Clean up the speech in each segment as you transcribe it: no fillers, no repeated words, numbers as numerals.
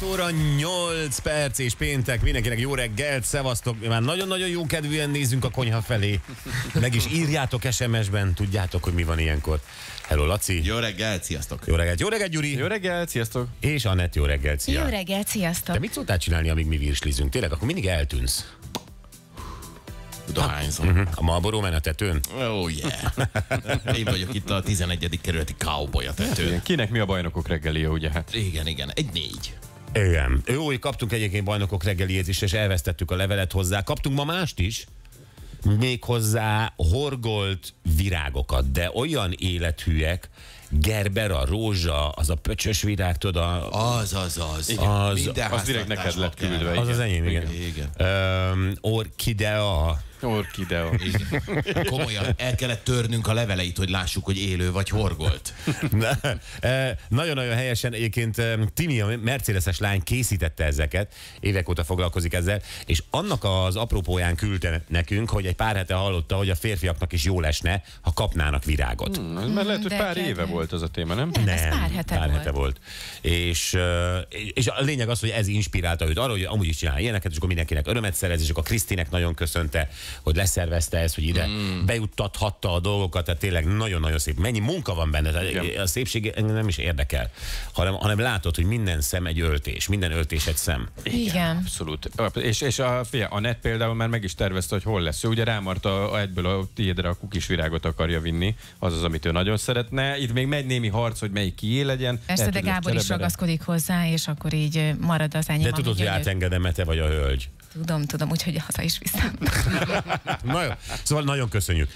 6 óra 8 perc és péntek, mindenkinek jó reggelt, szevasztok, mi már nagyon-nagyon jó kedvűen nézünk a konyha felé. Meg is írjátok SMS-ben, tudjátok, hogy mi van ilyenkor. Hello, Laci. Jó reggelt, sziasztok. Jó reggelt, Gyuri. Jó reggelt, sziasztok. És Anett, jó reggelt, szia. Jó reggelt, sziasztok. Te mit szoktál csinálni, amíg mi virslizünk? Tényleg, akkor mindig eltűnsz. Dohányzom. A Marlboro men a tetőn? Oh, yeah. Én vagyok itt a 11. kerületi cowboy a tetőn. Kinek mi a bajnokok reggelia, ugye? Hát. Igen. 1-4. Igen. Jó, kaptunk egyébként bajnokok reggeliét is, és elvesztettük a levelet hozzá. Kaptunk ma mást is, méghozzá horgolt virágokat, de olyan élethűek, Gerber, a rózsa, az a pöcsös virág, tudod, az direkt neked lett küldve. Az az enyém, igen. Orkidea. Igen. Komolyan, el kellett törnünk a leveleit, hogy lássuk, hogy élő vagy horgolt. Nagyon-nagyon helyesen egyébként Timi, a Mercedes-es lány készítette ezeket, évek óta foglalkozik ezzel, és annak az apropóján küldte nekünk, hogy egy pár hete hallotta, hogy a férfiaknak is jól esne, ha kapnának virágot. Mert lehet, hogy pár éve volt az a téma, nem? Nem, pár hete volt. És a lényeg az, hogy ez inspirálta őt arra, hogy amúgy is csinál ilyeneket, és akkor mindenkinek örömet szerez, és akkor Krisztinek nagyon köszönte, hogy leszervezte ezt, hogy ide bejuttathatta a dolgokat, tehát tényleg nagyon-nagyon szép. Mennyi munka van benne, a szépség nem is érdekel, hanem látod, hogy minden szem egy öltés, minden öltés egy szem. Igen. Abszolút. És Anett például már meg is tervezte, hogy hol lesz. Ő ugye rámarta egyből a tiédre a kukisvirágot akarja vinni, az, amit ő nagyon szeretne. Itt még megy némi harc, hogy melyik kié legyen. Persze, de Gábor is ragaszkodik hozzá, és akkor így marad az enyém. De tudod, hogy átengedem-e te vagy a hölgy? Tudom, úgyhogy haza is viszem. Na jó, szóval nagyon köszönjük.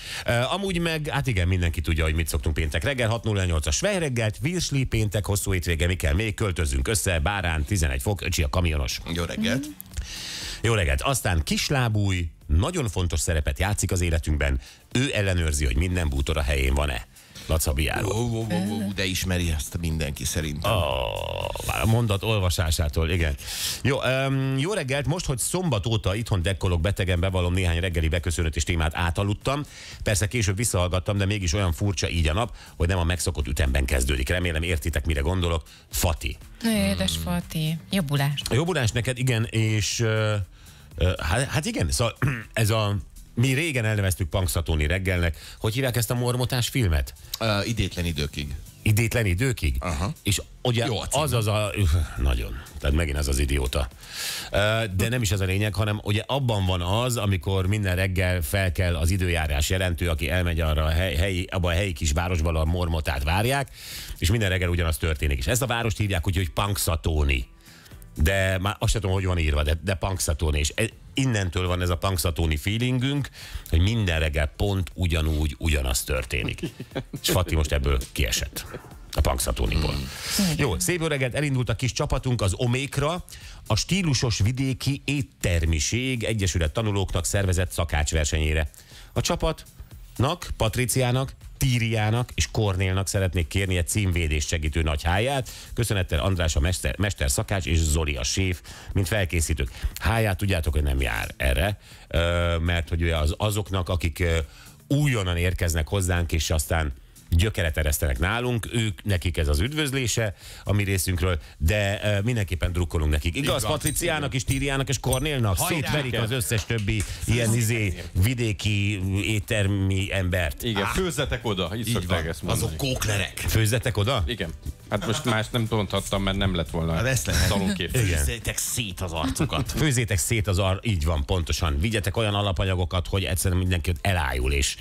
Amúgy meg, hát igen, mindenki tudja, hogy mit szoktunk péntek reggel, 6-0-8-as vejreggelt, virsli, péntek, hosszú étvége, mi kell még, költözünk össze, Bárán, 11 fok, öcsi a kamionos. Jó reggelt. Jó reggelt. Aztán Kislábúj nagyon fontos szerepet játszik az életünkben, ő ellenőrzi, hogy minden bútor a helyén van-e. De ismeri ezt mindenki szerintem. A mondat olvasásától, igen. Jó, jó reggelt, most, hogy szombat óta itthon dekkolok, betegen bevallom, néhány reggeli beköszönötés témát átaludtam. Persze később visszahallgattam, de mégis olyan furcsa így a nap, hogy nem a megszokott ütemben kezdődik. Remélem értitek, mire gondolok. Fati. Édes Fati. Jobbulás. Jobbulás neked, igen, és hát igen, szóval ez a... Mi régen elneveztük Punxsutawney reggelnek. Hogy hívják ezt a mormotás filmet? Idétlen időkig. Idétlen időkig? Aha. És ugye jó, nagyon. Tehát megint ez az idióta. De nem is ez a lényeg, hanem ugye abban van az, amikor minden reggel fel kell az időjárás jelentő, aki elmegy arra abba a helyi kisvárosban, a mormotát várják, és minden reggel ugyanaz történik. És ezt a várost hívják úgy, hogy Punxsutawney. De már azt sem tudom, hogy van írva, de Punxsutawney. És innentől van ez a Punxsutawney feelingünk, hogy minden reggel pont ugyanúgy, ugyanaz történik. És Fati most ebből kiesett. A Punxsutawneyból. Jó, szép jó reggelt, elindult a kis csapatunk az Ómékra. A stílusos vidéki éttermiség egyesület tanulóknak szervezett szakácsversenyére. A csapatnak, Patriciának, Tíriának és Kornélnak szeretnék kérni egy címvédést segítő nagyháját. Köszönettel András a mester szakács és Zoli a séf, mint felkészítők. Háját tudjátok, hogy nem jár erre, mert hogy azoknak, akik újonnan érkeznek hozzánk, és aztán gyökeret eresztenek nálunk, nekik ez az üdvözlése a mi részünkről, de mindenképpen drukkolunk nekik. Igaz, Patriciának is, Tíriának és Kornélnak? Szétverik az összes többi ilyen vidéki éttermi embert. Igen, főzzetek oda, így szokták ezt mondani. Azok kóklerek. Főzzetek oda? Igen. Hát most más nem mondhattam, mert nem lett volna. Főzzétek szét az arcukat. Főzzétek szét az arcukat, így van, pontosan. Vigyetek olyan alapanyagokat, hogy egyszerűen mindenki elájul, és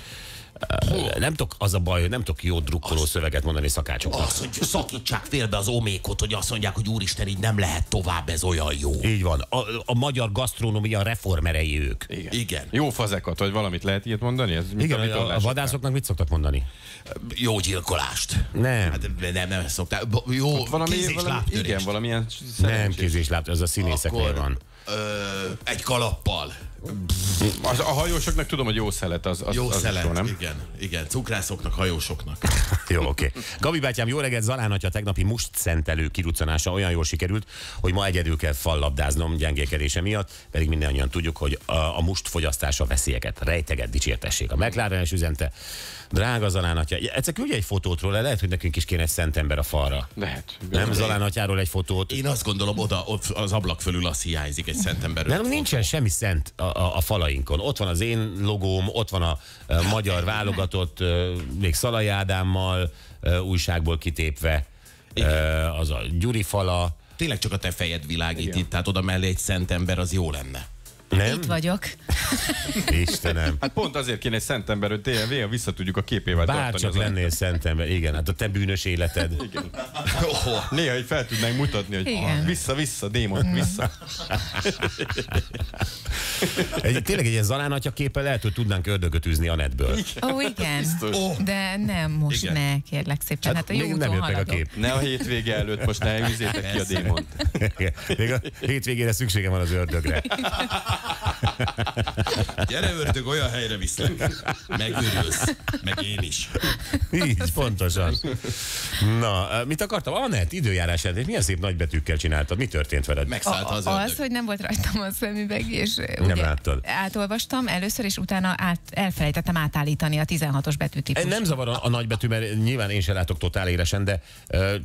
nem tudok, az a baj, hogy nem tudok jó drukkoló szöveget mondani szakácsoknak. Azt, hogy szakítsák félbe az Ómékot, hogy azt mondják, hogy úristen, így nem lehet tovább, ez olyan jó. Így van. A magyar gasztronómia reformerei ők. Igen. Jó fazekat, vagy valamit lehet ilyet mondani? Ez igen, a vadászoknak mit szoktak mondani? Jó gyilkolást. Nem. Hát, nem szokták. Jó kéz és lábtörést. Igen, valamilyen szerencsés. Nem kéz és lábtörést, ez a színészeknél van. Egy kalappal. A hajósoknak tudom, hogy jó szelet az. Jó szelet, nem? Igen, igen. Cukrászoknak, hajósoknak. Jó, oké. Okay. Gabi bátyám, jó reggelt, Zalán atya tegnapi mustszentelő kiruccanása olyan jól sikerült, hogy ma egyedül kell fallabdáznom gyengékerése miatt, pedig mindannyian tudjuk, hogy a must fogyasztása veszélyeket rejteget, dicsértessék. A McLaren-es üzente, drága Zalán atya, egyszer küldj egy fotót róla, lehet, hogy nekünk is kéne egy szent ember a falra. Lehet. Nem Zalán atyáról egy fotót. Én azt gondolom, oda az ablak fölül az hiányzik, egy szent ember. Nem, nincsen semmi szent a falainkon. Ott van az én logóm, ott van a magyar válogatott, még Szalai Ádámmal újságból kitépve, az a Gyuri fala. Tényleg csak a te fejed világít itt, tehát oda mellé egy szent ember, az jó lenne. Nem? Itt vagyok. Istenem. Hát pont azért kéne egy szentember, hogy tényleg vissza tudjuk a képével tartani. Bárcsak lennél szentember, igen, hát a te bűnös életed. Igen. Oh, néha így fel tudnánk mutatni, hogy vissza-vissza, démon, vissza. Tényleg egy ilyen Zalán atya képe lehet, hogy tudnánk ördögöt űzni Anettből. Ó, igen. Oh. De nem most, igen. Ne, kérlek szépen. Hát a jó úton haladok. Meg a kép. Ne a hétvége előtt, most ne űzzétek ki a démont. Még a hétvégére szükségem van az ördögre. Gyere ördög, olyan helyre viszlek. Megőrülsz, meg én is. Így, pontosan. Na, mit akartam? Anett, időjárás edzés, milyen szép nagybetűkkel csináltad. Mi történt veled? Megszállta az ördög. Az, hogy nem volt rajtam a szemüveg, és nem láttad. Átolvastam először, és utána elfelejtettem átállítani a 16-os betűtípust. Nem zavar a nagybetű, mert nyilván én sem látok totál éresen, de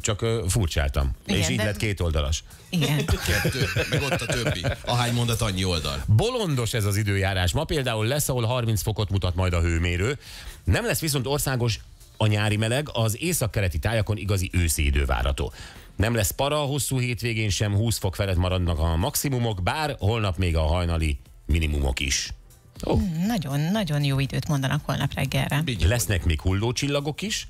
csak furcsáltam. Igen, és így lett két oldalas. Igen. Kettő, meg ott a többi. Ahány mondat, annyi oldal. Bolondos ez az időjárás. Ma például lesz, ahol 30 fokot mutat majd a hőmérő. Nem lesz viszont országos a nyári meleg, az északkeleti tájakon igazi őszi idő várható. Nem lesz para, a hosszú hétvégén sem 20 fok felett maradnak a maximumok, bár holnap még a hajnali minimumok is. Nagyon-nagyon jó időt mondanak holnap reggelre. Lesznek még hullócsillagok is.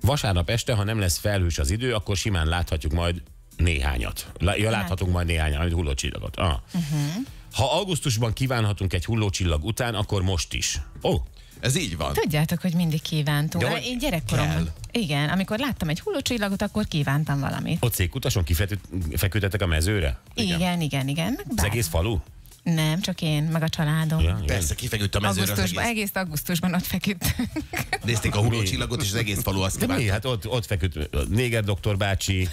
Vasárnap este, ha nem lesz felhős az idő, akkor simán láthatjuk majd néhányat. Láthatunk majd néhányat, hullócsillagot. Ha augusztusban kívánhatunk egy hullócsillag után, akkor most is. Ez így van. Tudjátok, hogy mindig kívántunk. Én gyerekkoromban. Igen, amikor láttam egy hullócsillagot, akkor kívántam valamit. Ott székutason kifeküdtetek a mezőre? Igen. Az egész falu? Nem, csak én, meg a családom. Persze, kifeküdt a mezőre. Egész augusztusban ott feküdtünk. Nézték a hullócsillagot, és az egész falu azt kívánta. Hát ott feküdt Néger doktor bácsi.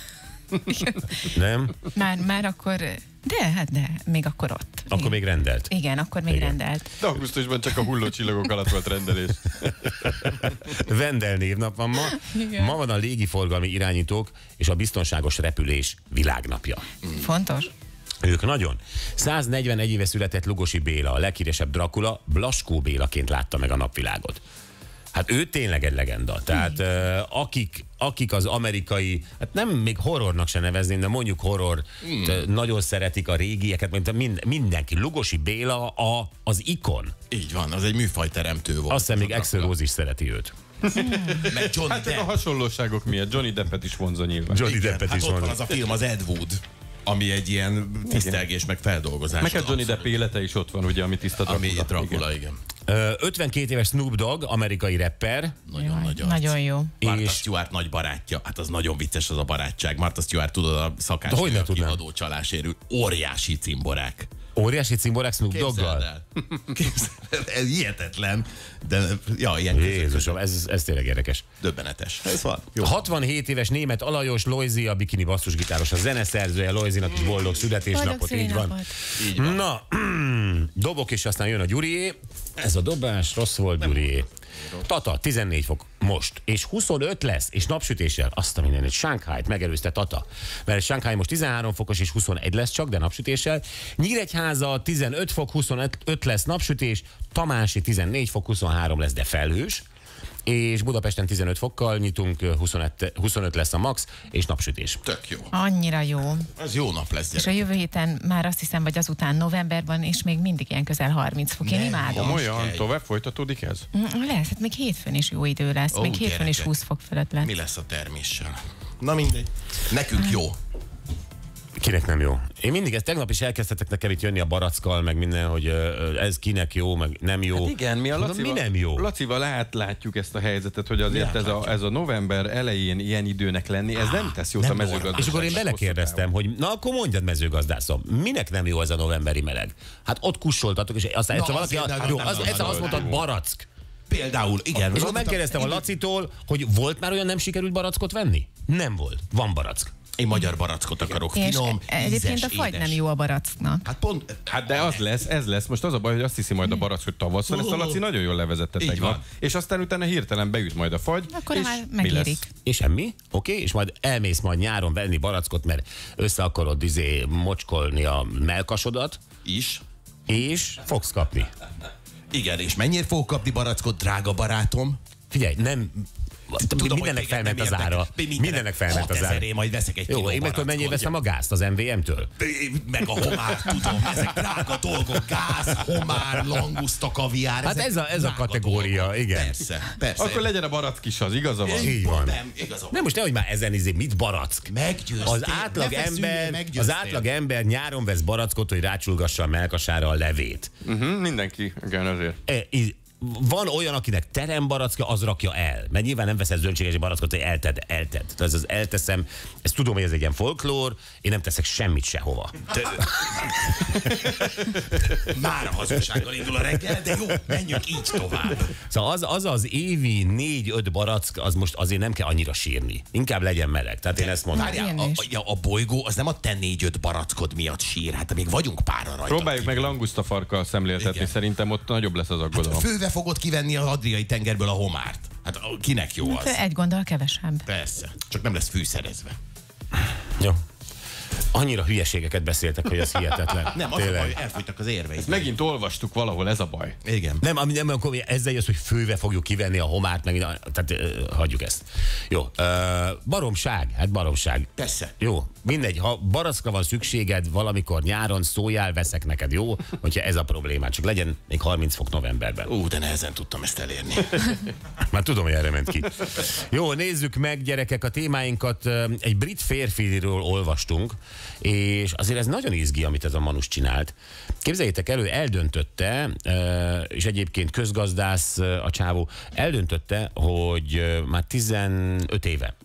Nem? Már akkor... De, még akkor ott. Akkor még rendelt. Igen, akkor még rendelt. De augusztusban csak a hullócsillagok alatt volt rendelés. Vendel névnap van ma. Igen. Ma van a légiforgalmi irányítók és a biztonságos repülés világnapja. Fontos. Ők nagyon. 141 éve született Lugosi Béla, a leghíresebb Dracula, Blaskó Bélaként látta meg a napvilágot. Hát ő tényleg egy legenda. Tehát akik az amerikai, hát nem még horrornak se nevezném, de mondjuk horror, nagyon szeretik a régieket, mint mindenki. Lugosi Béla az ikon. Így van, az egy műfajteremtő volt. Azt hiszem, még Axl Rose is szereti őt. Meg Johnny Depp. A hasonlóságok miatt Johnny Deppet is vonza nyilván. Ott van az a film, az Ed Wood, ami egy ilyen tisztelgés, meg feldolgozás. Meg a Johnny Depp élete is ott van, ugye, ami tiszta Dracula, igen. 52 éves Snoop Dogg, amerikai rapper. Nagyon jó. Martha Stewart nagy barátja. Hát az nagyon vicces, az a barátság. Martha Stewart, tudod, a szakásnő, aki adócsalás érül. Óriási cimborák. Óriási cimborák Snoop Dogggal? Ez hihetetlen. De, Jézusom, ez tényleg érdekes. Döbbenetes. Ez van. 67 éves német Alajos Loizi, a bikini basszusgitáros, a zeneszerzője. Loizinak is boldog születésnapot. Így van. Na, dobok, és aztán jön a Gyurié. Ez a dobás rossz volt, Gyurié. Tata, 14 fok most, és 25 lesz, és napsütéssel. Azt a mindenit, Sánkhájt megelőzte Tata. Mert Sánkháj most 13 fokos, és 21 lesz csak, de napsütéssel. Nyíregyháza 15 fok, 25 lesz napsütés, Tamási 14 fok, 23 lesz, de felhős. És Budapesten 15 fokkal nyitunk, 25 lesz a max, és napsütés. Tök jó. Annyira jó. Ez jó nap lesz, gyerekek. És a jövő héten már azt hiszem, vagy azután novemberban, és még mindig ilyen közel 30 fok. Én imádom. Olyan, tovább folytatódik ez? Lesz, hát még hétfőn is jó idő lesz. Még hétfőn is 20 fok fölött lesz. Mi lesz a terméssel? Na mindegy. Nekünk jó. Kinek nem jó? Én mindig ezt tegnap is elkezdtetek nekem itt jönni a barackkal, meg minden, hogy ez kinek jó, meg nem jó. Hát igen, mi a Lacival, mi nem jó? Lacival átlátjuk ezt a helyzetet, hogy azért ez a november elején ilyen időnek lenni, ez nem tesz jót a mezőgazdászat. És akkor én belekérdeztem, hogy na akkor mondjad mezőgazdászom, minek nem jó ez a novemberi meleg? Hát ott kussoltatok, és aztán egyszer valaki azt mondta, barack. Például, igen. És akkor megkérdeztem a Lacitól, hogy volt már olyan nem sikerült barackot venni? Nem volt. Van barack. Én magyar barackot akarok, finom, egyébként a fagy nem jó a baracknak. Hát pont, hát de az lesz, ez lesz. Most az a baj, hogy azt hiszi majd a barack, hogy tavasz van, ezt a Laci nagyon jól levezette tegnap. És aztán utána hirtelen beüt majd a fagy. Akkor és már megérik. És semmi, oké, és majd elmész majd nyáron venni barackot, mert össze akarod mocskolni a melkasodat. Is. És fogsz kapni. Igen, és mennyire fogok kapni barackot, drága barátom? Figyelj, nem... Tudom, mindennek felment az ára. Mindennek felment az ára. Én majd veszek egy kiló barackot. Én akkor mennyire veszem a gázt az MVM-től? Meg a homár, tudom, ezek drága dolgok. Gáz, homár, languszta, kaviár. Hát ez a kategória, dolgok. Igen. Persze, persze. Akkor legyen a barack is az, igaza van? Így van. Nem most nehogy már ezen mit barack? Meggyőztél. Az átlag ember nyáron vesz barackot, hogy rácsulgassa a melkasára a levét. Mindenki, igen, azért. Van olyan, akinek terembarackja, az rakja el. Mert nyilván nem veszed zöldséges barackot, hogy elted. Tehát az elteszem, ezt tudom, hogy ez egy ilyen folklór, én nem teszek semmit sehova. Már a hazugsággal indul a reggel, de jó, menjünk így tovább. Szóval az évi 4-5 barack, az most azért nem kell annyira sírni. Inkább legyen meleg. Tehát én ezt mondom. A bolygó az nem a te 4-5 barackod miatt sír, hát még vagyunk pára rajta. Próbáljuk meg langusztafarkkal szemléltetni, szerintem ott nagyobb lesz az aggodalom. Fogod kivenni az Adriai tengerből a homárt. Hát kinek jó az? Egy gonddal kevesebb. Persze. Csak nem lesz fűszerezve. Jó. Annyira hülyeségeket beszéltek, hogy ez hihetetlen. Nem, az a baj, elfogytak az érveid. Megint olvastuk valahol, ez a baj. Igen. Nem akkor ezzel jössz, hogy főve fogjuk kivenni a homárt, meg tehát hagyjuk ezt. Jó. Baromság, hát baromság. Persze. Jó. Mindegy, ha barackra van szükséged, valamikor nyáron szóljál, veszek neked, jó? Hogyha ez a problémád, csak legyen még 30 fok novemberben. De nehezen tudtam ezt elérni. Már tudom, hogy erre ment ki. Jó, nézzük meg, gyerekek, a témáinkat. Egy brit férfiról olvastunk, és azért ez nagyon izgi, amit ez a manus csinált. Képzeljétek elő, eldöntötte, és egyébként közgazdász a csávó, eldöntötte, hogy már 15 éve,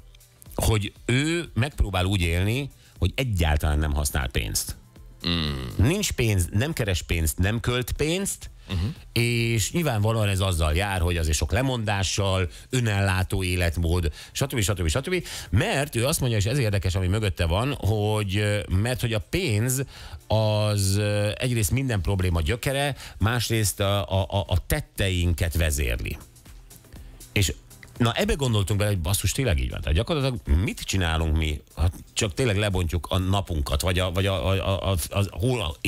hogy ő megpróbál úgy élni, hogy egyáltalán nem használ pénzt. Nincs pénz, nem keres pénzt, nem költ pénzt, és nyilvánvalóan ez azzal jár, hogy azért sok lemondással, önellátó életmód, stb. Mert ő azt mondja, és ez érdekes, ami mögötte van, hogy a pénz az egyrészt minden probléma gyökere, másrészt a tetteinket vezérli. És na, ebbe gondoltunk bele, hogy basszus, tényleg így van. Tehát gyakorlatilag mit csinálunk mi? Hát csak tényleg lebontjuk a napunkat, vagy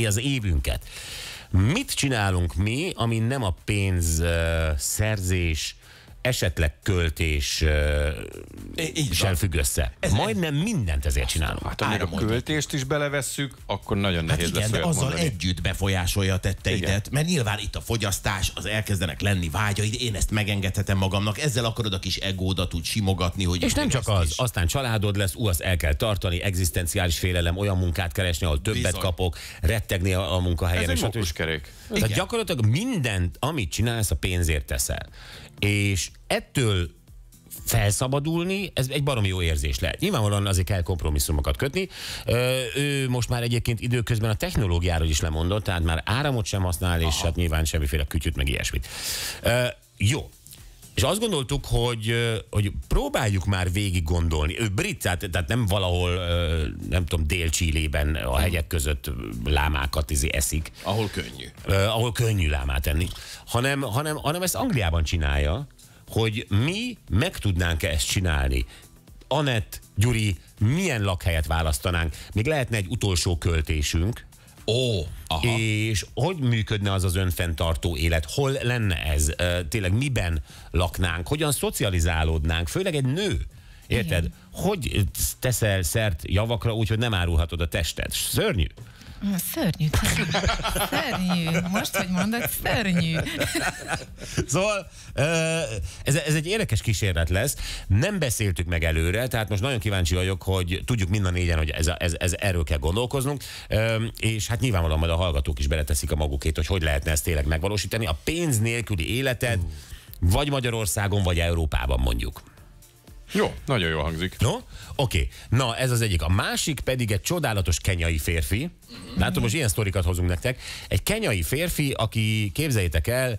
az évünket. Mit csinálunk mi, ami nem a pénz szerzés, esetleg költés sem függ össze. Majdnem mindent ezért csinálunk. Hát amikor a költést is belevesszük, akkor nagyon nehéz lesz. De azzal együtt befolyásolja a tetteidet, mert nyilván itt a fogyasztás, az elkezdenek lenni vágyaid, én ezt megengedhetem magamnak, ezzel akarod a kis egódat úgy simogatni, hogy... És nem csak az, aztán családod lesz, azt el kell tartani, egzisztenciális félelem, olyan munkát keresni, ahol többet kapok, rettegni a munkahelyen. Ez egy mókuskerék. Tehát gyakorlatilag mindent, amit csinálsz, a pénzért teszel. És ettől felszabadulni, ez egy baromi jó érzés lehet. Nyilvánvalóan azért kell kompromisszumokat kötni. Ő most már egyébként időközben a technológiáról is lemondott, tehát már áramot sem használ, és hát nyilván semmiféle kütyüt, meg ilyesmit. Jó. És azt gondoltuk, hogy próbáljuk már végig gondolni. Ő brit, tehát nem valahol, nem tudom, Dél-Chilében a hegyek között lámákat eszik. Ahol könnyű. Ahol könnyű lámát enni. Hanem ezt Angliában csinálja, hogy mi meg tudnánk-e ezt csinálni. Anett, Gyuri, milyen lakhelyet választanánk? Még lehetne egy utolsó költésünk. És hogy működne az önfenntartó élet? Hol lenne ez? Tényleg miben laknánk? Hogyan szocializálódnánk? Főleg egy nő. Érted? Hogy teszel szert javakra úgy, hogy nem árulhatod a tested? Szörnyű. Szörnyű. Szörnyű. Most, hogy mondod, szörnyű. Szóval ez egy érdekes kísérlet lesz. Nem beszéltük meg előre, tehát most nagyon kíváncsi vagyok, hogy tudjuk mind a négyen, hogy erről kell gondolkoznunk, és hát nyilvánvalóan majd a hallgatók is beleteszik a magukét, hogy lehetne ezt tényleg megvalósítani. A pénz nélküli életet vagy Magyarországon, vagy Európában mondjuk. Jó, nagyon jól hangzik. No? Oké, na ez az egyik. A másik pedig egy csodálatos kenyai férfi. Látom, most ilyen sztorikat hozunk nektek. Egy kenyai férfi, aki, képzeljétek el,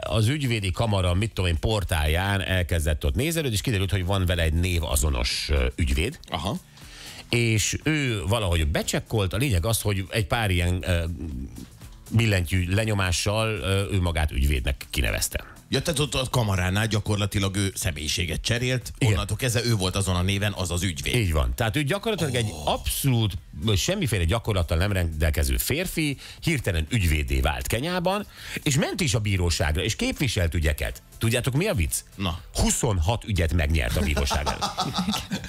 az ügyvédi kamara, mit tudom én, portálján elkezdett ott nézelődni, és kiderült, hogy van vele egy névazonos ügyvéd. Aha. És ő valahogy becsekkolt, a lényeg az, hogy egy pár ilyen billentyű lenyomással ő magát ügyvédnek kinevezte. Ja, tehát ott a kamaránál gyakorlatilag ő személyiséget cserélt, onnantól kezdve ő volt azon a néven, az az ügyvéd. Így van. Tehát ő gyakorlatilag egy abszolút semmiféle gyakorlattal nem rendelkező férfi, hirtelen ügyvédé vált Kenyában, és ment is a bíróságra, és képviselt ügyeket. Tudjátok, mi a vicc? Na. 26 ügyet megnyert a bíróság előtt.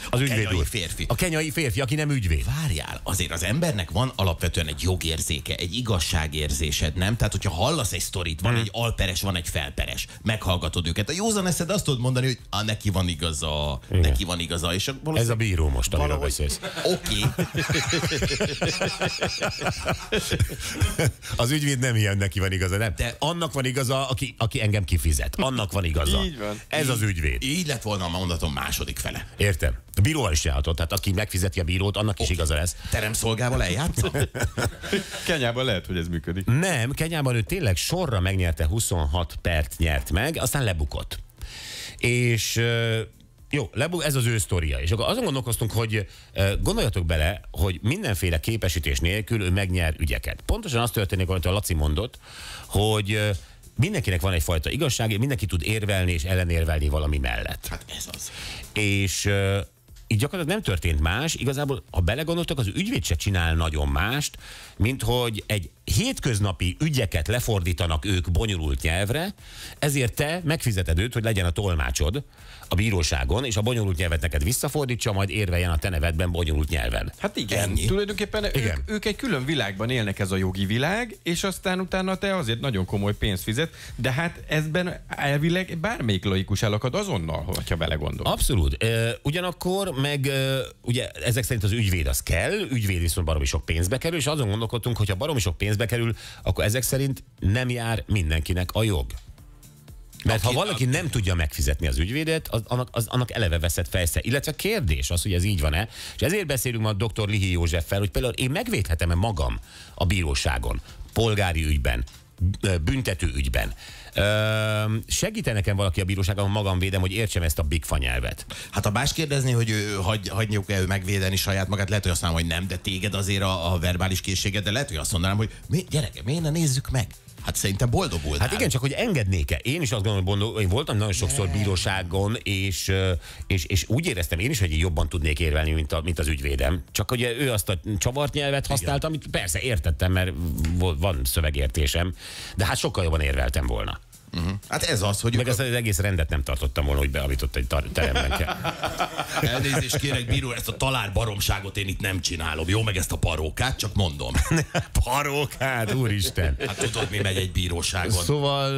Az ügyvéd kenyai férfi. A kenyai férfi, aki nem ügyvéd. Várjál, azért az embernek van alapvetően egy jogérzéke, egy igazságérzésed, nem? Tehát, hogyha hallasz egy sztorit, van egy alperes, van egy felperes. Meghallgatod őket. A józan eszed azt tudod mondani, hogy neki van igaza, igen, neki van igaza. És ez a bíró most, amiről beszélsz. Oké. Az ügyvéd nem ilyen, neki van igaza, nem? De annak van igaza, aki engem kifizet. Annak van igaza. Így van. Ez így, az ügyvéd. Így lett volna a mondatom második fele. Értem. A bíróval is járhatod, tehát aki megfizeti a bírót, annak is igaza lesz. Teremszolgával eljátszom? Kenyában lehet, hogy ez működik. Nem, Kenyában ő tényleg sorra megnyerte, 26 pert nyert meg, aztán lebukott. És jó, ez az ő sztoria. És akkor azon gondolkoztunk, hogy gondoljatok bele, hogy mindenféle képesítés nélkül ő megnyer ügyeket. Pontosan az történik, amit a Laci mondott, hogy mindenkinek van egyfajta igazság, mindenki tud érvelni és ellenérvelni valami mellett. Hát ez az. És így gyakorlatilag nem történt más, igazából, ha belegondoltak, az ügyvéd se csinál nagyon mást, mint hogy egy hétköznapi ügyeket lefordítanak ők bonyolult nyelvre, ezért te megfizeted őt, hogy legyen a tolmácsod a bíróságon, és a bonyolult nyelvet neked visszafordítsa, majd érveljen a te nevedben bonyolult nyelven. Hát igen, ennyi. Tulajdonképpen igen. Ők egy külön világban élnek, ez a jogi világ, és aztán utána te azért nagyon komoly pénzt fizet, de hát ezben elvileg bármelyik laikus elakad azonnal, ha belegondol. Abszolút. Ugyanakkor meg ugye ezek szerint az ügyvéd az kell, ügyvéd viszont baromi sok pénzbe kerül, és azon gondolkodtunk, hogy ha baromi sok pénzbe kerül, akkor ezek szerint nem jár mindenkinek a jog. Mert ha valaki nem tudja megfizetni az ügyvédet, annak eleve veszett fejsze. Illetve kérdés az, hogy ez így van-e. És ezért beszélünk ma dr. Lihi Józseffel, hogy például én megvédhetem-e magam a bíróságon, polgári ügyben, büntető ügyben. Segíte nekem valaki a bíróságon, magam védem, hogy értsem ezt a bigfa nyelvet. Hát ha más kérdezni, hogy hagyjuk-e megvédeni saját magát, lehet, hogy azt mondom, hogy nem, de téged azért a verbális készséged, de lehet, hogy azt mondanám, hogy gyereke, miért ne nézzük meg? Hát szerintem boldogulnál. Hát igen, csak hogy engednék-e. Én is azt gondolom, hogy én voltam nagyon sokszor bíróságon, és úgy éreztem én is, hogy jobban tudnék érvelni, mint az ügyvédem. Csak ugye ő azt a csavart nyelvet használta, amit persze értettem, mert van szövegértésem, de hát sokkal jobban érveltem volna. Hát ez az, hogy... Meg azt az egész rendet nem tartottam volna, hogy beavított egy teremben kell. Elnézést kérek, bíró, ezt a talár baromságot én itt nem csinálom. Jó, meg ezt a parókát, csak mondom. Parókát, úristen. Hát tudod, mi megy egy bíróságon. Szóval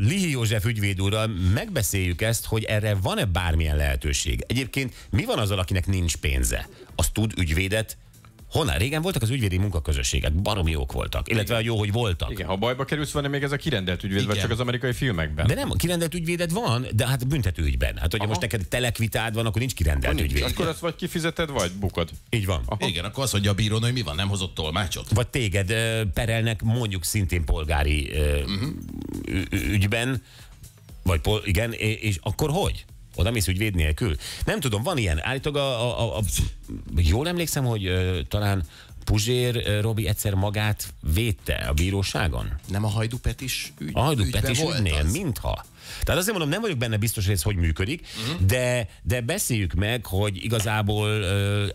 Lihi József ügyvéd úrral megbeszéljük ezt, hogy erre van-e bármilyen lehetőség. Egyébként mi van azzal, akinek nincs pénze? Az tud ügyvédet? Honnan? Régen voltak az ügyvédi munkaközösségek, baromi jók voltak, illetve jó, hogy voltak. Igen, ha bajba kerülsz, van még ez a kirendelt ügyvéd, vagy csak az amerikai filmekben. De nem, a kirendelt ügyvéded van, de hát büntető ügyben. Hát, hogyha most neked telekvitád van, akkor nincs kirendelt ügyvéd. Akkor azt vagy kifizeted, vagy bukod. Így van. Aha. Igen, akkor azt mondja a bíró, hogy mi van, nem hozott tolmácsot. Vagy téged perelnek mondjuk szintén polgári ügyben, vagy igen, és akkor hogy? Oda mész ügyvéd nélkül? Nem tudom, van ilyen. Állítólag jól emlékszem, hogy talán Puzsér Robi egyszer magát védte a bíróságon. Nem a Hajdú Petis ügy. A Hajdú Petis ügynél, mintha. Tehát azért mondom, nem vagyok benne biztos, hogy ez hogy működik, de beszéljük meg, hogy igazából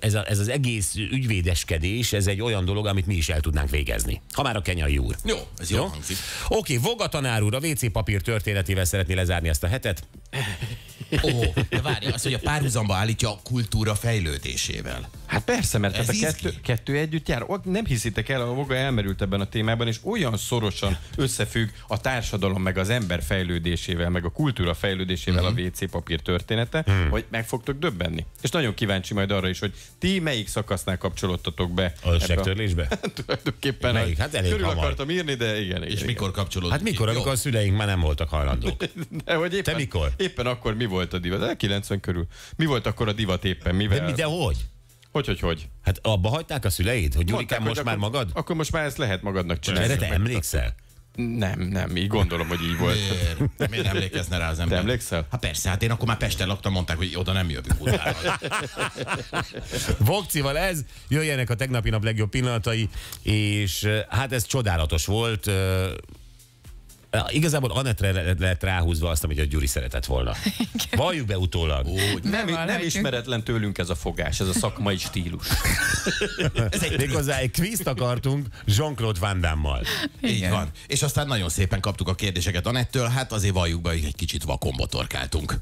ez az egész ügyvédeskedés, ez egy olyan dolog, amit mi is el tudnánk végezni. Ha már a kenyai úr. Jó, ez jó hangzik. Oké, Voga tanár úr, a WC papír történetével szeretné lezárni ezt a hetet? De várj, azt, hogy a párhuzamba állítja a kultúra fejlődésével. Hát persze, mert ez a kettő együtt jár. Nem hiszitek el, a maga elmerült ebben a témában, és olyan szorosan összefügg a társadalom, meg az ember fejlődésével, meg a kultúra fejlődésével a WC papír története, hogy meg fogtok döbbenni. És nagyon kíváncsi majd arra is, hogy ti melyik szakasznál kapcsolódtatok be. A összegtörlésbe? Tulajdonképpen. Melyik? Hát elég hamar. Körül akartam írni, de igen. És mikor kapcsolódtak? Hát mikor, amikor a szüleink már nem voltak hajlandók. Te mikor? Éppen akkor mi volt a divat? 90 körül. Mi volt akkor a divat éppen? Mivel? De hogy? Hogy? Hát abba hagyták a szüleid, hogy Gyurikám most már magad? Akkor most már ezt lehet magadnak csinálni. Erre te emlékszel? Nem, így gondolom, hogy így volt. Miért nem emlékezne rá az ember? Te emlékszel? Hát persze, hát én akkor már Pesten laktam, mondták, hogy oda nem jövünk utána. Vokcival ez, jöjjenek a tegnapi nap legjobb pillanatai, és hát ez csodálatos volt. Igazából Anettre lett ráhúzva azt, amit a Gyuri szeretett volna. Valljuk be utólag. Nem ismeretlen tőlünk ez a fogás, ez a szakmai stílus. Méghozzá egy kvízt akartunk Jean-Claude Van Damme-mal. Így van. És aztán nagyon szépen kaptuk a kérdéseket Anettől, hát azért valljuk be, hogy egy kicsit vakon botorkáltunk.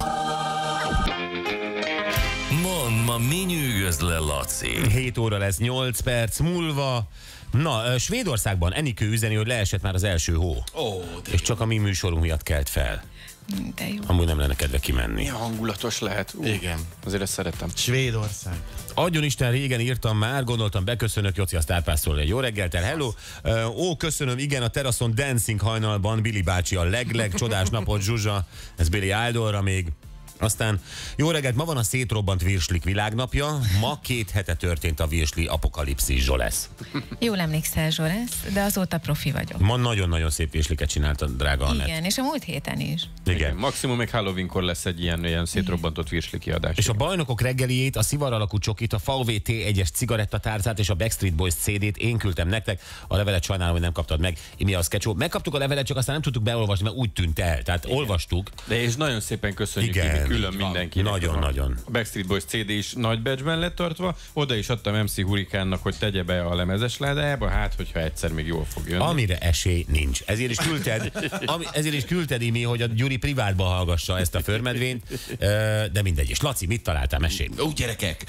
Mondd, ma mi nyűgöz le, Laci? 7 óra lesz 8 perc múlva. Na, Svédországban Enikő üzeni, hogy leesett már az első hó. Oh, és csak a mi műsorunk miatt kelt fel. De jó. Amúgy nem lenne kedve kimenni. Milyen hangulatos lehet. Igen. Azért ezt szerettem. Svédország. Adjon Isten, régen írtam már, gondoltam, beköszönök, Joci, azt átpászolja. Jó reggeltel, hello. Ó, köszönöm, igen, a teraszon dancing hajnalban Billy bácsi a legleg csodás napot, Zsuzsa. Ez Billy Idolra még. Aztán jó reggelt, ma van a szétrobbant virslik világnapja, ma 2 hete történt a virsli apokalipszis, Zsolesz. Jól emlékszel, Zsolesz, de azóta profi vagyok. Ma nagyon-nagyon szép virsliket csináltad, drága Anett. Igen, és a múlt héten is. Igen. Maximum még Halloweenkor lesz egy ilyen szétrobbantott virsli kiadás. És a bajnokok reggeliét, a szivar alakú csokit, a VVT1-es cigarettatárcát és a Backstreet Boys CD-t én küldtem nektek. A levelet sajnálom, hogy nem kaptad meg. Mi az kecsó? Megkaptuk a levelet, csak aztán nem tudtuk beolvasni, mert úgy tűnt el. Tehát igen. Olvastuk. De és nagyon szépen köszönjük. Igen. Külön mindenki. Nagyon. A Backstreet Boys CD is nagy becsben lett tartva, oda is adtam MC Hurikánnak, hogy tegye be a lemezes ládájába, hát hogyha egyszer még jól fog jönni. Amire esély nincs. Ezért is küldted Imi, hogy a Gyuri privátba hallgassa ezt a förmedvényt, de mindegy. És Laci, mit találtál? Mesélj. Ó, gyerekek,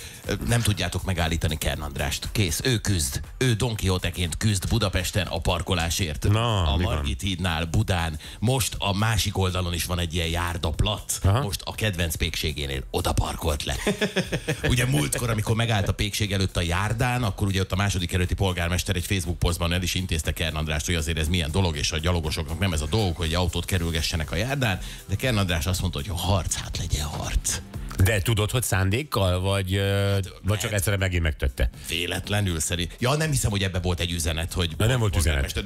nem tudjátok megállítani Kern Andrást. Kész, ő küzd. Ő Don Quixoteként küzd Budapesten a parkolásért. Na, a Margit hídnál Budán. Most a másik oldalon is van egy ilyen járdaplac. Most a kedvenc pékségénél oda parkolt le. Ugye múltkor, amikor megállt a pékség előtt a járdán, akkor ugye ott a második kerületi polgármester egy Facebook posztban el is intézte Kern Andrást, hogy azért ez milyen dolog, és a gyalogosoknak nem ez a dolog, hogy autót kerülgessenek a járdán, de Kern András azt mondta, hogy ha harc, hát legyen harc. De tudod, hogy szándékkal, vagy csak egyszerre megint megtette? Véletlenül szerint. Ja, nem hiszem, hogy ebbe volt egy üzenet, hogy... Na, nem volt üzenet.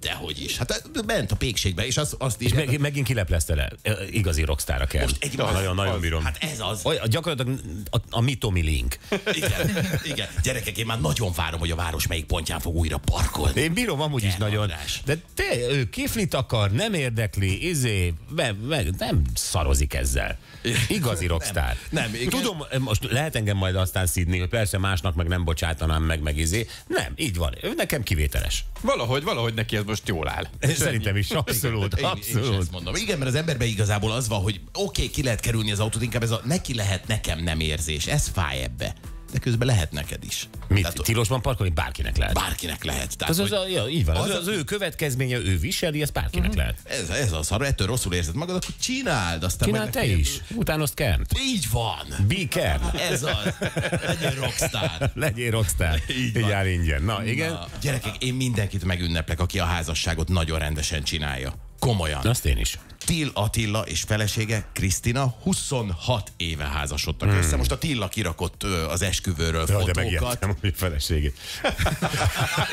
Dehogy is. Hát ment a pékségbe, és azt is... És megint kileplezte le. Igazi rockstar kell. Most egy nagyon bírom. Hát ez az. Gyakorlatilag a mi Tomi Link. Igen. Gyerekek, én már nagyon várom, hogy a város melyik pontján fog újra parkolni. Én bírom amúgy is nagyon. De te, ő kiflit akar, nem érdekli, nem szarozik ezzel. Igazi rockstar. Nem, tudom, most lehet engem majd aztán szidni, hogy persze másnak meg nem bocsátanám meg. Nem, így van. Nekem kivételes. Valahogy neki ez most jól áll. Szerintem is, abszolút. Én is ezt mondom. Igen, mert az emberben igazából az van, hogy oké, ki lehet kerülni az autót, inkább ez a neki lehet, nekem nem érzés. Ez fáj ebbe. De közben lehet neked is. Tilosban parkolni bárkinek lehet. Bárkinek lehet. Tehát, így van. Az ő következménye, ő viseli, ez bárkinek lehet. Ez az, ha ettől rosszul érzed magad, akkor csináld. Aztán csináld te is. Utána azt Kern. Így van. Be Kern. Ez az. Legyél rockstar. Legyél rockstar. Így áll ingyen. Na, igen. Na, gyerekek, én mindenkit megünneplek, aki a házasságot nagyon rendesen csinálja. Komolyan. Azt én is. Till Attila és felesége, Krisztina, 26 éve házasodtak össze. Most a Tilla kirakott az esküvőről fotókat. De hogy feleségét.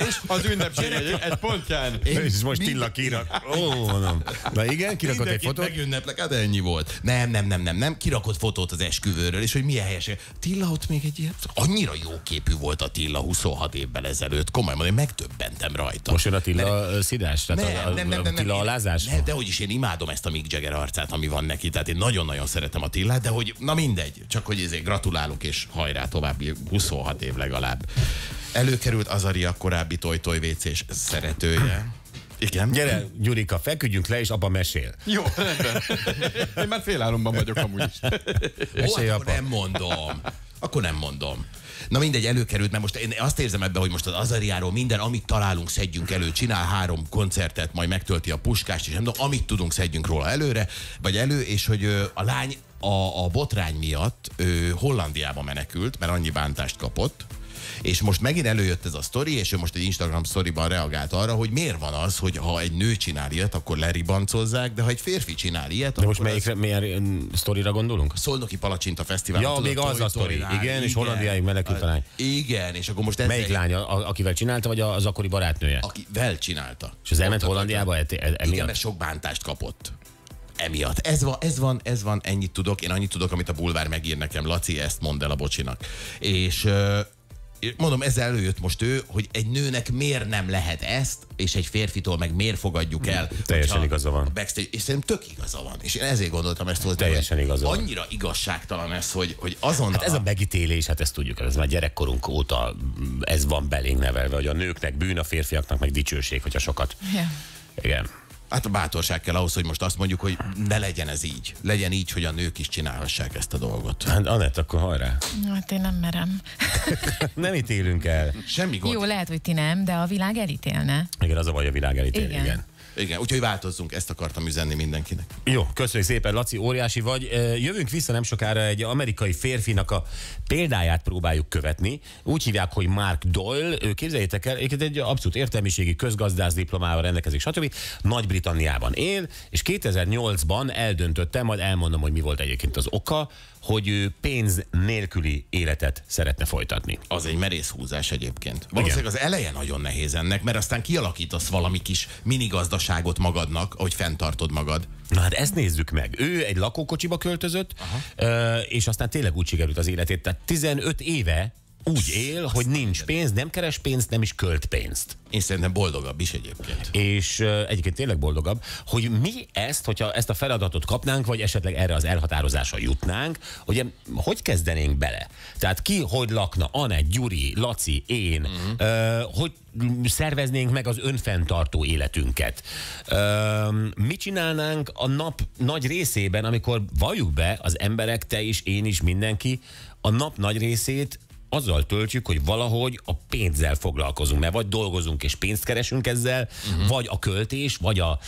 És az ünnepség egy pontján. És most Tilla kirakott. Na igen, kirakott egy fotót. Megünneplek, hát ennyi volt. Nem. Kirakott fotót az esküvőről, és hogy milyen helyes. Tilla ott még egy ilyen... Annyira jó képű volt a Tilla 26 évvel ezelőtt. Komolyan mondom, én megtöbbentem rajta. Most jön a Tilla szidás? Nem. Tilla alázás? De hogy is, én imádom ezt a Mick Jagger arcát, ami van neki, tehát én nagyon-nagyon szeretem a Tillát, de hogy, na mindegy, csak hogy ezért gratulálok, és hajrá tovább, 26 év legalább. Előkerült Azaria korábbi Toy WC-s szeretője. Igen. Gyere, Gyurika, feküdjünk le, és apa mesél. Jó, rendben. Én már fél álomban vagyok amúgy is. Mesélj, apa. Nem mondom. Akkor nem mondom. Na mindegy, előkerült, mert most én azt érzem ebben, hogy most az Azariáról minden, amit találunk, szedjünk elő, csinál 3 koncertet, majd megtölti a puskást, és nem tudom, amit tudunk, szedjünk róla előre, vagy elő, és hogy a lány a botrány miatt Hollandiába menekült, mert annyi bántást kapott, és most megint előjött ez a sztori, és ő most egy Instagram sztoriban reagált arra, hogy miért van az, hogy ha egy nő csinál ilyet, akkor leribancozzák, de ha egy férfi csinál ilyet, de most melyikre, milyen sztorira gondolunk? Szolnoki Palacsinta Fesztiválon. Ja, még az a sztori. Igen, és Hollandiáig menekült a lány. Igen, és akkor most ez... Melyik lány, akivel csinálta, vagy az akkori barátnője? Akivel csinálta. És az elment Hollandiába emiatt? Igen, mert sok bántást kapott. Emiatt. Ez van, ennyit tudok. Én annyit tudok, amit a bulvár megír nekem. Laci, ezt mondd el a Bocsinak. És... mondom, ezzel előjött most ő, hogy egy nőnek miért nem lehet ezt, és egy férfitól meg miért fogadjuk el. Teljesen igaza van. Backstage, és szerintem tök igaza van. És én ezért gondoltam ezt, hogy teljesen igaza van. Annyira igazságtalan ez, hogy azonnal... Hát ez a megítélés, hát ezt tudjuk, ez már gyerekkorunk óta ez van belénk nevelve, hogy a nőknek bűn, a férfiaknak meg dicsőség, hogyha sokat... Yeah. Igen. Hát a bátorság kell ahhoz, hogy most azt mondjuk, hogy ne legyen ez így. Legyen így, hogy a nők is csinálhassák ezt a dolgot. Hát Anett, akkor hajrá. Hát én nem merem. Nem ítélünk el. Semmi gond. Jó, lehet, hogy ti nem, de a világ elítélne. Igen, az a baj, a világ elítél, igen. Igen, úgyhogy változzunk, ezt akartam üzenni mindenkinek. Jó, köszönjük szépen, Laci, óriási vagy. Jövünk vissza nem sokára, egy amerikai férfinak a példáját próbáljuk követni. Úgy hívják, hogy Mark Boyle, ő, képzeljétek el, egy abszolút értelmiségi közgazdász diplomával rendelkezik, stb. Nagy-Britanniában él, és 2008-ban eldöntötte, majd elmondom, hogy mi volt egyébként az oka, hogy ő pénz nélküli életet szeretne folytatni. Az egy merész húzás egyébként. Valószínűleg az eleje nagyon nehéz ennek, mert aztán kialakítasz valami kis minigazdaságot magadnak, ahogy fenntartod magad. Na hát ezt nézzük meg. Ő egy lakókocsiba költözött, és aztán tényleg úgy sikerült az életét. Tehát 15 éve úgy él, hogy nincs pénz, nem keres pénzt, nem is költ pénzt. Én szerintem boldogabb is egyébként. És egyébként tényleg boldogabb, hogy mi ezt, hogyha ezt a feladatot kapnánk, vagy esetleg erre az elhatározásra jutnánk, ugye, hogy kezdenénk bele? Tehát ki, hogy lakna? Anett, Gyuri, Laci, én. Hogy szerveznénk meg az önfenntartó életünket? Mit csinálnánk a nap nagy részében, amikor valljuk be, az emberek, te is, én is, mindenki, a nap nagy részét azzal töltjük, hogy valahogy a pénzzel foglalkozunk, mert vagy dolgozunk és pénzt keresünk ezzel, vagy a költés, vagy a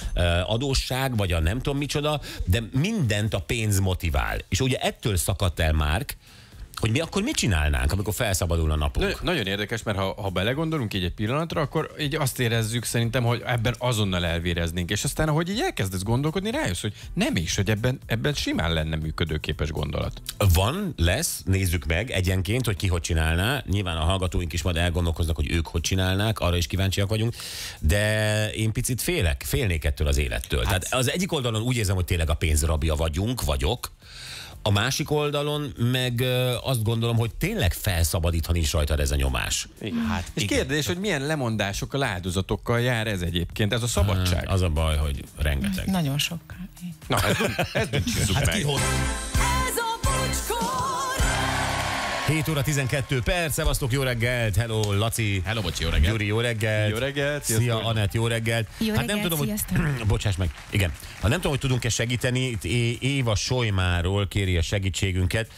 adósság, vagy a nem tudom micsoda, de mindent a pénz motivál. És ugye ettől szakadt el Mark, hogy mi akkor mit csinálnánk, amikor felszabadul a napunk. Nagyon érdekes, mert ha belegondolunk így egy pillanatra, akkor így azt érezzük szerintem, hogy ebben azonnal elvéreznénk. És aztán, ahogy így elkezdesz gondolkodni, rájössz, hogy nem is, hogy ebben simán lenne működőképes gondolat. Van, lesz, nézzük meg egyenként, hogy ki hogy csinálná. Nyilván a hallgatóink is majd elgondolkoznak, hogy ők hogy csinálnák, arra is kíváncsiak vagyunk. De én picit félnék ettől az élettől. Hát, tehát az egyik oldalon úgy érzem, hogy tényleg a pénzrabja vagyok. A másik oldalon meg azt gondolom, hogy tényleg felszabadítani is rajtad ez a nyomás. Hát, és kérdés, hogy milyen lemondásokkal, áldozatokkal jár ez egyébként, ez a szabadság. Az a baj, hogy rengeteg. Nagyon sok. Na, ezt döntsük meg. 7 óra 12 perc, szevasztok, jó reggelt, hello Laci, hello Bocsi, jó reggelt, Gyuri, jó reggelt, szia Anett, jó reggelt. Hát nem tudom, hogy... Bocsáss meg, igen. Hát nem tudom, hogy tudunk-e segíteni, itt Éva Solymáról kéri a segítségünket.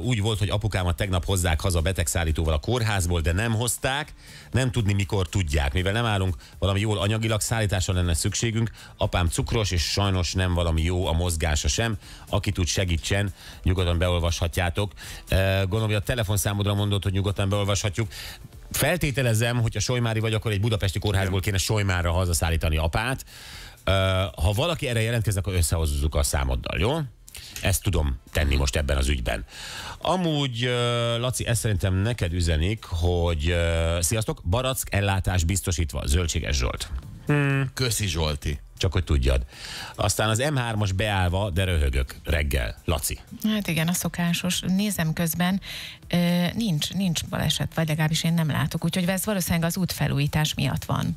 Úgy volt, hogy apukámat tegnap hozzák haza betegszállítóval a kórházból, de nem hozták, nem tudni mikor tudják. Mivel nem állunk valami jól anyagilag, szállításra lenne szükségünk, apám cukros, és sajnos nem valami jó a mozgása sem. Aki tud, segítsen, nyugodtan beolvashatjátok. Gondolom, hogy a telefonszámodra mondott, hogy nyugodtan beolvashatjuk. Feltételezem, hogy a Solymári vagy, akkor egy budapesti kórházból kéne Solymárra hazaszállítani apát. Ha valaki erre jelentkeznek, akkor összehozzuk a számoddal, jó? Ezt tudom tenni most ebben az ügyben. Amúgy, Laci, ezt szerintem neked üzenik, hogy sziasztok, barack ellátás biztosítva, Zöldséges Zsolt. Köszi, Zsolti. Csak hogy tudjad. Aztán az M3-as beállva, de röhögök reggel. Laci. Hát igen, a szokásos. Nézem közben, nincs baleset, vagy legalábbis én nem látok, úgyhogy ez valószínűleg az útfelújítás miatt van.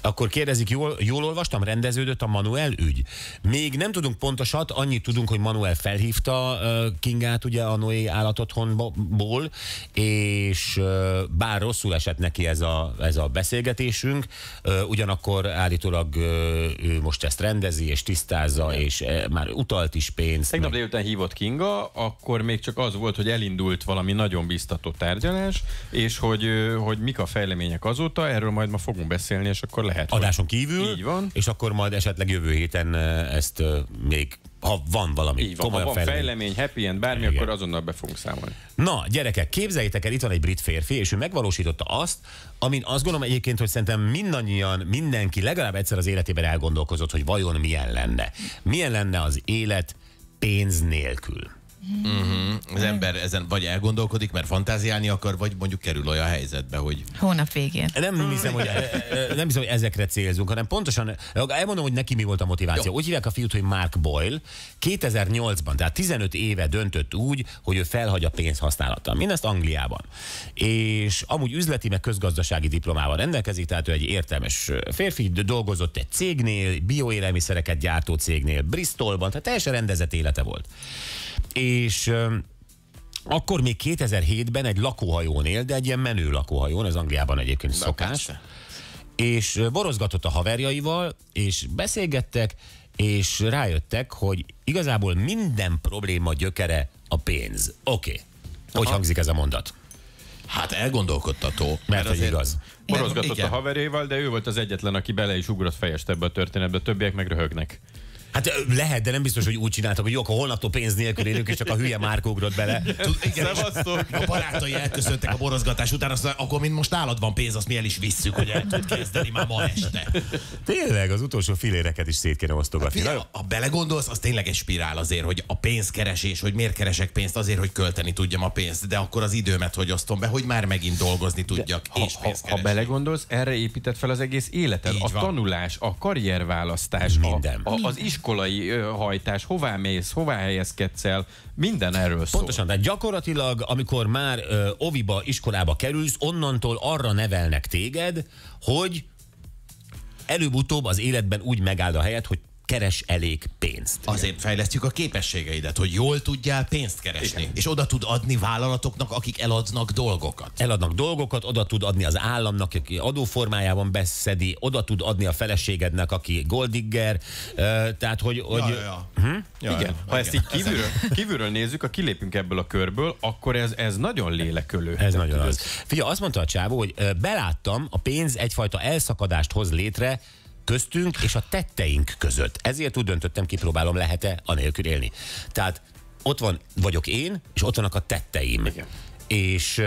Akkor kérdezik, jól olvastam, rendeződött a Manuel ügy? Még nem tudunk pontosat, annyit tudunk, hogy Manuel felhívta Kingát, ugye a Noé állatotthonból, és bár rosszul esett neki ez a beszélgetésünk, ugyan akkor állítólag ő most ezt rendezi, és tisztázza, és már utalt is pénzt. Tegnap délután hívott Kinga, akkor még csak az volt, hogy elindult valami nagyon biztató tárgyalás, és hogy mik a fejlemények azóta, erről majd ma fogunk beszélni, és akkor lehet. Adáson kívül, így van. És akkor majd esetleg jövő héten ezt még, ha van valami így komoly van, fejlemény, happy end, bármi, igen, akkor azonnal be fogunk számolni. Na, gyerekek, képzeljétek el, itt van egy brit férfi, és ő megvalósította azt, amin azt gondolom egyébként, hogy szerintem mindannyian, mindenki legalább egyszer az életében elgondolkozott, hogy vajon milyen lenne. Milyen lenne az élet pénz nélkül? Az ember ezen vagy elgondolkodik, mert fantáziálni akar, vagy mondjuk kerül olyan helyzetbe, hogy... Hónap végén. Nem hiszem, hogy ezekre célzunk, hanem pontosan, elmondom, hogy neki mi volt a motiváció. Jó. Úgy hívják a fiút, hogy Mark Boyle, 2008-ban, tehát 15 éve döntött úgy, hogy ő felhagy a pénz használattal. Mindezt Angliában. És amúgy üzleti, meg közgazdasági diplomával rendelkezik, tehát ő egy értelmes férfi, dolgozott egy cégnél, bioélelmiszereket gyártó cégnél, Bristolban, tehát teljesen rendezett élete volt. És akkor még 2007-ben egy lakóhajón élt, de egy ilyen menő lakóhajón, ez Angliában egyébként szokás. És borozgatott a haverjaival, és beszélgettek, és rájöttek, hogy igazából minden probléma gyökere a pénz. Oké. Hogy hangzik ez a mondat? Hát elgondolkodtató. Mert az igaz. Borozgatott a haverjaival, de ő volt az egyetlen, aki bele is ugrott fejest ebbe a történetbe, a többiek meg röhögnek. Hát lehet, de nem biztos, hogy úgy csináltak, hogy jó, akkor holnaptól pénz nélkül élünk, és csak a hülye Márk ugrott bele. A barátai elköszöntek a borozgatás után, azt mondja, akkor mint most nálad van pénz, azt mi el is visszük, hogy el tud kezdeni már ma este. Tényleg, az utolsó filéreket is szét kéne osztogatni. Hát, ha belegondolsz, az tényleg egy spirál azért, hogy a pénzkeresés, hogy miért keresek pénzt, azért, hogy költeni tudjam a pénzt, de akkor az időmet hogy osztom be, hogy már megint dolgozni tudjak. Ha belegondolsz, erre épített fel az egész életed. A tanulás, a karrierválasztás, az iskolai hajtás, hová mész, hová helyezkedsz el, minden erről szól. Pontosan, tehát gyakorlatilag, amikor már oviba, iskolába kerülsz, onnantól arra nevelnek téged, hogy előbb-utóbb az életben úgy megáll a helyed, hogy keres elég pénzt. Azért fejlesztjük a képességeidet, hogy jól tudjál pénzt keresni. Igen. És oda tud adni vállalatoknak, akik eladnak dolgokat. Eladnak dolgokat, oda tud adni az államnak, aki adóformájában beszedi, oda tud adni a feleségednek, aki goldigger. Tehát, hogy... Igen. Ha ezt így kívülről nézzük, ha kilépünk ebből a körből, akkor ez nagyon lélekölő. Ez nagyon az. Figyelj, azt mondta a csávó, hogy beláttam, a pénz egyfajta elszakadást hoz létre köztünk és a tetteink között. Ezért úgy döntöttem, kipróbálom, lehet-e anélkül élni. Tehát ott van, vagyok én, és ott vannak a tetteim. Igen. És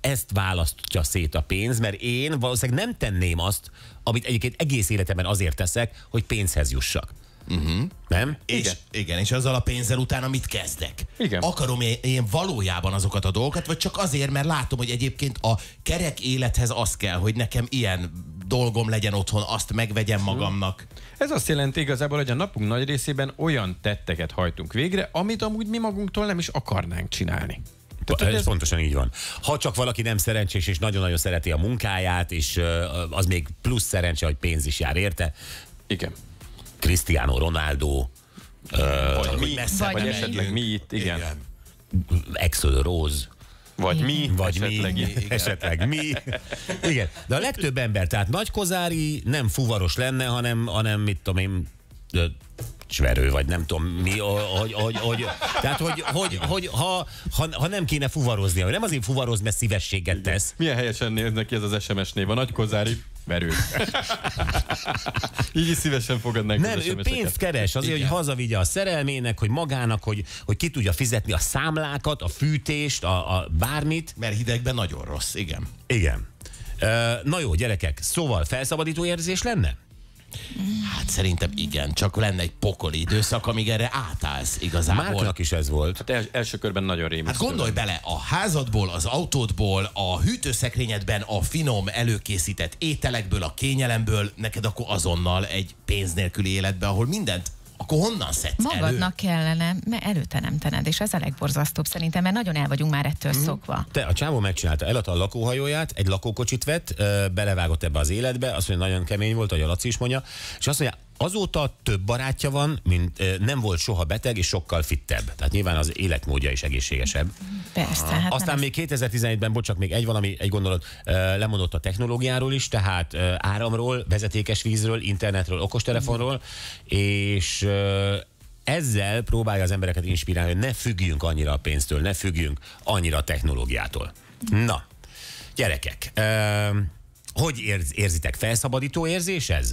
ezt választja szét a pénz, mert én valószínűleg nem tenném azt, amit egyébként egész életemben azért teszek, hogy pénzhez jussak. Nem? És azzal a pénzzel utána mit kezdek? Igen. Akarom én valójában azokat a dolgokat, vagy csak azért, mert látom, hogy egyébként a kerek élethez az kell, hogy nekem ilyen dolgom legyen otthon, azt megvegyem magamnak. Ez azt jelenti igazából, hogy a napunk nagy részében olyan tetteket hajtunk végre, amit amúgy mi magunktól nem is akarnánk csinálni. Tehát, ez pontosan így van. Ha csak valaki nem szerencsés, és nagyon-nagyon szereti a munkáját, és az még plusz szerencse, hogy pénz is jár érte. Igen. Cristiano Ronaldo. Vagy esetleg mi itt, igen. Axl Rose. Vagy mi, esetleg mi. Igen, de a legtöbb ember, tehát Nagy Kozári nem fuvaros lenne, hanem mit tudom én, Csverő, vagy nem tudom mi, tehát ha nem kéne fuvarozni, nem azért fuvaroz, mert szívességet tesz. Milyen helyesen néz neki ez az SMS név, a Nagy Kozári Verő. Így is szívesen fogadnánk. Nem, ő pénzt keres azért, igen, hogy hazavigye a szerelmének, hogy magának, hogy ki tudja fizetni a számlákat, a fűtést, a bármit. Mert hidegben nagyon rossz, igen. Igen. Na jó, gyerekek, szóval felszabadító érzés lenne? Hát szerintem igen, csak lenne egy pokoli időszak, amíg erre átállsz igazából. Márknak is ez volt. Hát első körben nagyon rémisztő. Hát gondolj bele, a házadból, az autódból, a hűtőszekrényedben a finom előkészített ételekből, a kényelemből, neked akkor azonnal egy pénz nélküli életbe, ahol mindent akkor honnan szedsz elő? Magadnak kellene, mert előteremtened, és ez a legborzasztóbb szerintem, mert nagyon el vagyunk már ettől szokva. A csávó megcsinálta, eladta a lakóhajóját, egy lakókocsit vett, belevágott ebbe az életbe, azt mondja, nagyon kemény volt, ahogy a Laci is mondja, és azt mondja, Azóta több barátja van, mint nem volt soha beteg, és sokkal fittebb. Tehát nyilván az életmódja is egészségesebb. Persze. Hát aztán még 2017-ben, bocsánat, még egy gondolat, lemondott a technológiáról is, tehát áramról, vezetékes vízről, internetről, okostelefonról, és ezzel próbálja az embereket inspirálni, hogy ne függjünk annyira a pénztől, ne függjünk annyira a technológiától. Na, gyerekek, hogy érzitek? Felszabadító érzés ez?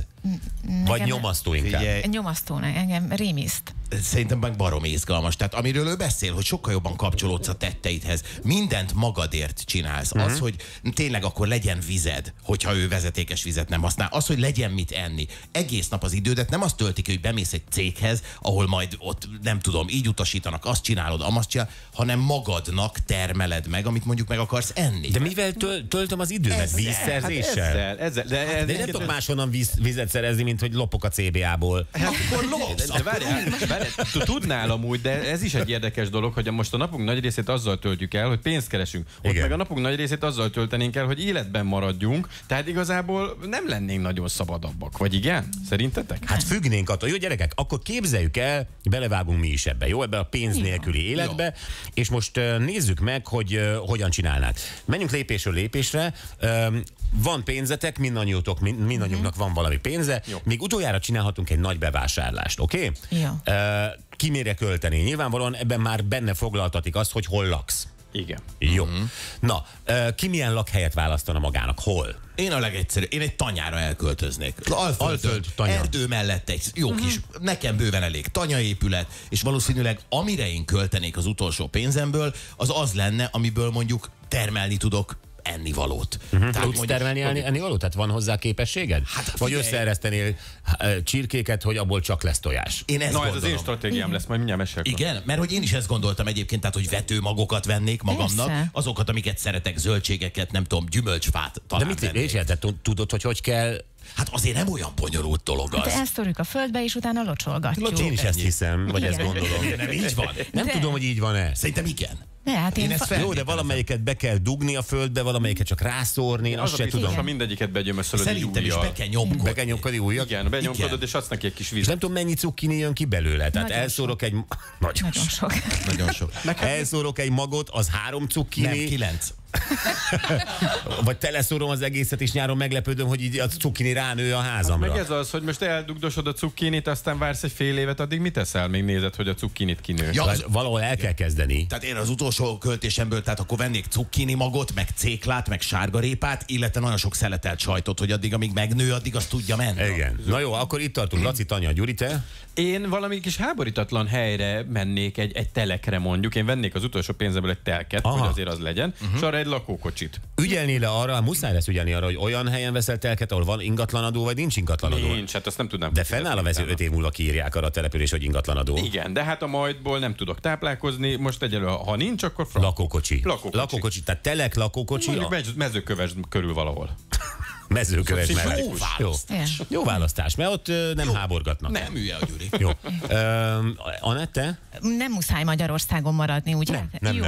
Vagy nyomasztó inkább? Nyomasztónak, engem rémiszt. Szerintem meg baromi izgalmas. Tehát amiről ő beszél, hogy sokkal jobban kapcsolódsz a tetteidhez. Mindent magadért csinálsz. Az, hogy tényleg akkor legyen vized, hogyha ő vezetékes vizet nem használ. Az, hogy legyen mit enni. Egész nap az idődet nem azt töltik, hogy bemész egy céghez, ahol majd ott nem tudom, így utasítanak, azt csinálod, amaz csinál, hanem magadnak termeled meg, amit mondjuk meg akarsz enni. De mivel töltöm az időmet? Vízszerzéssel? Hát ezzel. De nem tudok máshonnan vizet szerezni, mint hogy lopok a CBA-ból. Hát, akkor lopsz! Tudnál amúgy, de ez is egy érdekes dolog, hogy most a napunk nagy részét azzal töltjük el, hogy pénzt keresünk. Ott meg a napunk nagy részét azzal töltenénk el, hogy életben maradjunk, tehát igazából nem lennénk nagyon szabadabbak. Vagy igen? Szerintetek? Hát függnénk attól. Jó gyerekek, akkor képzeljük el, belevágunk mi is ebbe, jó? Ebbe a pénz nélküli életbe. Jó. És most nézzük meg, hogy hogyan csinálnák. Menjünk lépésről lépésre. Van pénzetek, mindannyiunknak van valami pénze. Jó. Még utoljára csinálhatunk egy nagy bevásárlást, oké? Okay? Ki mire költeni? Nyilvánvalóan ebben már benne foglaltatik azt, hogy hol laksz. Igen. Jó. Na, ki milyen lakhelyet választana magának? Hol? Én a legegyszerűbb. Én egy tanyára elköltöznék. Alföld tanya. Erdő mellett egy jó kis, nekem bőven elég tanyaépület, és valószínűleg amire én költenék az utolsó pénzemből, az lenne, amiből mondjuk termelni tudok ennivalót. Tudsz termelni ennivalót? Tehát van hozzá képességed? Hát, vagy összeeresztenél csirkéket, hogy abból csak lesz tojás? Én ezt gondolom. Ez az én stratégiám lesz, majd mindjárt mesélek. Igen, mert hogy én is ezt gondoltam egyébként, tehát hogy vetőmagokat vennék magamnak, azokat, amiket szeretek, zöldségeket, nem tudom, gyümölcsfát talán. De mit érted? Tudod, hogy hogy kell? Hát azért nem olyan bonyolult dolog az. De elszorjuk a földbe, és utána locsolgatjuk. Én is ezt hiszem, vagy ezt gondolom. Nem így van. Nem tudom, hogy így van-e. Szerintem igen. Ne, hát én jó, de valamelyiket be kell dugni a földbe, valamelyiket csak rászórni, én azt sem tudom. Ha mindegyiket begyömöszölöd egy újjal. Szerintem is be kell nyomkodni. Be kell nyomkodni újjal. Igen, benyomkodod, és adsz neki egy kis víz. Nem tudom, mennyi cukkini jön ki belőle. Tehát elszórok egy... Nagyon sok. Elszórok egy magot, az 3 cukkini. Nem, 9. Vagy teleszórom az egészet, és nyáron meglepődöm, hogy így a cukkini ránő a házamra. Hát meg ez az, hogy most eldugdosod a cukkinit, aztán vársz egy fél évet, addig mit teszel? Még nézed, hogy a cukkinit kinő. Ja, valahol el kell kezdeni. Tehát én az utolsó költésemből, tehát akkor vennék cukkini magot, meg céklát, meg sárgarépát, illetve nagyon sok szeletelt sajtot, hogy addig, amíg megnő, addig azt tudja menni. Igen. Na jó, akkor itt tartunk. Laci, Tanya, Gyuri, te? Én valami kis háborítatlan helyre mennék, egy telekre mondjuk. Én vennék az utolsó pénzemből egy telket, hogy azért az legyen. Egy lakókocsit. Ügyelnél arra, muszáj lesz ügyelni arra, hogy olyan helyen veszel telket, ahol van ingatlanadó, vagy nincs ingatlanadó? Nincs, hát azt nem tudnám. De fennáll a vezér, 5 év múlva kiírják arra a település, hogy ingatlanadó. Igen, de hát a majdból nem tudok táplálkozni, most egyelőre, ha nincs, akkor lakókocsi, tehát telek, lakókocsi. Mondjuk Mezőköves körül valahol. Mezőköves mellett. Jó választás, mert ott nem háborgatnak. Nem ülje a Gyuri. Jó. Anett, te? Nem muszáj Magyarországon maradni, ugye?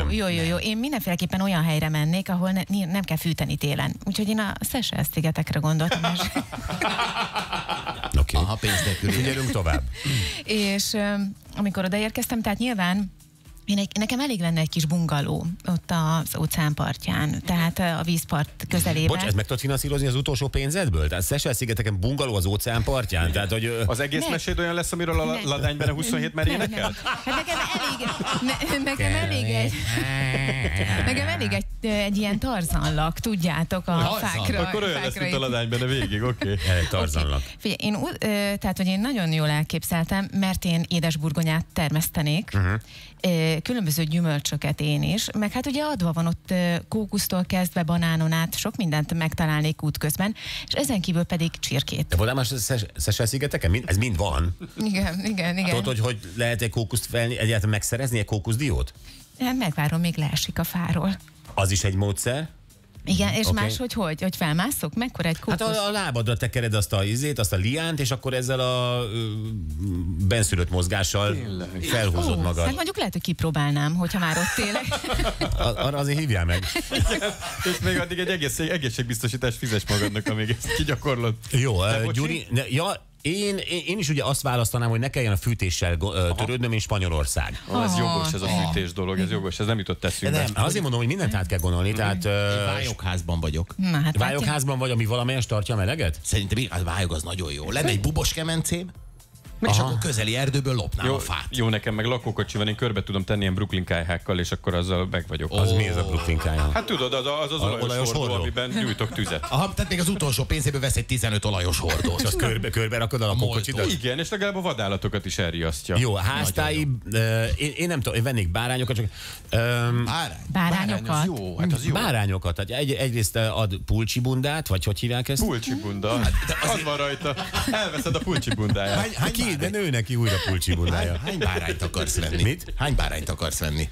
Jó. Én mindenféleképpen olyan helyre mennék, ahol nem kell fűteni télen. Úgyhogy én a Seychelle-szigetekre gondoltam. Oké. Aha, pénz nélkül. Figyelünk tovább. És amikor odaérkeztem, tehát nyilván nekem elég lenne egy kis bungaló ott az óceánpartján, tehát a vízpart közelében. Bocs, ezt meg tudod finanszírozni az utolsó pénzedből? Tehát Seychelle-szigeteken bungaló az óceánpartján? Tehát, hogy... Az egész meséd olyan lesz, amiről a ladány benne 27 már énekel? Nekem elég egy ilyen tarzanlak, tudjátok, a fákra. Akkor olyan lesz, mint a ladány benne végig, oké. Tarzanlak. Figyelj, tehát, hogy én nagyon jól elképzeltem, mert én édesburgonyát termesztenék, különböző gyümölcsöket én is, meg hát ugye adva van ott kókusztól kezdve banánon át, sok mindent megtalálnék útközben, és ezen kívül pedig csirkét. De valami más Seychelle-szigeteken? Ez mind van. Igen. Tudod, hogy lehet egy kókuszt egyáltalán megszerezni, egy kókuszdiót? Hát megvárom, még leesik a fáról. Az is egy módszer? Igen, és máshogy hogy felmászok? Mekkora egy kókusz? Hát a lábadra tekered azt a izét, azt a liánt, és akkor ezzel a benszülött mozgással felhúzod magad. Hát mondjuk lehet, hogy kipróbálnám, hogyha már ott élek. Arra azért hívjál meg. És még addig egy egészségbiztosítást fizes magadnak, amíg ezt kigyakorlod. Jó, Gyuri, Én is ugye azt választanám, hogy ne kelljen a fűtéssel törődnöm, én Spanyolország. Ez jogos, ez a fűtés dolog, ez jogos, ez nem jutott eszünkbe. Nem, azért mondom, hogy mindent át kell gondolni. Tehát vályogházban vagyok. Vályogházban vagy, ami valamelyest tartja meleget? Szerintem a vályog az nagyon jó. Lenne egy bubos kemencém, és akkor közeli erdőből lopnám a fát. Jó, nekem meg lakókocsi van, én körbe tudom tenni ilyen Brooklyn kályhákkal, és akkor azzal meg vagyok. Az mi ez a Brooklyn kályha? Hát tudod, az az olajos hordó, amiben gyújtok tüzet. Aha, tehát még az utolsó pénzéből vesz egy 15 olajos hordót. És azt körbe rakod a lakókocsidat? Igen, és legalább a vadállatokat is elriasztja. Jó, háztáib, én nem tudom, én vennék bárányokat, csak... Bárányokat? Jó, hát az jó. Bárányokat, tehát egyrészt ad pulcsibundát, vagy hogy hívják ezt? Pulcsibunda. Az van rajta. Elveszed a pulcsibundáját. De nő neki újra pulcsibudája. Hány bárányt akarsz venni? Mit? Hány bárányt akarsz venni?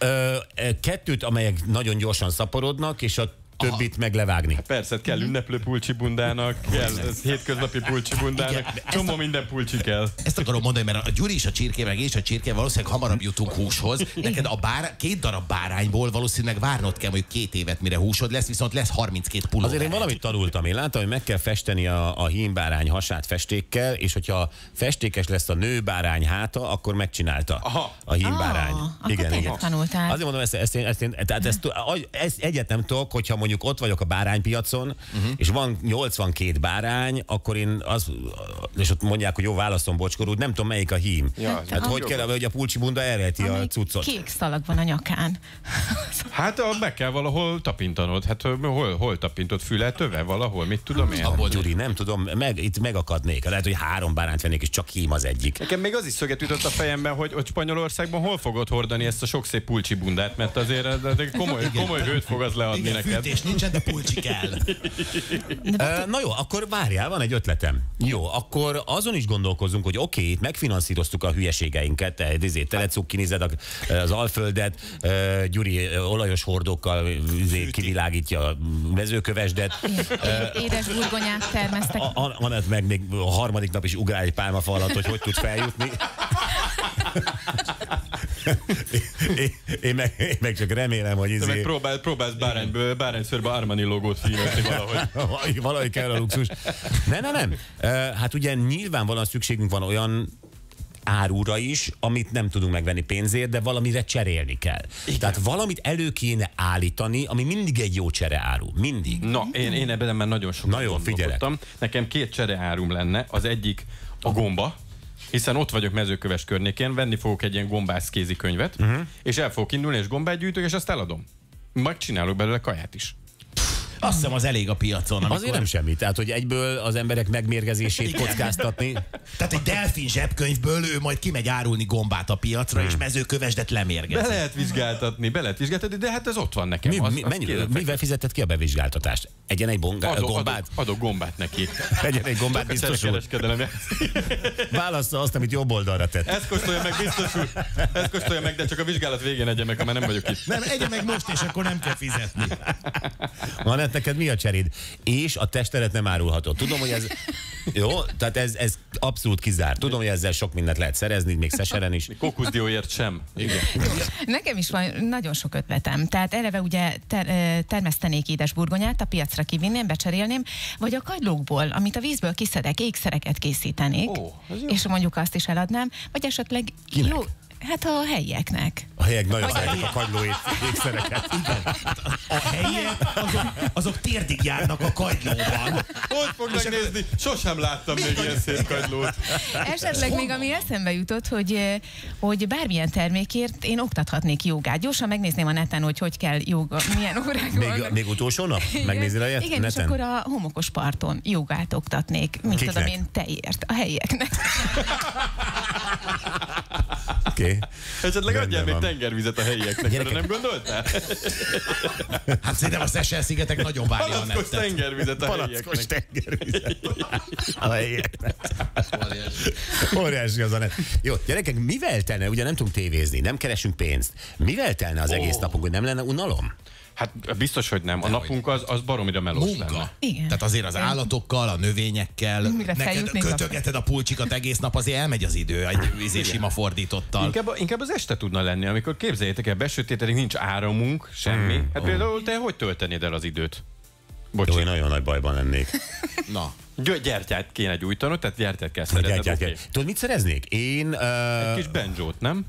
2, amelyek nagyon gyorsan szaporodnak, és a többit meg levágni. Hát persze, kell ünneplő pulcsibundának, kell hétköznapi pulcsibundának, csomó minden pulcsi kell. Ezt akarom mondani, mert a Gyuri is a csirke, meg és a csirke, valószínűleg hamarabb jutunk húshoz. Neked a 2 darab bárányból valószínűleg várnod kell, hogy 2 évet, mire húsod lesz, viszont lesz 32 puló. Azért én valamit tanultam, én láttam, hogy meg kell festeni a hímbárány hasát festékkel, és hogyha festékes lesz a nőbárány háta, akkor megcsinálta. Aha. A hímbárány. Igen. Tanultál. Azért mondom, ezt egyet nem tudok, hogyha mondjuk ott vagyok a báránypiacon, és van 82 bárány, akkor én az, és ott mondják, hogy jó, választom, bocskorú, nem tudom, melyik a hím. Ja, hát hogy kell, hogy a pulcsibunda elrejti a cuccot. Kék szalag van a nyakán. Hát meg kell valahol tapintanod. Hát hol tapintod, füleltöve valahol, mit tudom én? Abból, Gyuri, nem tudom, itt megakadnék. Lehet, hogy 3 bárányt vennék, és csak hím az egyik. Nekem még az is szöget ütött a fejemben, hogy Spanyolországban hol fogod hordani ezt a sok szép pulcsibundát, mert azért komoly hőt fog az leadni neked. És nincsen, de pulcsi kell. Na jó, akkor várjál, van egy ötletem. Jó, akkor azon is gondolkozunk, hogy oké, itt megfinanszíroztuk a hülyeségeinket, telecukkinized az Alföldet, Gyuri olajos hordókkal kivilágítja a mezőkövesdet. Édes burgonyát termesztek. Anett meg még a 3. nap is ugrál egy pálmafa alatt, hogy tud feljutni. Én meg csak remélem, hogy izé... Próbálsz bárányszörbe Armani logót fíjelni valahogy. Valahogy kell a luxus. Nem. Hát ugye nyilvánvalóan szükségünk van olyan árura is, amit nem tudunk megvenni pénzért, de valamire cserélni kell. Igen. Tehát valamit elő kéne állítani, ami mindig egy jó csereáru. Mindig. Na, én ebben már nagyon sokat gondolkodtam. Nekem 2 csereárum lenne. Az egyik a gomba, hiszen ott vagyok Mezőköves környékén, venni fogok egy ilyen gombász kézikönyvet, és el fogok indulni, és gombát gyűjtök, és azt eladom. Majd csinálok belőle kaját is. Azt hiszem, az elég a piacon. Amikor... Azért nem semmi. Tehát, hogy egyből az emberek megmérgezését kockáztatni. Tehát egy delfin zsebkönyvből ő majd kimegy árulni gombát a piacra, és Mezőkövesdet lemérgezi. Be lehet vizsgáltatni, de hát ez ott van nekem. Mivel fizetett ki a bevizsgáltatást? Egyen egy gombát? Adok gombát neki. Egyen egy gombát, biztos úr. Válassza azt, amit jobb oldalra tett. Ezt kóstolja meg, biztos úr. Ezt kóstolja meg, de csak a vizsgálat végén egyen meg, ha már nem vagyok itt. Nem, egyen meg most, és akkor nem kell fizetni. Neked mi a cseréd? És a testedet nem árulhatod. Tudom, hogy ez... Jó? Tehát ez abszolút kizárt. Tudom, hogy ezzel sok mindent lehet szerezni, még Seychellen is. Kokosdióért sem. Igen. Nekem is van nagyon sok ötletem. Tehát eleve ugye termesztenék édes burgonyát, a piacra kivinném, becserélném, vagy a kagylókból, amit a vízből kiszedek, ékszereket készítenék, és mondjuk azt is eladnám, vagy esetleg... Kinek? Jó. Hát a helyieknek. A helyiek nagyon szeretik a kagyló ékszereket. A helyiek azok térdig járnak a kagylóban. Ott fognak nézni, sosem láttam még ilyen szép kagylót. Esetleg még ami eszembe jutott, hogy bármilyen termékért én oktathatnék jogát. Gyorsan megnézném a neten, hogy kell joga, milyen órák vannak. Még utolsó nap? Megnézni a neten? Igen, és akkor a homokos parton jogát oktatnék. Mit tudom én, tejért. A helyieknek. Okay. Esetleg adjál még tengervizet a helyieknek, gyerekek. Nem gondoltál? Hát szerintem a Seychelle-szigetek nagyon várja a nettet. Tengervizet a palackos tengervizet a helyieknek. Óriási az a net. Jó, gyerekek, mivel telne, ugye nem tudunk tévézni, nem keresünk pénzt, mivel telne az egész napunk, hogy nem lenne unalom? Hát biztos, hogy nem. A napunk az baromira melós lenne. Igen. Tehát azért az állatokkal, a növényekkel, neked kötögeted a pulcsikat egész nap, azért elmegy az idő egy sima fordítottal. Inkább az este tudna lenni, amikor képzeljétek el, besötétedik, nincs áramunk, semmi. Hát például te hogy töltenéd el az időt? Bocsi. Én nagyon nagy bajban lennék. Na. Gyertyát kéne gyújtanod, tehát gyertyát kell szerezned. Okay. Tudod, mit szereznék? Én... Egy kis benjót, nem?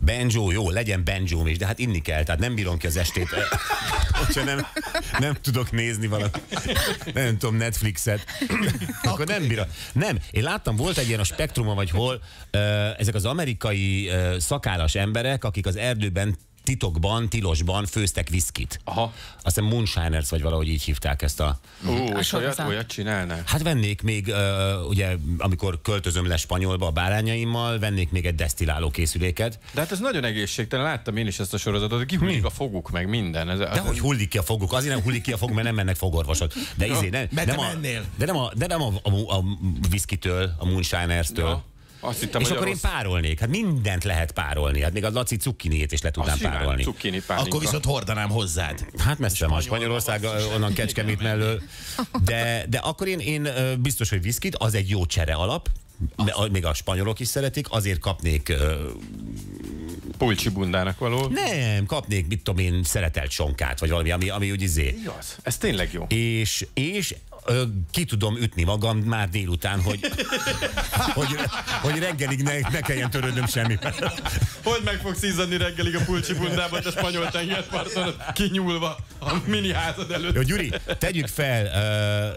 Benjó, jó, legyen benjóm is, de hát inni kell, tehát nem bírom ki az estét. Hogyha nem tudok nézni valamit, nem tudom, Netflixet, akkor nem bírom. Nem, én láttam, volt egy ilyen a Spektrumon, vagy hol, ezek az amerikai szakállas emberek, akik az erdőben titokban, tilosban főztek viszkit. Aha. Aztán Moonshiners, vagy valahogy így hívták ezt a... és olyat csinálnak? Hát vennék még, ugye, amikor költözöm le Spanyolba a bárányaimmal, vennék még egy desztilláló készüléket. De hát ez nagyon egészségtelen, láttam én is ezt a sorozatot, kihullik a foguk, meg minden. Ez, de hogy hullik ki a foguk? Azért nem hullik ki a foguk, mert nem mennek fogorvosok. De izé, nem a viszkitől, a Moonshiners-től. Ja. Azt hittem, és akkor én párolnék. Hát mindent lehet párolni. Hát még a Laci cukkiniét is le tudnám párolni. Akkor viszont hordanám hozzád. Hát messze van. Spanyolország, onnan Kecskemét mellől. De akkor én biztos, hogy viszkit, az egy jó csere alap. Még a spanyolok is szeretik. Azért kapnék... Pulcsi bundának való. Nem, kapnék, mit tudom én, szeretelt sonkát, vagy valami, ami úgy izé. Igaz, ez tényleg jó. És ki tudom ütni magam már délután, hogy reggelig ne kelljen törődnöm semmivel. Hogy meg fogsz izzadni reggelig a pulcsi bundában, a spanyol tengerparton kinyúlva a mini házad előtt. Jó, Gyuri, tegyük fel,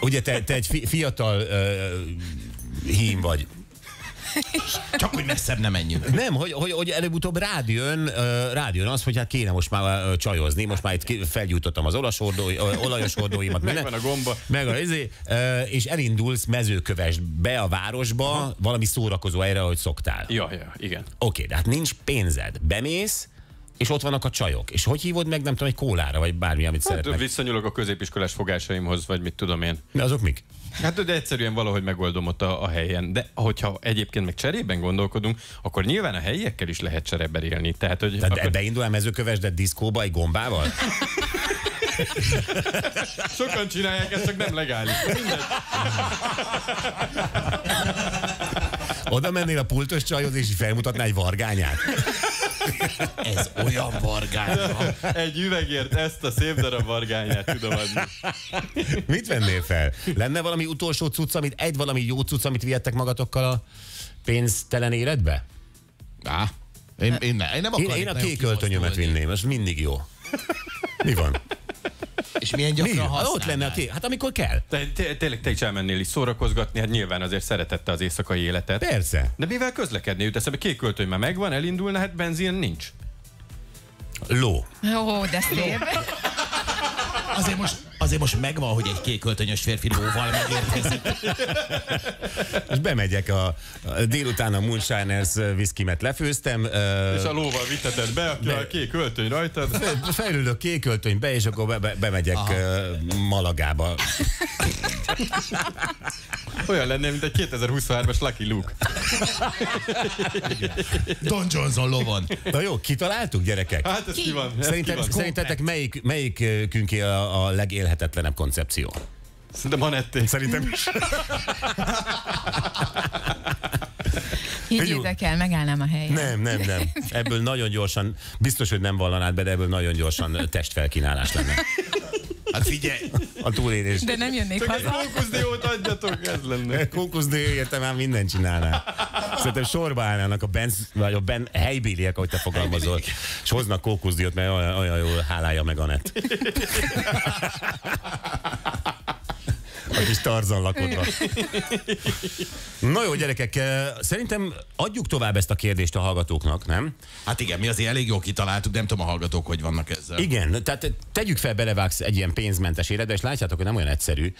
ugye te egy fiatal hím vagy. Csak hogy messzebb nem menjünk. Nem, hogy előbb-utóbb rád jön az, hogy hát kéne most már csajozni. Most már itt felgyújtottam az olajos hordóimat. Megvan a gomba. Megvan, és elindulsz Mezőkövesdbe a városba, valami szórakozó erre, ahogy szoktál. Ja, igen. Oké, de hát nincs pénzed. Bemész, és ott vannak a csajok. És hogy hívod meg, nem tudom, egy kólára, vagy bármi, amit szeretnek? Visszanyúlok a középiskolás fogásaimhoz, vagy mit tudom én. De azok mik? Hát, de egyszerűen valahogy megoldom ott a helyen. De hogyha egyébként meg cserében gondolkodunk, akkor nyilván a helyiekkel is lehet cserében élni. Tehát, hogy... Akkor... beindul a Mezőkövesd diszkóba egy gombával? Sokan csinálják, ez csak nem legális. Oda mennél a pultos csajhoz, és felmutatná egy vargányát? Ez olyan vargány. Egy üvegért ezt a szép darab vargányát tudom adni. Mit vennél fel? Lenne valami utolsó cucc, valami jó cucc, amit vihettek magatokkal a pénztelen életbe? Á, én nem akarok. Én a kék öltönyömet vinném, ez mindig jó. Mi van? És milyen gyakran használnál? Ott lenne a kék, hát amikor kell. Tényleg te is elmennél is szórakozgatni, hát nyilván azért szeretette az éjszakai életet. Persze. De mivel közlekedni jut eszembe? Kék öltöny már megvan, elindulna, hát benzin nincs. Ló. Ó, de szép. Azért most megvan, hogy egy kék öltönyös férfi lóval megérkezik. És bemegyek délután a Moonshiners viszkimet lefőztem. És a lóval viteted be, aki a kék öltöny rajtad. Felülök kék öltönybe, és akkor bemegyek Malagába. Olyan lennél, mint egy 2023-as Lucky Luke. Don Johnson lovon. Na jó, kitaláltuk, gyerekek? Hát ez ki van. Szerintetek melyikünké a legélhetetlenebb koncepció? Szerintem Anetté. Szerintem is. Higgyétek el, megállnám a helyet. Nem. Ebből nagyon gyorsan, biztos, hogy nem vallanád be, de ebből nagyon gyorsan testfelkínálás lenne. Hát figyelj! A túlélés. De nem jönnék haza. Konkuszdiót adjatok, ez lenne. Konkuszdió, értem, már mindent csinálnál. Szerintem sorba állnának a helybéliek, ahogy te fogalmazol. És hoznak konkuszdiót, mert olyan jól hálálja meg Anett. A kis Tarzan lakodva. Na jó, gyerekek, szerintem adjuk tovább ezt a kérdést a hallgatóknak, nem? Hát igen, mi azért elég jól kitaláltuk, nem tudom a hallgatók, hogy vannak ezzel. Igen, tehát tegyük fel, belevágsz egy ilyen pénzmentes életbe, és látjátok, hogy nem olyan egyszerű.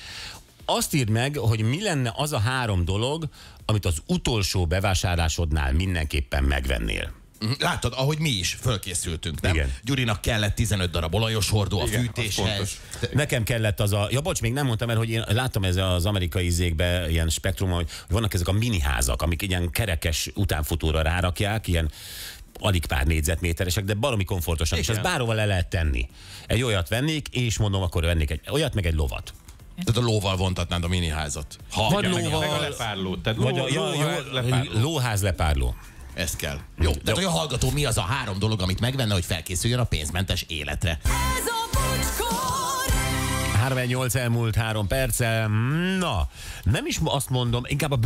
Azt írd meg, hogy mi lenne az a 3 dolog, amit az utolsó bevásárlásodnál mindenképpen megvennél. Látod, ahogy mi is fölkészültünk, nem? Igen. Gyurinak kellett 15 darab olajos hordó a fűtéshez. Nekem kellett az a... Ja, bocs, még nem mondtam, mert hogy én láttam ez az amerikai izékben, ilyen Spektrumon, hogy vannak ezek a miniházak, amik ilyen kerekes utánfutóra rárakják, ilyen alig pár négyzetméteresek, de baromi komfortosan. Igen. És ezt bárhova le lehet tenni. Egy olyat vennék, és mondom, akkor vennék egy olyat, meg egy lovat. Tehát a lóval vontatnád a miniházat. Vagy lóval... Lóház lepárló. Ez kell. Jó. De hogy a hallgató, mi az a 3 dolog, amit megvenne, hogy felkészüljön a pénzmentes életre? Ez a 38 elmúlt 3 perccel. Na, nem is azt mondom, inkább a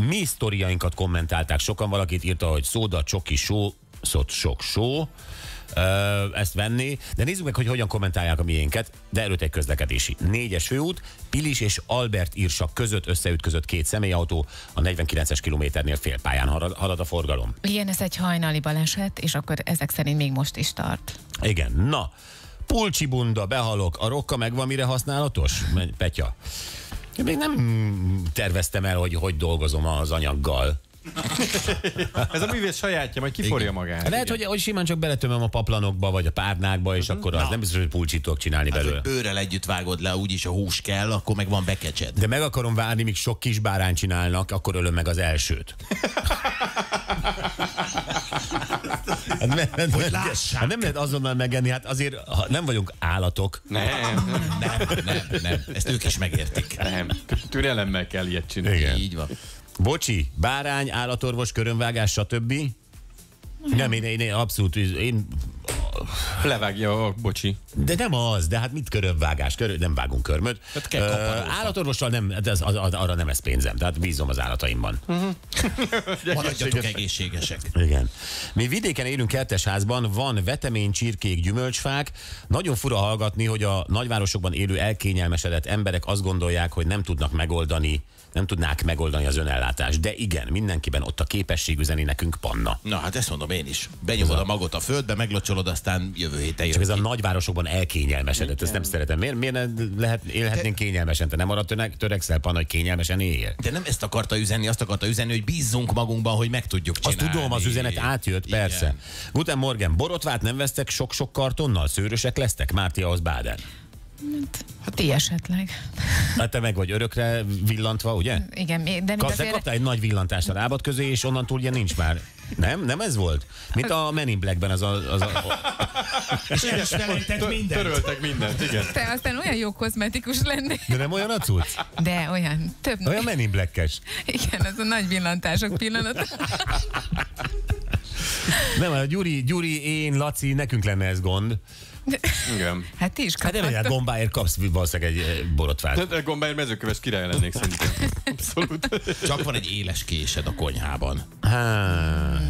mi sztoriainkat kommentálták sokan. Valakit írta, hogy szóda, csoki, só, szót, sok, só. Ezt venni, de nézzük meg, hogy hogyan kommentálják a miénket, de előtt egy közlekedési. 4-es főút, Pilis és Albert Irsak között összeütközött két személyautó, a 49-es kilométernél félpályán halad a forgalom. Igen, ez egy hajnali baleset, és akkor ezek szerint még most is tart. Igen, na, pulcsi bunda, behalok, a rokka megvan mire használatos? Petya. Én még nem terveztem el, hogy dolgozom az anyaggal. Ez a művész sajátja, majd kiforja igen. magát. Lehet, hogy simán csak beletömöm a paplanokba, vagy a párnákba, és akkor az nem biztos, hogy pulcsit tudok csinálni hát, belőle. Bőrrel együtt vágod le, úgyis a hús kell, akkor meg van bekecsed. De meg akarom várni, míg sok kis bárány csinálnak, akkor ölöm meg az elsőt. Nem lehet azonnal megenni, hát azért nem vagyunk állatok. Nem. Ezt ők is megértik. Nem. Türelemmel kell ilyet csinálni. Igen. Így van. Bocsi, bárány, állatorvos, körönvágás, stb. Nem, én abszolút... Én... Levágja a bocsi. De nem az, de hát mit körönvágás? Nem vágunk körmöt. Hát állatorvossal nem, arra nem ez pénzem, tehát bízom az állataimban. Maradjatok egészségesek. Igen. Mi vidéken élünk kertesházban, van vetemény, csirkék, gyümölcsfák. Nagyon fura hallgatni, hogy a nagyvárosokban élő elkényelmesedett emberek azt gondolják, hogy nem tudnák megoldani az önellátást. De igen, mindenkiben ott a képesség üzeni nekünk Panna. Na hát ezt mondom én is. Benyomod a magot a földbe, meglocsolod, aztán jövő héten jön. Csak ez a nagyvárosokban elkényelmesedett, igen. Ezt nem szeretem. Miért élhetnénk kényelmesen? Te nem arra törekszel, Panna, hogy kényelmesen éljél? De nem ezt akarta üzenni, azt akarta üzenni, hogy bízzunk magunkban, hogy meg tudjuk csinálni. Azt tudom, az üzenet átjött, igen. Persze. Guten Morgen, borotvát nem vesztek sok-sok kartonnal? Szőrösek lesztek? Mártiahoz Báden. Hát ti esetleg. Hát te meg vagy örökre villantva, ugye? Igen, de azért... Kaptál egy nagy villantást a rábad közé, és onnantól ugye nincs már. Nem ez volt? Mint a Men in Blackben és felejtett mindent. Töröltek mindent, igen. Te aztán olyan jó kozmetikus lennél. De nem olyan acuc? De olyan. Több. Olyan Men in Black-es. Igen, ez a nagy villantások pillanata. Nem, a Gyuri, én, Laci, nekünk lenne ez gond. Igen. Hát ti is kaphattok. Hát gombáért kapsz valószínűleg egy borotvát. De gombáért mezőköves király lennék szerintem. Abszolút. Csak van egy éles késed a konyhában.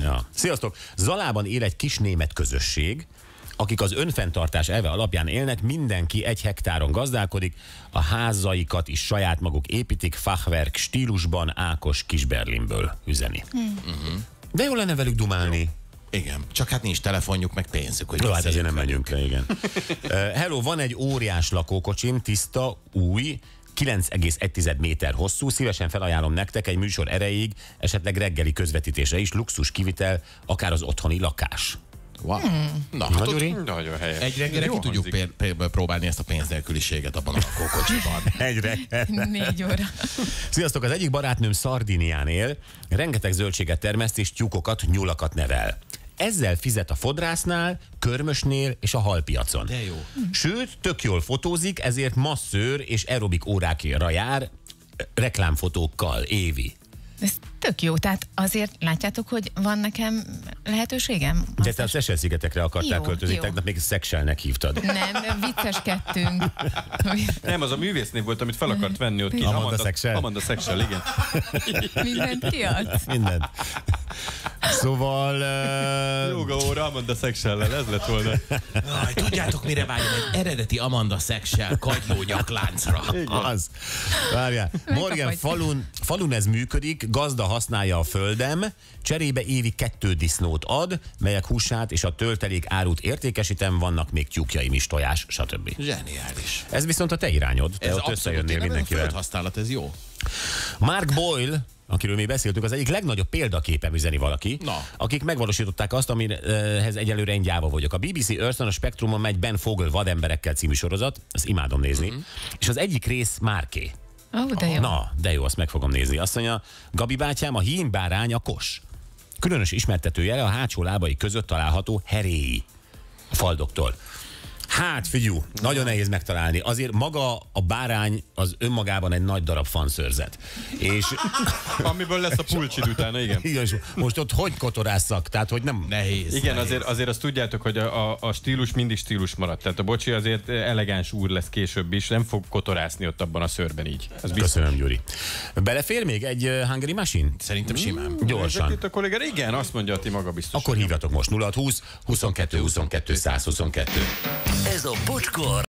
Ja. Sziasztok! Zalában él egy kis német közösség, akik az önfenntartás elve alapján élnek, mindenki 1 hektáron gazdálkodik, a házaikat is saját maguk építik, Fachwerk stílusban, Ákos Kisberlinből üzeni. De jól lenne velük dumálni. Jó. Igen, csak hát nincs telefonjuk, meg pénzük. Hogy hát ezért nem megyünk el, igen. Hello, van egy óriás lakókocsim, tiszta, új, 9,1 méter hosszú. Szívesen felajánlom nektek egy műsor erejéig, esetleg reggeli közvetítésre is, luxus kivitel, akár az otthoni lakás. Wow. Na, hát nagyon helyes. Egy reggel ki tudjuk próbálni ezt a pénznélküliséget abban a lakókocsiban. Egy reggel. 4 óra. Sziasztok, az egyik barátnőm Szardinián él, rengeteg zöldséget termeszt és tyúkokat, nyulakat nevel. Ezzel fizet a fodrásznál, körmösnél és a halpiacon. De jó. Sőt, tök jól fotózik, ezért masszőr és aerobik órákra jár reklámfotókkal, évi. Ez tök jó, tehát azért látjátok, hogy van nekem lehetőségem. De te a Seychelle-szigetekre akartál költözni, tegnap még Seychelle-nek hívtad. Nem, vicceskedtünk. Nem, az a művésznév volt, amit fel akart venni ott ki. Amanda Seychelle, igen. Mindent kiadsz. Mindent. Szóval... Jóga óra Amanda Seychelle-lel, ez lett volna. Tudjátok, mire vágyom? Egy eredeti Amanda Seychelle kagyló nyakláncra. Az. Várjál. Morgan, falun ez működik, gazda használja a földem, cserébe évi 2 disznót ad, melyek húsát és a töltelék árut értékesítem, vannak még tyúkjaim is, tojás, stb. Zseniális. Ez viszont a te irányod, te ez ott összejönnél mindenkivel. Ez használat, ez jó. Mark Boyle, akiről mi beszéltünk, az egyik legnagyobb példaképen üzeni valaki, akik megvalósították azt, amihez egyelőre én gyáva vagyok. A BBC Earth-on a Spektrumon megy Ben Fogel Vademberekkel című sorozat, ezt imádom nézni, és az egyik rész Márké. De jó. Na, de jó, azt meg fogom nézni. Azt mondja, Gabi bátyám, a hímbárány a kos. Különös ismertetőjele a hátsó lábai között található heréi. A faldoktól. Hát, figyú, nagyon nehéz megtalálni. Azért maga a bárány az önmagában egy nagy darab fanszörzet. És... amiből lesz a pulcsid utána, igen. Igen. Most ott hogy kotorásszak? Tehát, hogy nem... Nehéz. Igen, nehéz. Azért azt tudjátok, hogy a stílus mindig stílus maradt. Tehát a Bocsi azért elegáns úr lesz később is, nem fog kotorászni ott abban a szörben így. Köszönöm, Gyuri. Belefér még egy Hungary Machine? Szerintem simán. Gyorsan. Itt a kollégára, igen, azt mondja, ti maga biztos. Akkor hívjatok most 0620 22 22 122. Ez a Bocskor.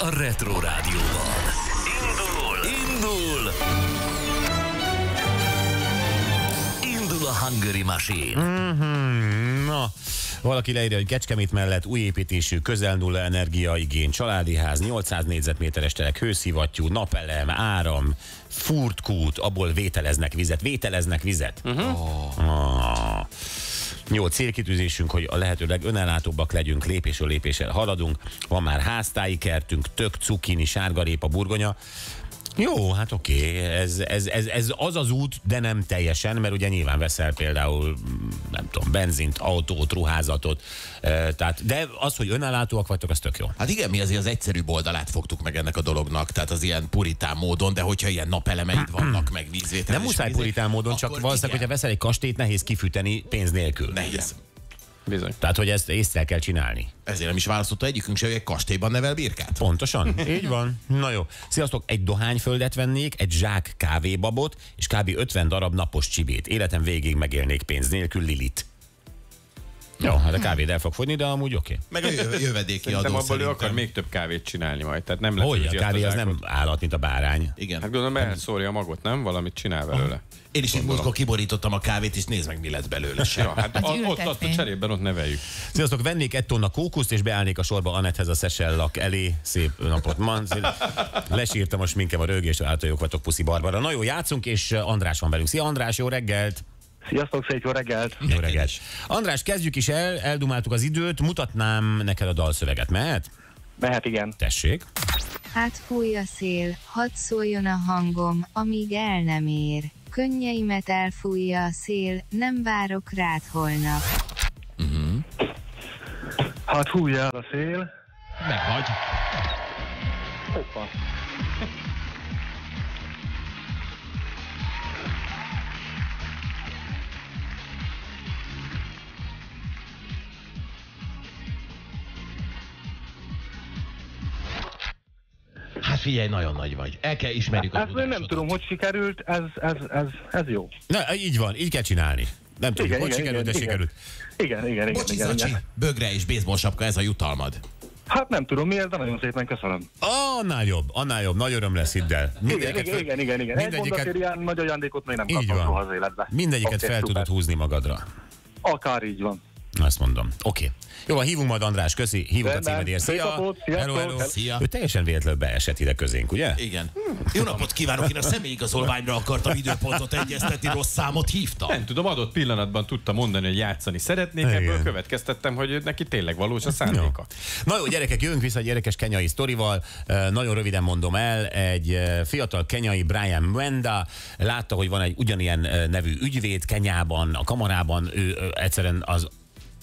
A Retro Rádióban indul a Hungary Machine. Na, valaki leírja, hogy Kecskemét mellett új építésű, közel nulla energiaigény családi ház, 800 négyzetméteres telek, hőszivattyú, napelem, áram, furtkút, abból vételeznek vizet. Jó, célkitűzésünk, hogy a lehető legönellátóbbak legyünk, lépésről lépésre haladunk. Van már háztáji kertünk, tök cukini, sárgarépa, burgonya. Jó, hát oké, ez az az út, de nem teljesen, mert ugye nyilván veszel például, nem tudom, benzint, autót, ruházatot, tehát, de az, hogy önellátóak vagytok, az tök jó. Hát igen, mi azért az egyszerűbb oldalát fogtuk meg ennek a dolognak, tehát az ilyen puritán módon, de hogyha ilyen napelemeid vannak, meg vízvétel. Nem muszáj puritán módon, csak valószínűleg, hogyha veszel egy kastélyt, nehéz kifűteni pénz nélkül. Nehéz. Bizony. Tehát, hogy ezt észre kell csinálni. Ezért nem is választotta egyikünk se, hogy egy kastélyban nevel birkát. Pontosan, így van. Na jó. Sziasztok, egy dohányföldet vennék, egy zsák kávébabot, és kb. 50 darab napos csibét. Életem végig megélnék pénz nélkül. Lilit. Jó, hát a kávét el fog fogyni, de amúgy oké. Meg a jövedéki adó szerintem. Abból ő akar még több kávét csinálni majd. Tehát nem lesz, hogy a kávé az nem állat, mint a bárány. Igen. Hát gondolom, elszórja magot, nem? Valamit csinál belőle. Én is így múltkor kiborítottam a kávét, és nézd meg, mi lett belőle. Ja, hát ott azt a cserében ott neveljük. Sziasztok, vennék 1 tonna kókuszt, és beállnék a sorba Anetthez a Seychelle-lak elé. Szép napot, man. Lesírta most minket a rögést, átoljok vagyok, puszi Barbara. Na jó, játszunk, és András van velünk. Szia András, jó reggelt! Sziasztok, szép jó reggelt! Jó reggelt! András, kezdjük is el, eldumáltuk az időt, mutatnám neked a dalszöveget, mehet? Mehet, igen. Tessék! Hát fúj a szél, hadd szóljon a hangom, amíg el nem ér. Könnyeimet elfújja a szél, nem várok rád holnap. Hát fújja a szél. Meghagy. Hoppa. Hát figyelj, nagyon nagy vagy. El kell ismerjük a tudásodat. Nem tudom, hogy sikerült, ez jó. Na, így van, így kell csinálni. Nem tudjuk, hogy sikerült, de sikerült. Igen. Bocsi, Zacsi, bögre és baseball sapka, ez a jutalmad. Hát nem tudom miért, de nagyon szépen köszönöm. Annál jobb, nagy öröm lesz, hidd el. Igen. Egy mondatért ilyen nagy ajándékot még nem kaptam soha az életbe. Mindegyiket fel tudod húzni magadra. Akár így van. Azt mondom. Oké. Jó, van, hívunk majd András, köszi, hívunk a címedért. Szia! Szia! Ő teljesen véletlenül beesett ide közénk, ugye? Igen. Jó napot kívánok, én a személyigazolványra akartam időpontot egyeztetni, rossz számot hívtam. Nem tudom, adott pillanatban tudta mondani, hogy játszani szeretnék, ebből következtettem, hogy neki tényleg valós a szándéka. Na jó, gyerekek, jövünk vissza egy érdekes kenyai sztorival. Nagyon röviden mondom el, egy fiatal kenyai Brian Mwenda látta, hogy van egy ugyanilyen nevű ügyvéd Kenyában, a kamarában, ő egyszerűen az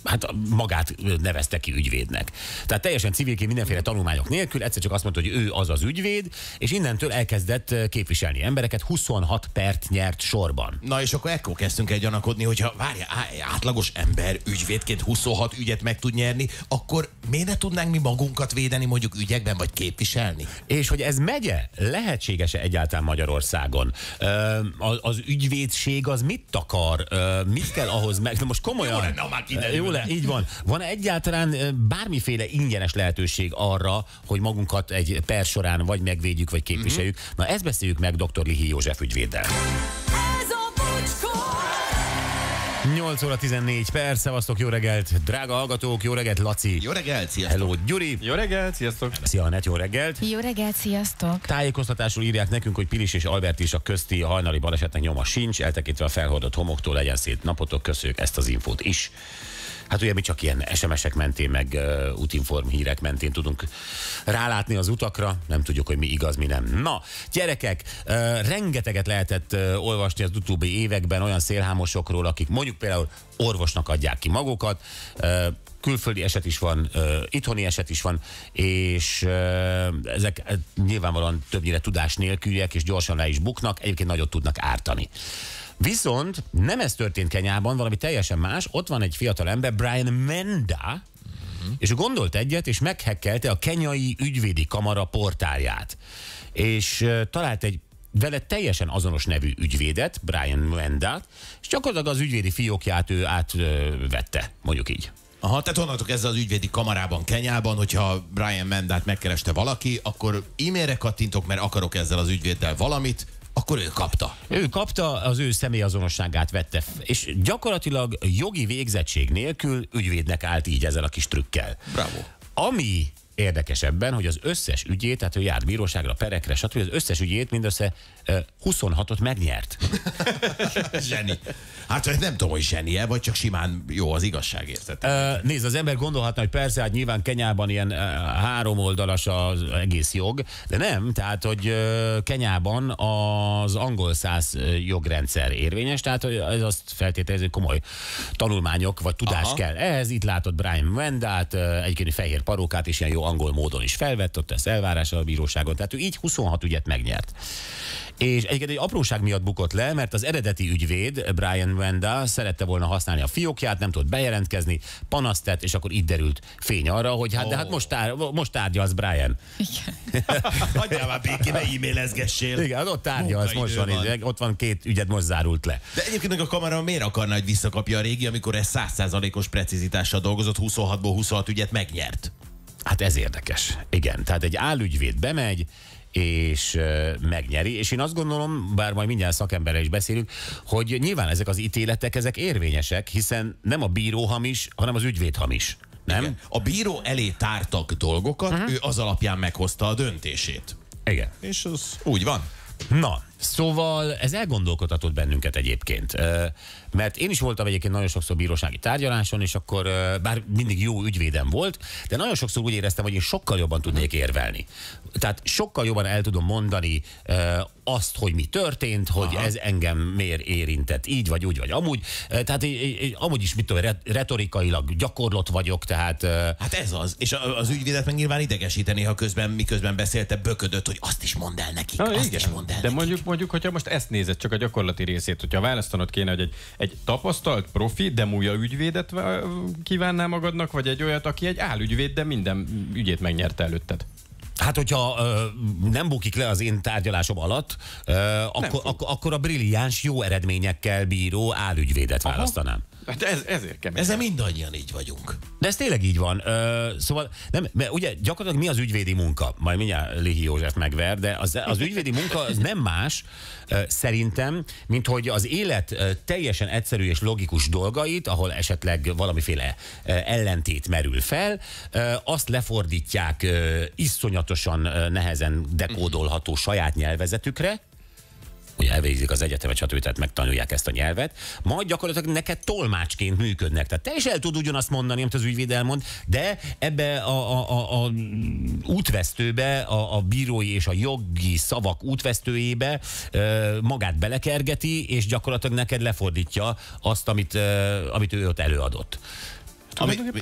hát magát nevezte ki ügyvédnek. Tehát teljesen civilként, mindenféle tanulmányok nélkül, egyszer csak azt mondta, hogy ő az az ügyvéd, és innentől elkezdett képviselni embereket, 26 pert nyert sorban. Na és akkor ekkor kezdtünk el gyanakodni, hogyha várja, átlagos ember ügyvédként 26 ügyet meg tud nyerni, akkor miért ne tudnánk mi magunkat védeni mondjuk ügyekben, vagy képviselni? És hogy ez megye? Lehetséges-e egyáltalán Magyarországon? Az ügyvédség az mit takar? Mit kell ahhoz meg? Na most komolyan... Jó, így van. Van egyáltalán bármiféle ingyenes lehetőség arra, hogy magunkat egy per során vagy megvédjük, vagy képviseljük? Na ezt beszéljük meg Dr. Lihi József ügyvéddel. 8 óra 14 perc, szevasztok, jó reggelt, drága hallgatók, jó reggelt, Laci. Jó reggelt, sziasztok. Hello, Gyuri. Jó reggelt, sziasztok. Szia, Anett, jó reggelt. Jó reggelt, sziasztok. Tájékoztatásul írják nekünk, hogy Pilis és Albert is a közti hajnali balesetnek nyoma sincs, eltekintve a felhordott homoktól, legyen szét napotok, köszönjük ezt az infót is. Hát ugye mi csak ilyen SMS-ek mentén, meg útinform hírek mentén tudunk rálátni az utakra, nem tudjuk, hogy mi igaz, mi nem. Na, gyerekek, rengeteget lehetett olvasni az utóbbi években olyan szélhámosokról, akik mondjuk például orvosnak adják ki magukat, külföldi eset is van, itthoni eset is van, és ezek nyilvánvalóan többnyire tudás nélküliek, és gyorsan le is buknak, egyébként nagyot tudnak ártani. Viszont nem ez történt Kenyában, valami teljesen más. Ott van egy fiatal ember, Brian Mwenda, és ő gondolt egyet, és meghekkelte a kenyai ügyvédi kamara portálját. És talált egy vele teljesen azonos nevű ügyvédet, Brian Mwendát, és gyakorlatilag az ügyvédi fiókját ő átvette, mondjuk így. Aha, tehát onnantól kezdve az ügyvédi kamarában, Kenyában, hogyha Brian Mwendát megkereste valaki, akkor e-mailre kattintok, mert akarok ezzel az ügyvéddel valamit, akkor ő kapta. Ő kapta, az ő személyazonosságát vette, és gyakorlatilag jogi végzettség nélkül ügyvédnek állt így ezzel a kis trükkel. Bravo. Ami érdekesebben, hogy az összes ügyét, tehát ő járt bíróságra, perekre, stb. Az összes ügyét mindössze 26-ot megnyert. Zseni. Hát nem tudom, hogy zsenie, vagy csak simán jó az igazság, érted? Nézd, az ember gondolhatna, hogy persze, hát nyilván Kenyában ilyen háromoldalas az egész jog, de nem, tehát, hogy Kenyában az angolszász jogrendszer érvényes, tehát hogy ez azt feltételező, komoly tanulmányok, vagy tudás kell. Ehhez itt látod Brian Mwendát, egyébként fehér parókát és ilyen jó angol módon is felvett, ott lesz elvárása a bíróságon, tehát ő így 26 ügyet megnyert. És egyébként egy apróság miatt bukott le, mert az eredeti ügyvéd, Brian Mwenda szerette volna használni a fiókját, nem tudott bejelentkezni, panaszt tett, és akkor itt derült fény arra, hogy hát, de hát most tárgyalsz, Brian. Igen. Hagyjál már békén, ne e-mailezgessél. Igen, ott tárgyalsz, most van. Ott van két ügyet, most zárult le. De egyébként a kamera miért akarna, hogy visszakapja a régi, amikor ez 100%-os precizitással dolgozott, 26-ból 26 ügyet megnyert? Hát ez érdekes. Igen, tehát egy álügyvéd bemegy, és megnyeri, és én azt gondolom, bár majd mindjárt szakemberrel is beszélünk, hogy nyilván ezek az ítéletek, ezek érvényesek, hiszen nem a bíró hamis, hanem az ügyvéd hamis. Nem? Igen. A bíró elé tártak dolgokat, ő az alapján meghozta a döntését. Igen. És az úgy van. Na, szóval ez elgondolkodhatott bennünket egyébként, mert én is voltam egyébként nagyon sokszor bírósági tárgyaláson, és akkor, bár mindig jó ügyvédem volt, de nagyon sokszor úgy éreztem, hogy én sokkal jobban tudnék érvelni. Tehát sokkal jobban el tudom mondani azt, hogy mi történt, hogy ez engem miért érintett, így vagy úgy, vagy amúgy. Tehát amúgy is, mit tudom, retorikailag gyakorlott vagyok, tehát... Hát ez az, és az ügyvédet meg nyilván idegesíteni, ha közben, miközben beszélte, böködött, hogy azt is mondd el nekik, azt is mondd el. De mondjuk, hogyha most ezt nézed, csak a gyakorlati részét, hogyha választanod kéne, hogy egy tapasztalt profi, de múlja ügyvédet kívánnál magadnak, vagy egy olyat, aki egy álügyvéd, de minden ügyét megnyerte előtted. Hát, hogyha nem bukik le az én tárgyalásom alatt, akkor a brilliáns, jó eredményekkel bíró álügyvédet választanám. Hát ezért kemény. Ezzel mindannyian így vagyunk. De ez tényleg így van. Szóval, nem, mert ugye gyakorlatilag mi az ügyvédi munka? Majd mindjárt Lihi József megver, de az ügyvédi munka az nem más, szerintem, mint hogy az élet teljesen egyszerű és logikus dolgait, ahol esetleg valamiféle ellentét merül fel, azt lefordítják iszonyatosan nehezen dekódolható saját nyelvezetükre, hogy elvégzik az egyetemet, stb., tehát megtanulják ezt a nyelvet, majd gyakorlatilag neked tolmácsként működnek. Tehát te is el tud ugyanazt mondani, amit az ügyvéd elmond, de ebbe a útvesztőbe, a bírói és a jogi szavak útvesztőjébe magát belekergeti, és gyakorlatilag neked lefordítja azt, amit ő ott előadott.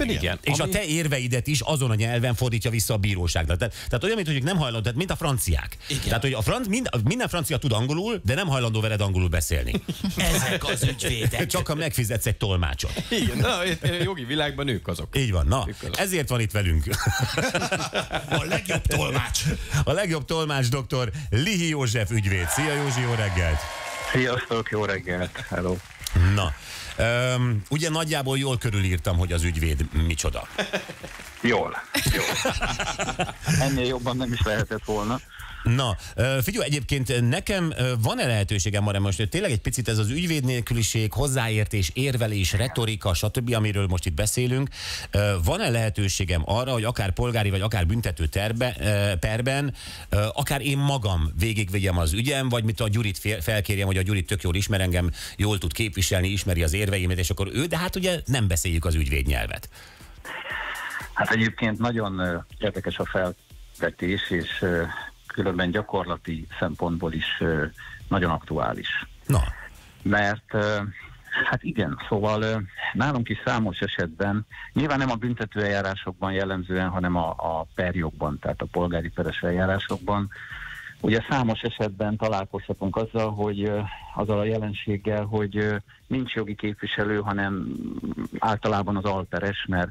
Igen. És a te érveidet is azon a nyelven fordítja vissza a bíróságnak. Tehát olyan, mint hogy nem hajlandó, tehát mint a franciák. Igen. Tehát, hogy minden francia tud angolul, de nem hajlandó veled angolul beszélni. Ezek az ügyvédek. Csak ha megfizetsz egy tolmácsot. Igen, jogi világban ők azok. Így van, ezért van itt velünk. A legjobb tolmács. A legjobb tolmács dr. Lihi József ügyvéd. Szia Józsi, jó reggelt! Sziasztok, jó reggelt! Hello. Na, ugye nagyjából jól körülírtam, hogy az ügyvéd micsoda. Jól. Ennél jobban nem is lehetett volna. Na, figyelj, egyébként nekem van-e lehetőségem arra most, hogy tényleg egy picit ez az ügyvéd nélküliség, hozzáértés, érvelés, retorika, stb., amiről most itt beszélünk, van-e lehetőségem arra, hogy akár polgári, vagy akár büntető perben, akár én magam végigvigyem az ügyem, vagy mit a Gyurit felkérjem, hogy a Gyurit tök jól ismer engem, jól tud képviselni, ismeri az érveimet, és akkor ő, de hát ugye nem beszéljük az ügyvéd nyelvet. Hát egyébként nagyon érdekes a felvetés, és különben gyakorlati szempontból is nagyon aktuális. Na. Mert, hát igen, szóval nálunk is számos esetben, nyilván nem a büntető eljárásokban jellemzően, hanem a perjogban, tehát a polgári peres eljárásokban, ugye számos esetben találkozhatunk azzal, hogy azzal a jelenséggel, hogy nincs jogi képviselő, hanem általában az alperes, mert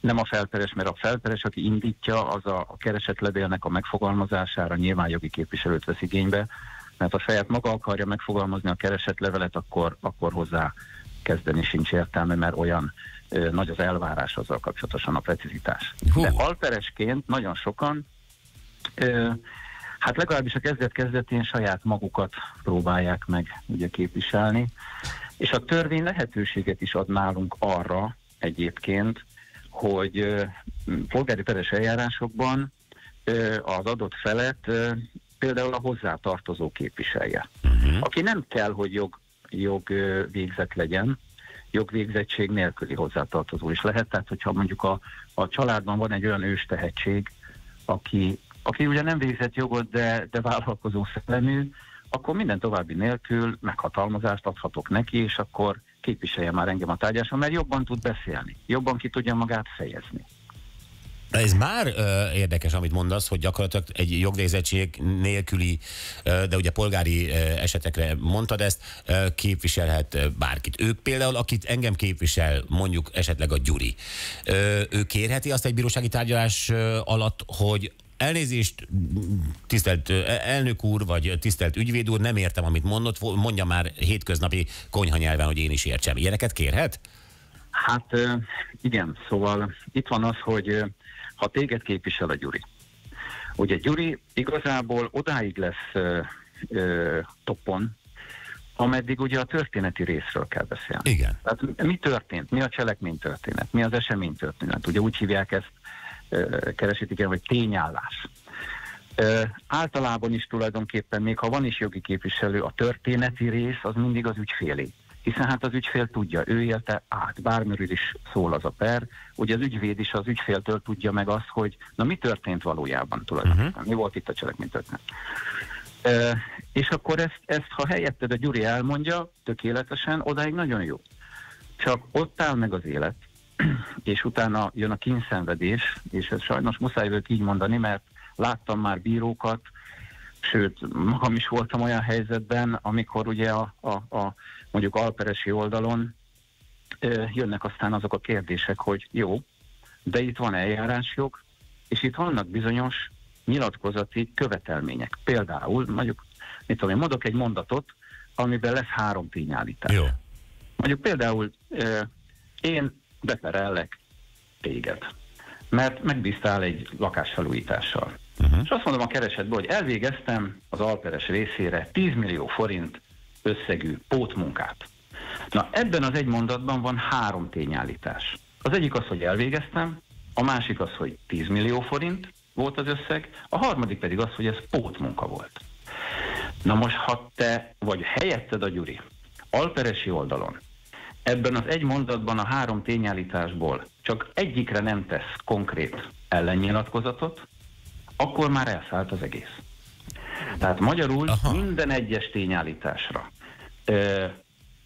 nem a felperes, mert a felperes, aki indítja, az a keresett levélnek a megfogalmazására nyilván jogi képviselőt vesz igénybe, mert ha saját maga akarja megfogalmazni a keresett levelet, akkor hozzá kezdeni sincs értelme, mert olyan nagy az elvárás azzal kapcsolatosan a precizitás. De alperesként nagyon sokan, hát legalábbis a kezdet-kezdetén saját magukat próbálják meg ugye képviselni, és a törvény lehetőséget is ad nálunk arra egyébként, hogy polgári peres eljárásokban az adott felet például a hozzátartozó képviselje. Aki nem kell, hogy jogvégzett legyen, jogvégzettség nélküli hozzátartozó is lehet. Tehát, hogyha mondjuk a családban van egy olyan őstehetség, aki ugye nem végzett jogot, de vállalkozó szellemű, akkor minden további nélkül meghatalmazást adhatok neki, és akkor képviselje már engem a tárgyáson, mert jobban tud beszélni, jobban ki tudja magát fejezni. Ez már érdekes, amit mondasz, hogy gyakorlatilag egy jogvégzettség nélküli, de ugye polgári esetekre mondtad ezt, képviselhet bárkit. Ők például, akit engem képvisel, mondjuk esetleg a Gyuri, ő kérheti azt egy bírósági tárgyalás alatt, hogy elnézést, tisztelt elnök úr, vagy tisztelt ügyvéd úr, nem értem, amit mondott, mondja már hétköznapi konyhanyelven, hogy én is értsem. Ilyeneket kérhet? Hát igen, szóval itt van az, hogy ha téged képvisel a Gyuri. Ugye Gyuri igazából odáig lesz toppon, ameddig ugye a történeti részről kell beszélni. Igen. Tehát mi történt? Mi a cselekmény történet? Mi az esemény történet? Ugye úgy hívják ezt, keresítik el, hogy tényállás. Általában is tulajdonképpen, még ha van is jogi képviselő, a történeti rész az mindig az ügyfélé. Hiszen hát az ügyfél tudja, ő élte át, bármiről is szól az a per, ugye az ügyvéd is az ügyféltől tudja meg azt, hogy na mi történt valójában tulajdonképpen, mi volt itt a cselekmény történet. És akkor ezt, ha helyetted a Gyuri elmondja, tökéletesen, odáig nagyon jó. Csak ott áll meg az élet, és utána jön a kínszenvedés, és ez sajnos muszáj volt így mondani, mert láttam már bírókat, sőt, magam is voltam olyan helyzetben, amikor ugye a mondjuk alperesi oldalon jönnek aztán azok a kérdések, hogy jó, de itt van eljárásjog, és itt vannak bizonyos nyilatkozati követelmények. Például, mondjuk, mit tudom én, mondok egy mondatot, amiben lesz 3 tényállítás. Jó. Mondjuk például én beperellek téged, mert megbíztál egy lakásfelújítással. És azt mondom a keresetben, hogy elvégeztem az alperes részére 10 millió forint összegű pótmunkát. Na, ebben az egy mondatban van 3 tényállítás. Az egyik az, hogy elvégeztem, a másik az, hogy 10 millió forint volt az összeg, a harmadik pedig az, hogy ez pótmunka volt. Na most, ha te vagy helyetted a Gyuri alperesi oldalon ebben az egy mondatban a 3 tényállításból csak egyikre nem tesz konkrét ellennyilatkozatot, akkor már elszállt az egész. Tehát magyarul minden egyes tényállításra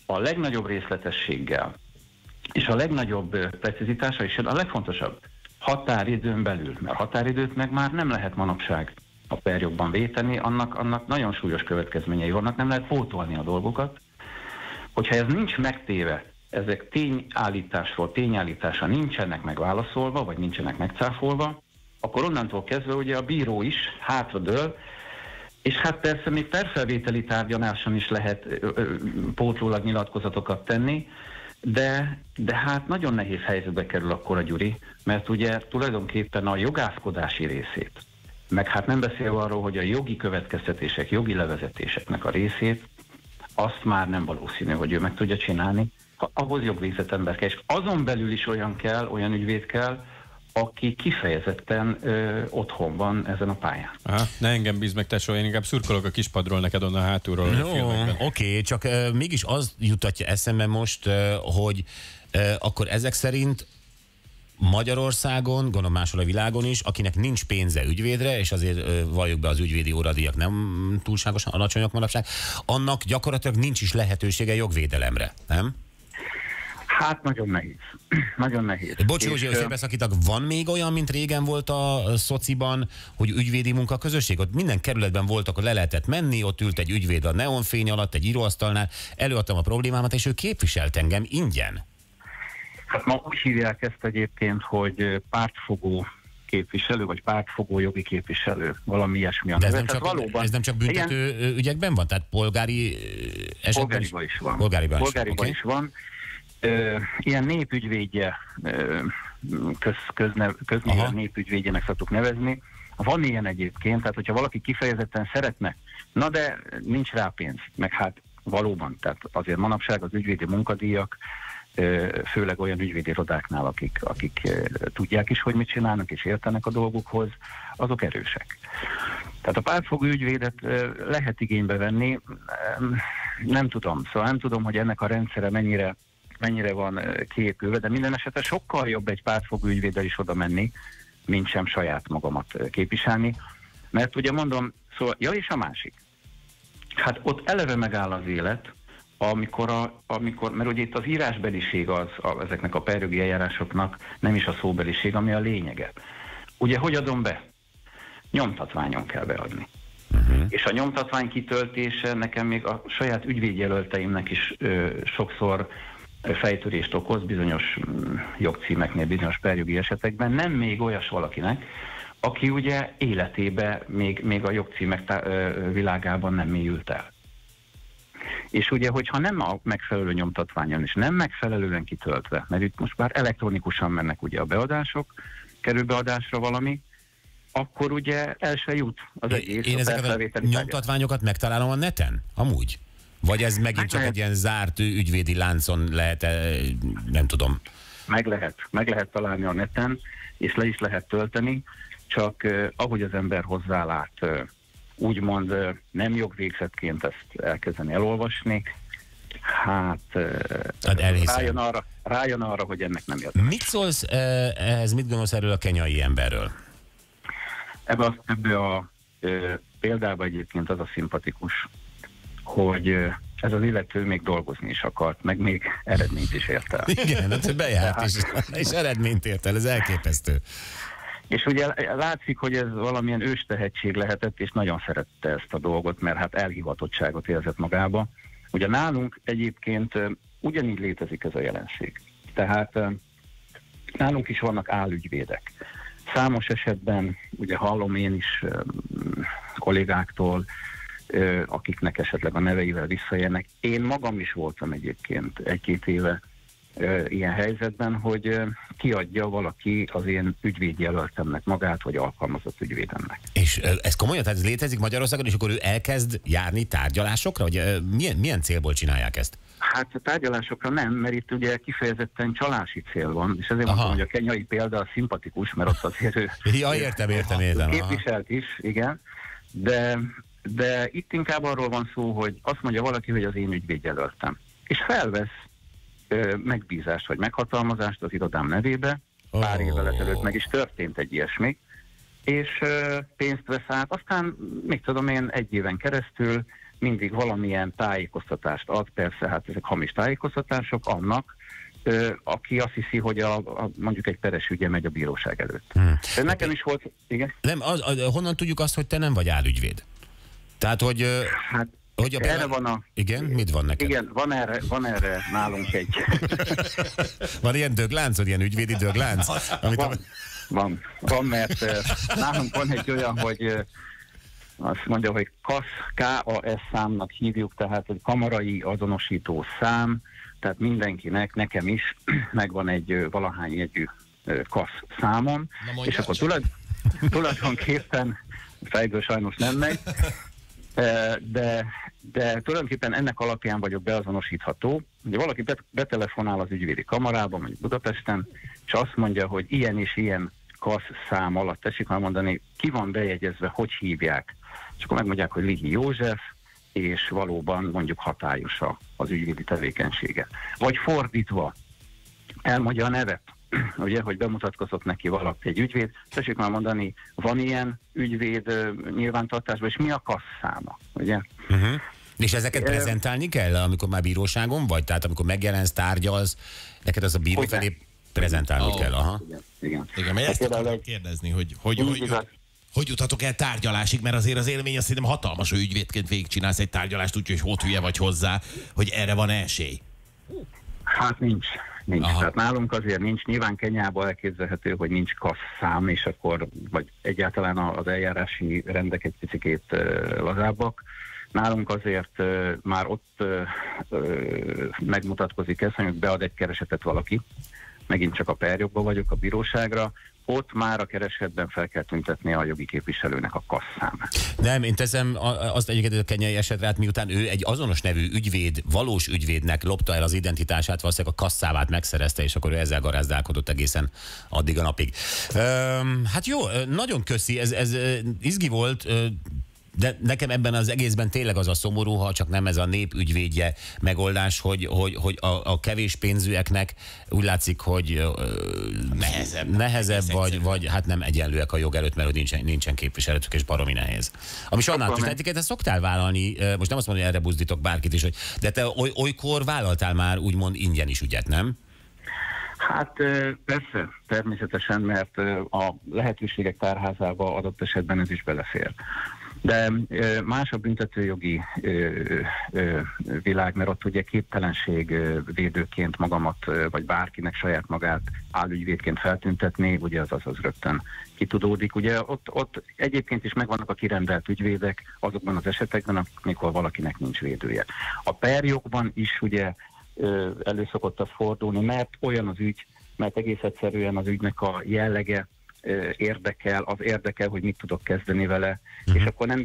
a legnagyobb részletességgel és a legnagyobb precizitással, és a legfontosabb határidőn belül, mert határidőt meg már nem lehet manapság a perjogban véteni, annak nagyon súlyos következményei vannak, nem lehet pótolni a dolgokat. Hogyha ez nincs megtéve, ezek tényállításról tényállításra nincsenek megválaszolva, vagy nincsenek megcáfolva, akkor onnantól kezdve ugye a bíró is hátradől, és hát persze még perfelvételi tárgyaláson is lehet pótlólag nyilatkozatokat tenni, de hát nagyon nehéz helyzetbe kerül akkor a Gyuri, mert ugye tulajdonképpen a jogászkodási részét, meg hát nem beszélve arról, hogy a jogi következtetések, jogi levezetéseknek a részét, azt már nem valószínű, hogy ő meg tudja csinálni, ahhoz jogvégzett ember kell, és azon belül is olyan kell, olyan ügyvéd kell, aki kifejezetten otthon van ezen a pályán. Aha, ne engem bízd meg, tesó, én inkább szurkolok a kispadról neked onnan hátulról. No, oké, csak mégis az jutatja eszembe most, hogy akkor ezek szerint Magyarországon, gondolom máshol a világon is, akinek nincs pénze ügyvédre, és azért valljuk be, az ügyvédi óradíjak nem túlságosan alacsonyak manapság, annak gyakorlatilag nincs is lehetősége jogvédelemre, nem? Hát nagyon nehéz. Nagyon nehéz. Bocsi, hogy beszakítak, van még olyan, mint régen volt a szociban, hogy ügyvédi munkaközösség? Ott minden kerületben voltak, le lehetett menni, ott ült egy ügyvéd a neonfény alatt, egy íróasztalnál, előadtam a problémámat, és ő képviselt engem ingyen. Hát ma úgy hívják ezt egyébként, hogy pártfogó képviselő, vagy pártfogó jogi képviselő, valami ilyesmi. De ez nem csak büntető ilyen ügyekben van? Tehát polgári esetben? Polgáriban is van. Polgáriban is van. Ilyen népügyvédje, köznéven népügyvédjének szoktuk nevezni. Van ilyen egyébként, tehát hogyha valaki kifejezetten szeretne, na de nincs rá pénz, meg hát valóban, tehát azért manapság az ügyvédi munkadíjak, főleg olyan ügyvédirodáknál, akik tudják is, hogy mit csinálnak és értenek a dolgokhoz, azok erősek. Tehát a pártfogó ügyvédet lehet igénybe venni, nem tudom, szóval nem tudom, hogy ennek a rendszere mennyire van kiépülve, de minden esetre sokkal jobb egy pártfogó ügyvéddel is oda menni, mint sem saját magamat képviselni. Mert ugye mondom, szóval, ja és a másik. Hát ott eleve megáll az élet, amikor mert ugye itt az írásbeliség az ezeknek a perjogi eljárásoknak nem is a szóbeliség, ami a lényege. Ugye, hogy adom be? Nyomtatványon kell beadni. Uh-huh. És a nyomtatvány kitöltése nekem még a saját ügyvédjelölteimnek is sokszor fejtörést okoz bizonyos jogcímeknél, bizonyos perjogi esetekben, nem még olyas valakinek, aki ugye életébe még a jogcímek világában nem mélyült el. És ugye, hogyha nem a megfelelő nyomtatványon és nem megfelelően kitöltve, mert itt most már elektronikusan mennek ugye a beadások, kerül beadásra valami, akkor ugye el se jut az egész. Én ezeket a nyomtatványokat megtalálom a neten? Amúgy? Vagy ez megint csak egy ilyen zárt ügyvédi láncon lehet, nem tudom. Meg lehet találni a neten, és le is lehet tölteni, csak ahogy az ember hozzálát, úgymond nem jogvégzetként ezt elkezdeni elolvasni, hát rájön arra, hogy ennek nem jött. Mit szólsz, ehhez mit gondolsz erről a kenyai emberről? Ebbe a példában egyébként az a szimpatikus, hogy ez az illető még dolgozni is akart, meg még eredményt is ért el. Igen, hát bejárt és eredményt ért el, ez elképesztő. És ugye látszik, hogy ez valamilyen őstehetség lehetett, és nagyon szerette ezt a dolgot, mert hát elhivatottságot érzett magába. Ugye nálunk egyébként ugyanígy létezik ez a jelenség. Tehát nálunk is vannak álügyvédek. Számos esetben, ugye hallom én is kollégáktól, akiknek esetleg a neveivel visszaérnek. Én magam is voltam egyébként egy-két éve ilyen helyzetben, hogy kiadja valaki az én ügyvédjelöltemnek magát, vagy alkalmazott ügyvédemnek. És ez komolyan, tehát ez létezik Magyarországon, és akkor ő elkezd járni tárgyalásokra? Vagy milyen célból csinálják ezt? Hát a tárgyalásokra nem, mert itt ugye kifejezetten csalási cél van, és ezért mondom, hogy a kenyai példa a szimpatikus, mert ott azért ő... Ja, értem. Képviselt is, igen, de itt inkább arról van szó, hogy azt mondja valaki, hogy az én ügyvédjelöltem. És felvesz megbízást vagy meghatalmazást az irodám nevébe, pár évvel ezelőtt meg is történt egy ilyesmi, és pénzt vesz át, aztán még tudom én egy éven keresztül mindig valamilyen tájékoztatást ad, persze hát ezek hamis tájékoztatások annak, aki azt hiszi, hogy mondjuk egy peres ügye megy a bíróság előtt. Nekem is volt, igen. Nem, honnan tudjuk azt, hogy te nem vagy álügyvéd? Tehát, hogy... Hát, erre van a... Igen? Mit van neked? Igen, van erre nálunk egy... Van ilyen dögláncod, ilyen ügyvédi döglánc? Van, mert nálunk van egy olyan, hogy azt mondja, hogy KAS számnak hívjuk, tehát egy kamarai azonosító szám, tehát mindenkinek, nekem is megvan egy valahány jegyű KAS számom, és akkor tulajdonképpen fejből sajnos nem megy, de tulajdonképpen ennek alapján vagyok beazonosítható, hogy valaki betelefonál az ügyvédi kamarában, mondjuk Budapesten, és azt mondja, hogy ilyen és ilyen KAS szám alatt, tessék már mondani, ki van bejegyezve, hogy hívják. És akkor megmondják, hogy Lihi József, és valóban mondjuk hatályos az ügyvédi tevékenysége. Vagy fordítva, elmondja a nevet, ugye, hogy bemutatkozott neki valaki egy ügyvéd, tessék már mondani, van ilyen ügyvéd nyilvántartásban, és mi a KAS száma, ugye? Uh-huh. És ezeket prezentálni kell, amikor már bíróságon vagy? Tehát amikor megjelensz, tárgyalsz, neked az a bíró felé prezentálni kell, aha. Igen, mert ezt akarom kérdezni, hogy juthatok el tárgyalásig, mert azért az élmény azt szerintem hatalmas, hogy ügyvédként végigcsinálsz egy tárgyalást, úgyhogy hot hülye vagy hozzá, hogy erre van esély. Hát nincs. Aha. Tehát nálunk azért nincs, nyilván Kenyában elképzelhető, hogy nincs KAS szám, és akkor, vagy egyáltalán az eljárási rendek egy picikét lazábbak. Nálunk azért már ott megmutatkozik ez, hogy bead egy keresetet valaki, megint csak a perjogban vagyok, a bíróságra, ott már a keresetben fel kell tüntetni a jogi képviselőnek a KAS számát. Nem, én teszem azt egyébként a kenyai esetre, hát miután ő egy azonos nevű ügyvéd, valós ügyvédnek lopta el az identitását, valószínűleg a KAS számát megszerezte, és akkor ő ezzel garázdálkodott egészen addig a napig. Hát jó, nagyon köszi, ez izgi volt, de nekem ebben az egészben tényleg az a szomorú, ha csak nem ez a népügyvédje megoldás, hogy a kevés pénzűeknek úgy látszik, hogy nehezebb vagy hát nem egyenlőek a jog előtt, mert nincsen képviseletük, és baromi nehéz. Ami sajnálatos, tehát te szoktál vállalni, most nem azt mondom, hogy erre buzdítok bárkit is, de te olykor vállaltál már úgymond ingyen is ügyet, nem? Hát persze, természetesen, mert a lehetőségek tárházába adott esetben ez is belefér. De más a büntetőjogi világ, mert ott ugye képtelenség védőként magamat, vagy bárkinek saját magát álügyvédként feltüntetni, ugye az rögtön kitudódik. Ugye ott egyébként is megvannak a kirendelt ügyvédek azokban az esetekben, amikor valakinek nincs védője. A perjogban is ugye elő szokott az fordulni, mert olyan az ügy, mert egész egyszerűen az ügynek a jellege érdekel, az érdekel, hogy mit tudok kezdeni vele, és akkor nem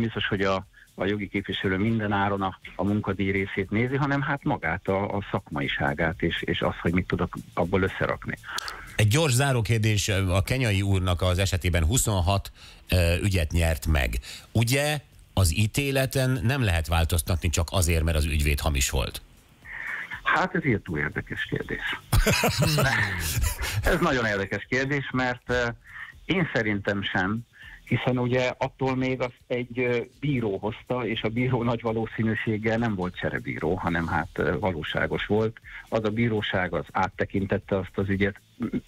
biztos, hogy a jogi képviselő minden áron a munkadíj részét nézi, hanem hát magát, a szakmaiságát, és azt, hogy mit tudok abból összerakni. Egy gyors zárókérdés, a kenyai úrnak az esetében 26 ügyet nyert meg. Ugye az ítéleten nem lehet változtatni csak azért, mert az ügyvéd hamis volt? Hát ez túl érdekes kérdés. Ez nagyon érdekes kérdés, mert én szerintem sem, hiszen ugye attól még azt egy bíró hozta, és a bíró nagy valószínűséggel nem volt cserebíró, hanem hát valóságos volt. Az a bíróság az áttekintette azt az ügyet,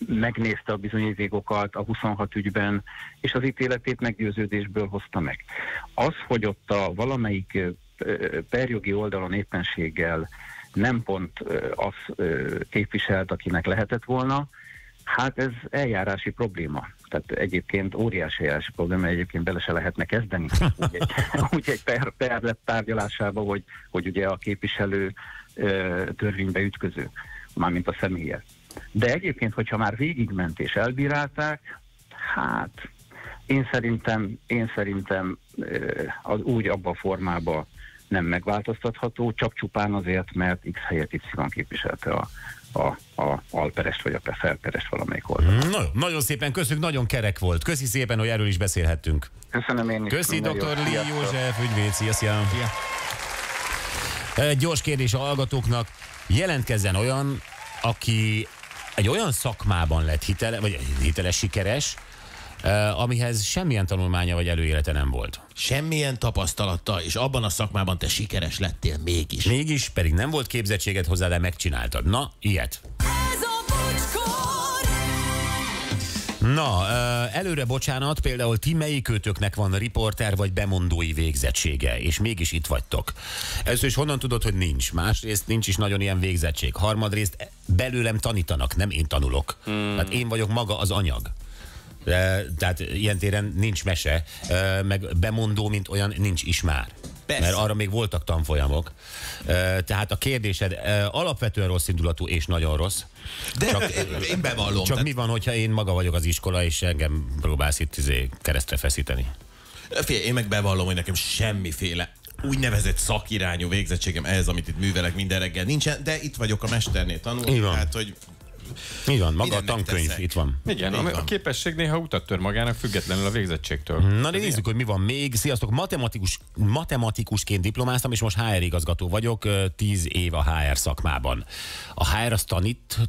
megnézte a bizonyítékokat a 26 ügyben, és az ítéletét meggyőződésből hozta meg. Az, hogy ott a valamelyik perjogi oldalon éppenséggel nem pont az képviselt, akinek lehetett volna, hát ez eljárási probléma. Tehát egyébként óriási eljárási probléma, egyébként bele se lehetne kezdeni úgy egy perlet tárgyalásába, hogy ugye a képviselő törvénybe ütköző, mármint a személye. De egyébként, hogyha már végigment és elbírálták, hát én szerintem az úgy abba a formába nem megváltoztatható, csak csupán azért, mert X helyett Y képviselte a alperest vagy a felperest valamelyik oldalon. Nagyon szépen köszönjük, nagyon kerek volt. Köszi szépen, hogy erről is beszélhettünk. Köszönöm én is. Köszi, Dr. Lihi József, ügyvéd, szia. Egy gyors kérdés a hallgatóknak. Jelentkezzen olyan, aki egy olyan szakmában lett hiteles, sikeres, amihez semmilyen tanulmánya vagy előélete nem volt. Semmilyen tapasztalata, és abban a szakmában te sikeres lettél mégis. Mégis, pedig nem volt képzettséged hozzá, de megcsináltad. Na, ilyet. Na, előre bocsánat, például ti melyikőtöknek van riporter vagy bemondói végzettsége, és mégis itt vagytok. Először is honnan tudod, hogy nincs? Másrészt nincs is nagyon ilyen végzettség. Harmadrészt belőlem tanítanak, nem én tanulok. Hát én vagyok maga az anyag. Tehát ilyen téren nincs mese, meg bemondó, mint olyan, nincs is már. Persze. Mert arra még voltak tanfolyamok. Tehát a kérdésed alapvetően rossz indulatú és nagyon rossz. De csak, én bevallom. Csak mi van, hogyha én maga vagyok az iskola, és engem próbálsz itt keresztre feszíteni? Én meg bevallom, hogy nekem semmiféle úgynevezett szakirányú végzettségem ehhez, amit itt művelek minden reggel nincsen, de itt vagyok a mesternél tanulni, tehát hogy... Így van, maga a tankönyv itt van. Igen, a képesség néha utat tör magának függetlenül a végzettségtől. Na nézzük, hogy mi van még. Sziasztok, matematikusként diplomáztam, és most HR igazgató vagyok, 10 év a HR szakmában. A HR az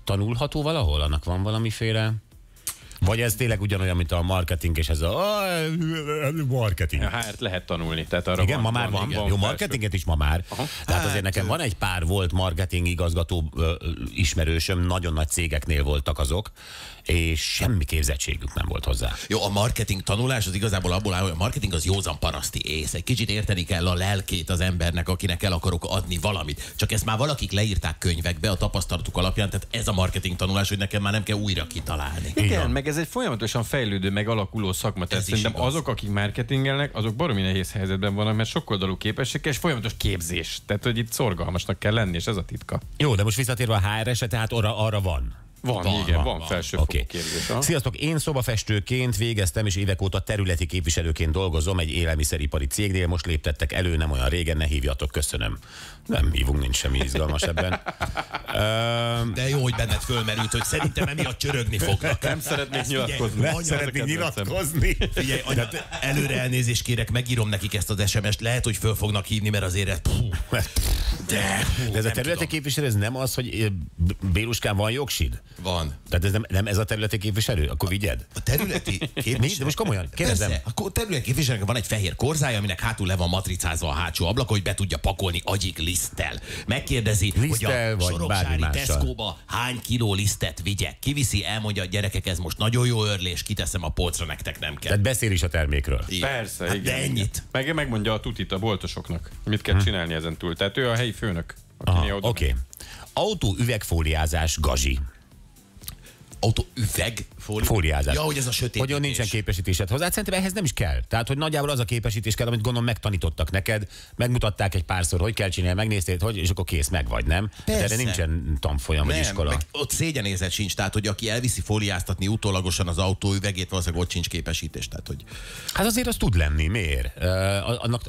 tanulható valahol? Annak van valamiféle... Vagy ez tényleg ugyanolyan, mint a marketing, és ez marketing. A HR-t lehet tanulni. Tehát arra igen, ma már van. Jó, marketinget is ma már. Tehát azért nekem van egy pár volt marketing igazgató ismerősöm, nagyon nagy cégeknél voltak azok, és semmi képzettségük nem volt hozzá. Jó, a marketing tanulás az igazából abból áll, hogy a marketing az józan paraszti ész. Egy kicsit érteni kell a lelkét az embernek, akinek el akarok adni valamit. Csak ezt már valakik leírták könyvekbe a tapasztalatuk alapján, tehát ez a marketing tanulás, hogy nekem már nem kell újra kitalálni. Igen, meg ez egy folyamatosan fejlődő, meg alakuló szakma. Tehát szerintem azok, akik marketingelnek, azok baromi nehéz helyzetben vannak, mert sokoldalú képességek és folyamatos képzés. Tehát, hogy itt szorgalmasnak kell lenni, és ez a titka. Jó, de most visszatérve a HR-re, tehát arra van. Van, felsőfokú képzés. Sziasztok, én szobafestőként végeztem, és évek óta területi képviselőként dolgozom egy élelmiszeripari cégnél, most léptettek elő, nem olyan régen, ne hívjatok, köszönöm. Nem hívunk, nincs semmi izgalmas ebben. De jó, hogy benned fölmerült, hogy szerintem emiatt csörögni fognak. Nem szeretnék nyilatkozni. Figyelj, anya, előre elnézést kérek, megírom nekik ezt az SMS-t, lehet, hogy föl fognak hívni, mert azért... De ez a területi képviselő, ez nem az, hogy Béluskán van jogsid? Van. Tehát ez nem ez a területi képviselő? Akkor vigyed. A területi képviselő... De most komolyan, kérdezem. A területi képviselőnek van egy fehér korzája, aminek hátul le van matricázva a hátsó ablak, hogy be tudja pakolni agyik liszttel. Megkérdezi, liszttel, hogy a soroksári Tesco-ba hány kiló lisztet vigyek. Kiviszi, elmondja, gyerekek, ez most nagyon jó örlés, kiteszem a polcra, nektek nem kell. Tehát beszél is a termékről. Igen. Persze, hát igen. De ennyit. Megmondja a tutit a boltosoknak, mit kell csinálni ezen túl. Tehát ő a helyi főnök. Oké. Autó üvegfóliázás gazsi. Autó üvegfóliázás. Ja, hogy ez a sötét. Hogy nincsen képesítésed hozzá, szerintem ehhez nem is kell. Tehát, hogy nagyjából az a képesítés kell, amit gondolom megtanítottak neked, megmutatták egy párszor, hogy kell csinálni, megnézted, hogy, és akkor kész, meg vagy, nem? Persze. De erre nincsen tanfolyam, vagy iskola. Meg ott szégyenézet sincs, tehát, hogy aki elviszi fóliáztatni utólagosan az autó üvegét, valószínűleg ott sincs képesítés. Tehát, hogy... Hát azért az tud lenni, miért?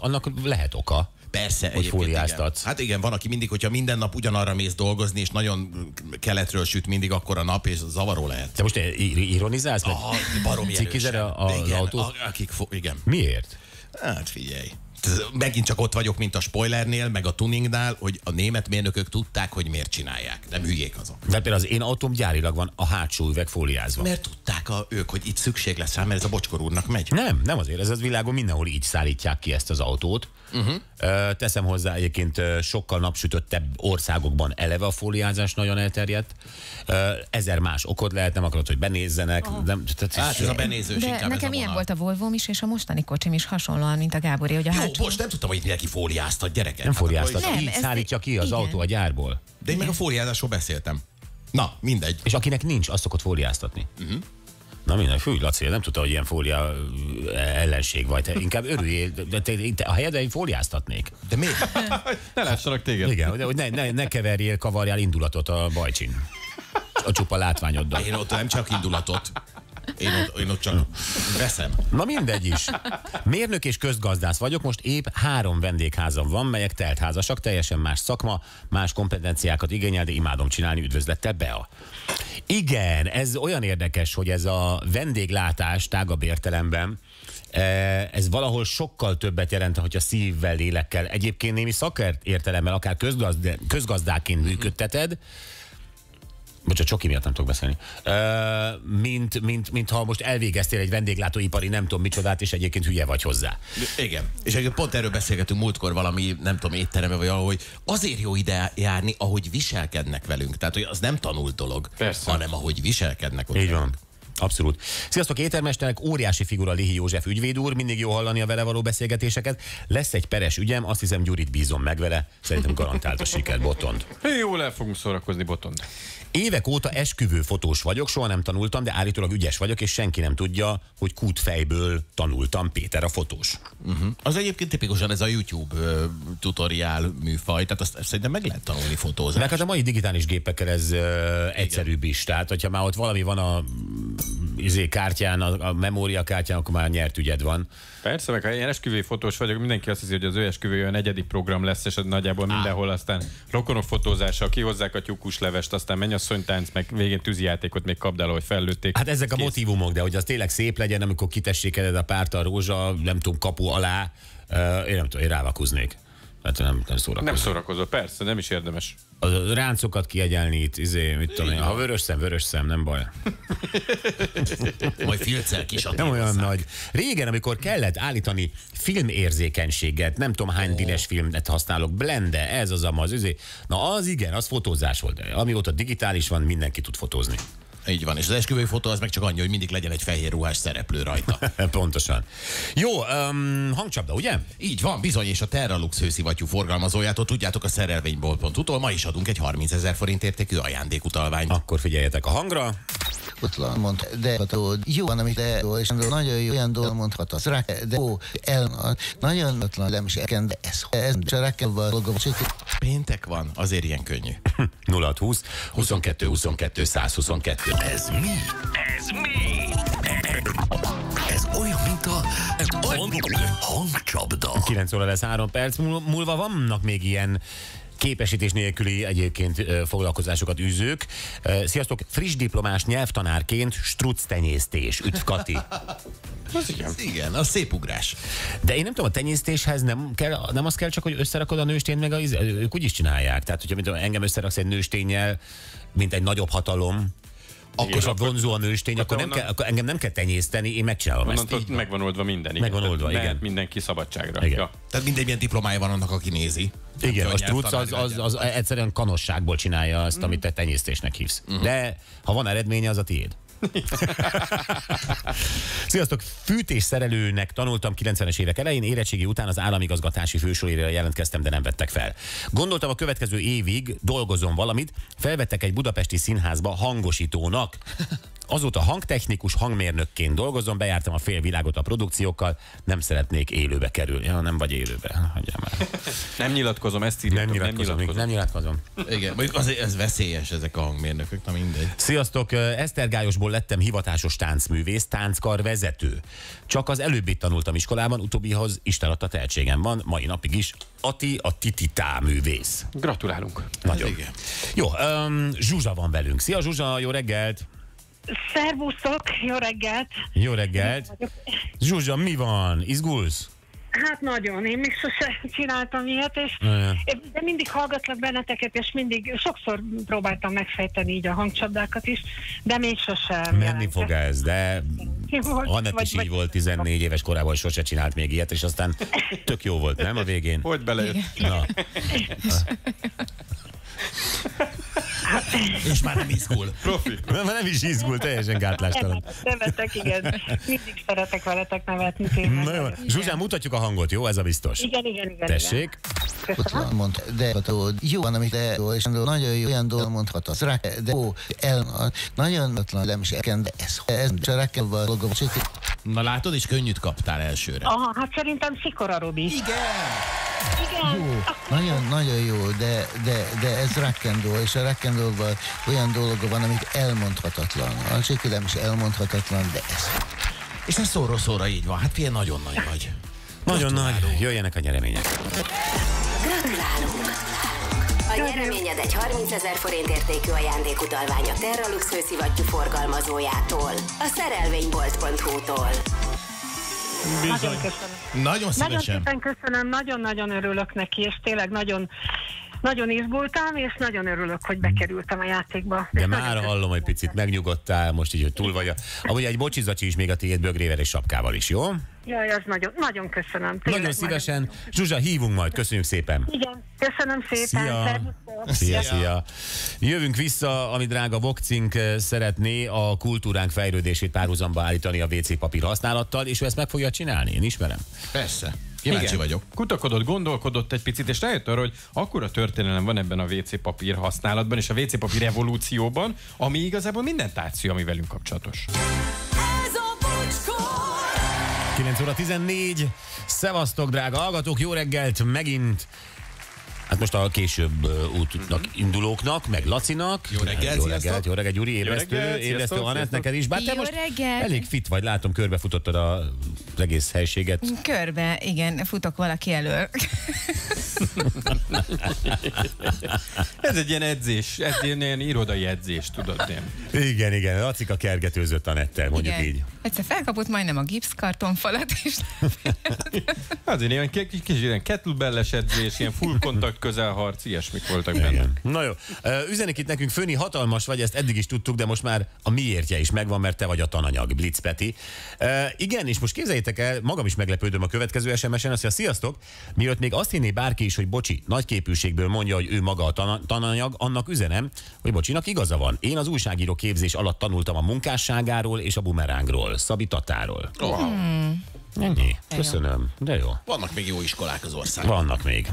Annak lehet oka. Persze, hogy fóliáztatsz. Hát igen, van, aki mindig, hogyha minden nap ugyanarra mész dolgozni, és nagyon keletről süt mindig akkor a nap, és zavaró lehet. Te most ironizálsz? Ah, baromi erősen. Igen. Miért? Hát figyelj. Megint csak ott vagyok, mint a spoilernél, meg a tuningnál, hogy a német mérnökök tudták, hogy miért csinálják. Nem hülyék azok. De például az én autóm gyárilag van a hátsó üveg fóliázva. Mert tudták ők, hogy itt szükség lesz rá, mert ez a Bocskor úrnak megy. Nem azért. Ez az világon mindenhol így szállítják ki ezt az autót. Teszem hozzá, egyébként sokkal napsütöttebb országokban eleve a fóliázás nagyon elterjedt. Ezer más okot lehet, nem akarod, hogy benézzenek. Hát ez a benézős. Nekem ilyen volt a Volvóm is, és a mostani kocsim is hasonlóan, mint a Gábori, hogy a Jó, most nem tudtam, hogy mindenki fóliáztat, gyerekek. Nem fóliáztat, hát, így szállítja ki az autó a gyárból. De én meg a fóliázásról beszéltem. Na, mindegy. És akinek nincs, azt szokott fóliáztatni. Na minden, fúj, Laci, nem tudta, hogy ilyen fólia ellenség vagy. Te inkább örüljél, de a helyedben fóliáztatnék. De miért? Ne lássanak téged. Igen, hogy ne keverjél, kavarjál indulatot a bajcsin. A csupa látványoddal. Én ott nem csak indulatot. Én ott csak veszem. Na mindegy is. Mérnök és közgazdász vagyok, most épp 3 vendégházam van, melyek teltházasak, teljesen más szakma, más kompetenciákat igényel, de imádom csinálni, üdvözlettel, Bea. Igen, ez olyan érdekes, hogy ez a vendéglátás tágabb értelemben, ez valahol sokkal többet jelent, hogyha szívvel, lélekkel, egyébként némi szakért értelemmel, akár közgazdáként működteted, bocsánat, csoki miatt nem tudok beszélni. Mint ha most elvégeztél egy vendéglátóipari nem tudom micsodát, és egyébként hülye vagy hozzá. Igen. És egyébként pont erről beszélgetünk múltkor valami, nem tudom, étterembe vagy ahol, hogy azért jó ide járni, ahogy viselkednek velünk. Tehát, hogy az nem tanult dolog, persze, hanem ahogy viselkednek ott. Így van. Abszolút. Sziasztok, éttermesterek, óriási figura Lihi József ügyvéd úr, mindig jó hallani a vele való beszélgetéseket. Lesz egy peres ügyem, azt hiszem, Gyurit bízom meg vele, szerintem garantált a siker, Botond. Jól el fogunk szórakozni, Botond. Évek óta esküvő fotós vagyok, soha nem tanultam, de állítólag ügyes vagyok, és senki nem tudja, hogy kútfejből tanultam, Péter a fotós. Az egyébként tipikusan ez a YouTube tutoriál műfaj, tehát azt szerintem meg lehet tanulni fotózni. Hát a mai digitális gépekkel ez egyszerűbb is, tehát hogyha már ott valami van a kártyán, a memóriakártyán, akkor már nyert ügyed van. Persze, meg ha ilyen esküvői fotós vagyok, mindenki azt hiszi, hogy az ő esküvője a negyedik program lesz, és nagyjából mindenhol aztán rokonok fotózása, kihozzák a tyúkuslevest, aztán mennyasszonytánc, meg végén tűzijátékot még kapd el, hogy fellőtték. Hát ezek a motivumok, de hogy az tényleg szép legyen, amikor kitessékeled a párt a rózsa, nem tudom, kapu alá, én nem tudom, én rávakuznék. Hát nem szórakozol. Nem szórakozol, persze, nem is érdemes. A ráncokat kiegyenlít, itt, mit tudom én, ha vörös szem, nem baj. Majd filccel kisadni. Nem olyan nagy. Régen, amikor kellett állítani filmérzékenységet, nem tudom hány dínes filmet használok, Blende, ez az amaz, na az igen, az fotózás volt. Amióta digitális van, mindenki tud fotózni. Így van, és az esküvői fotó az meg csak annyi, hogy mindig legyen egy fehér ruhás szereplő rajta. Pontosan. Jó, hangcsapda, ugye? Így van, bizony, és a Terralux hőszivattyú forgalmazójától tudjátok a szerelvénybolt.hu-tól. Ma is adunk egy 30 000 forint értékű ajándékutalványt. Akkor figyeljetek a hangra. Utlan mond, de jó van, amit de jó, és nagyon jó, olyan dolog mondhat de jó, nagyon ötlen, nem is elkend, de ez cserekkel péntek van, azért ilyen könnyű. 0620 22 22 122. Ez mi? Ez mi? Ez olyan, mint a hangcsapda. 9 óra lesz 3 perc múlva, vannak még ilyen képesítés nélküli egyébként foglalkozásokat űzők. Sziasztok, friss diplomás nyelvtanárként structenyésztés. Üdv, Kati. Az igen. Igen, az szép ugrás. De én nem tudom, a tenyésztéshez nem az kell csak, hogy összerakod a nőstényt, meg ők úgy is csinálják. Tehát, hogyha tudom, engem összeraksz egy nősténnyel, mint egy nagyobb hatalom, akkor a vonzó a nőstény, akkor, nem onnan, kell, akkor engem nem kell tenyészteni, én megcsinálom ezt. Megvan oldva minden. Igen. Megvan oldva, tehát igen. Mindenki szabadságra. Igen. Ja. Tehát mindegy milyen diplomája van annak, aki nézi. Igen, a struc az egyszerűen kanosságból csinálja azt, amit te tenyésztésnek hívsz. De ha van eredménye, az a tiéd. Sziasztok! Fűtésszerelőnek tanultam 90-es évek elején, érettségi után az államigazgatási fősorira jelentkeztem, de nem vettek fel. Gondoltam, a következő évig dolgozom valamit, felvettek egy budapesti színházba hangosítónak. Azóta hangtechnikus, hangmérnökként dolgozom, bejártam a félvilágot a produkciókkal, nem szeretnék élőbe kerülni. Ja, nem vagy élőbe. Hagyjál már. Nem nyilatkozom, ezt írtam. Nem nyilatkozom. Igen, ez veszélyes, ezek a hangmérnökök, na mindegy. Sziasztok! Esztergályosból lettem hivatásos táncművész, tánckar vezető. Csak az előbbit tanultam iskolában, utóbbihoz Isten adta tehetségem van, mai napig is. Ati a tititá művész. Gratulálunk. Nagyon. Igen. Jó, Zsuzsa van velünk. Szia Zsuzsa, jó reggelt! Szervusztok, jó reggelt! Jó reggelt! Zsuzsa, mi van? Izgulsz? Hát nagyon, én még sose csináltam ilyet, és de mindig hallgatlak benneteket, és mindig sokszor próbáltam megfejteni így a hangcsapdákat is, de még sosem. Menni fog ez, de Anett is így volt 14 éves korában, sose csinált még ilyet, és aztán tök jó volt, nem a végén? Hogy belejött? Na. És már nem izgul. Profi. Nem is izgul, teljesen gátlástalan. Nevetek, igen. Mindig szeretek veletek nevetni tényleg. Zsuzsán, mutatjuk a hangot, jó? Ez a biztos. Igen. Tessék. Ott van, mondta, de jó van, amit de jó, és nagyon jó, olyan dolog mondhatasz rá, de ó, nagyon ötlen, nem is elken, de ez cserekem valgom. Na látod, és könnyűt kaptál elsőre. Aha, hát szerintem Szikora Robi. Igen. Jó, nagyon jó, de ez rock'n'roll, és a rock'n'rollban olyan dolog van, amit elmondhatatlan. A sikülem is elmondhatatlan, de ez. És nem szóra így van, hát ilyen nagyon-nagyon nagy. Nagyon nagy. Jöjjenek a nyeremények. Gratulálunk! A nyereményed egy 30 000 forint értékű ajándékutalvány a Terralux hőszivattyú forgalmazójától, a szerelvénybolt.hu-tól. Nagyon köszönöm. Nagyon szívesen. Nagyon köszönöm, nagyon-nagyon örülök neki, és tényleg nagyon izgultam, és nagyon örülök, hogy bekerültem a játékba. De már hallom, hogy picit megnyugodtál, most így, hogy túl vagy. Amúgy egy bocsizacsi is még a tiéd bögrével és sapkával is, jó? Jaj, az nagyon köszönöm. Tényleg nagyon szívesen. Nagyon. Zsuzsa, hívunk majd, köszönjük szépen. Igen, köszönöm szépen. Szia. Jövünk vissza, ami drága Vokcink szeretné a kultúránk fejlődését párhuzamba állítani a WC papír használattal, és ő ezt meg fogja csinálni, én ismerem. Persze. Kíváncsi vagyok. Kutakodott, gondolkodott egy picit, és rájött arra, hogy akkora történelem van ebben a WC papír használatban és a WC papír evolúcióban, ami igazából minden tárció, ami velünk kapcsolatos. 9 óra 14. Szevasztok, drága hallgatók, jó reggelt megint. Hát most a később útnak indulóknak, meg Lacinak. Jó reggelt, Gyuri, ébresztő Anett, neked is. Bár te most elég fit vagy, látom, körbefutottad az egész helységet. Körbe, igen, futok valaki elől. Ez egy ilyen edzés, ez ilyen irodai edzés, tudod, nem? Igen, Lacika kergetőzött Anettel, mondjuk igen. Így. Egyszer felkapott majdnem a gipszkartonfalat is. Azért ilyen kis ilyen kettlebell-es edzés, ilyen full kontakt közelharc, ilyesmik voltak benne. Na jó, üzenik itt nekünk, Főni, hatalmas vagy, ezt eddig is tudtuk, de most már a miértje is megvan, mert te vagy a tananyag, Blitz Peti. Igen, és most képzeljétek el, magam is meglepődöm a következő SMS-en, azt mondja, sziasztok, mielőtt még azt hinné bárki is, hogy Bocsi nagy képűségből mondja, hogy ő maga a tananyag, annak üzenem, hogy Bocsinak igaza van. Én az újságíró képzés alatt tanultam a munkásságáról és a bumerángról, Szabi Tatáról. Wow. Ennyi. Köszönöm. De jó. Vannak még jó iskolák az országban. Vannak még.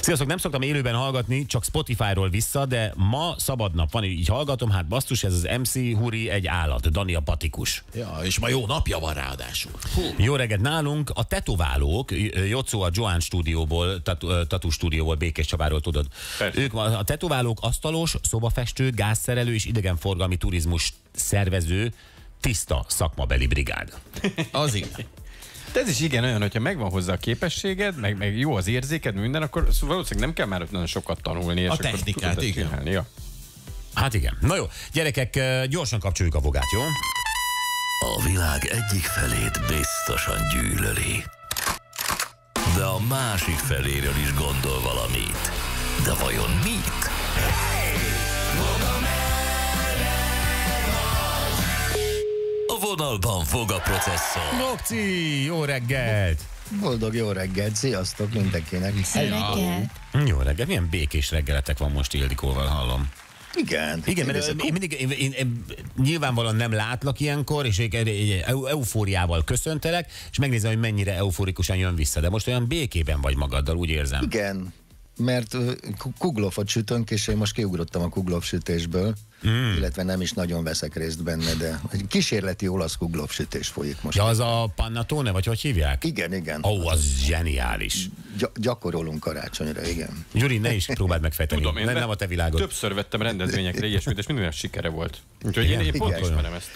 Sziasztok, nem szoktam élőben hallgatni, csak Spotify-ról vissza, de ma szabad nap van, így hallgatom, hát basztus, ez az MC Huri egy állat, Dani a patikus. Ja, és ma jó napja van ráadásul. Hú. Jó reggelt nálunk, a tetoválók, Jocó a Joan stúdióból, Tatu stúdióból, Békés Csabáról, tudod. Persze. Ők a tetoválók, asztalos, szobafestő, gázszerelő és idegenforgalmi turizmus szervező, tiszta szakmabeli brigád. Az igen. De ez is igen olyan, hogyha megvan hozzá a képességed, meg jó az érzéked, minden, akkor valószínűleg nem kell már nagyon sokat tanulni. És a technikát, igen. Ja. Hát igen. Na jó, gyerekek, gyorsan kapcsoljuk a fogát, jó? A világ egyik felét biztosan gyűlöli. De a másik feléről is gondol valamit. De vajon mit? A vonalban fog a processzor. Lopci, jó reggelt! Boldog jó reggelt, sziasztok mindenkinek! Reggelt. Jó reggelt, milyen békés reggeletek van most Ildikóval, hallom. Igen. Igen, mert én nyilvánvalóan nem látlak ilyenkor, és eufóriával köszöntelek, és megnézem, hogy mennyire eufórikusan jön vissza. De most olyan békében vagy magaddal, úgy érzem. Igen, mert kuglófot sütünk, és én most kiugrottam a kuglófsütésből, illetve nem is nagyon veszek részt benne, de egy kísérleti olasz kuglófsütés folyik most. Ja, az a pannatone, vagy hogy hívják? Igen, igen. Ó, az zseniális. Gyakorolunk karácsonyra, igen. Gyuri, ne is próbáld megfejteni. Tudom, nem a te világod. Többször vettem rendezvényekre ilyesmit, és minden sikere volt. Úgyhogy igen, én pont ismerem ezt.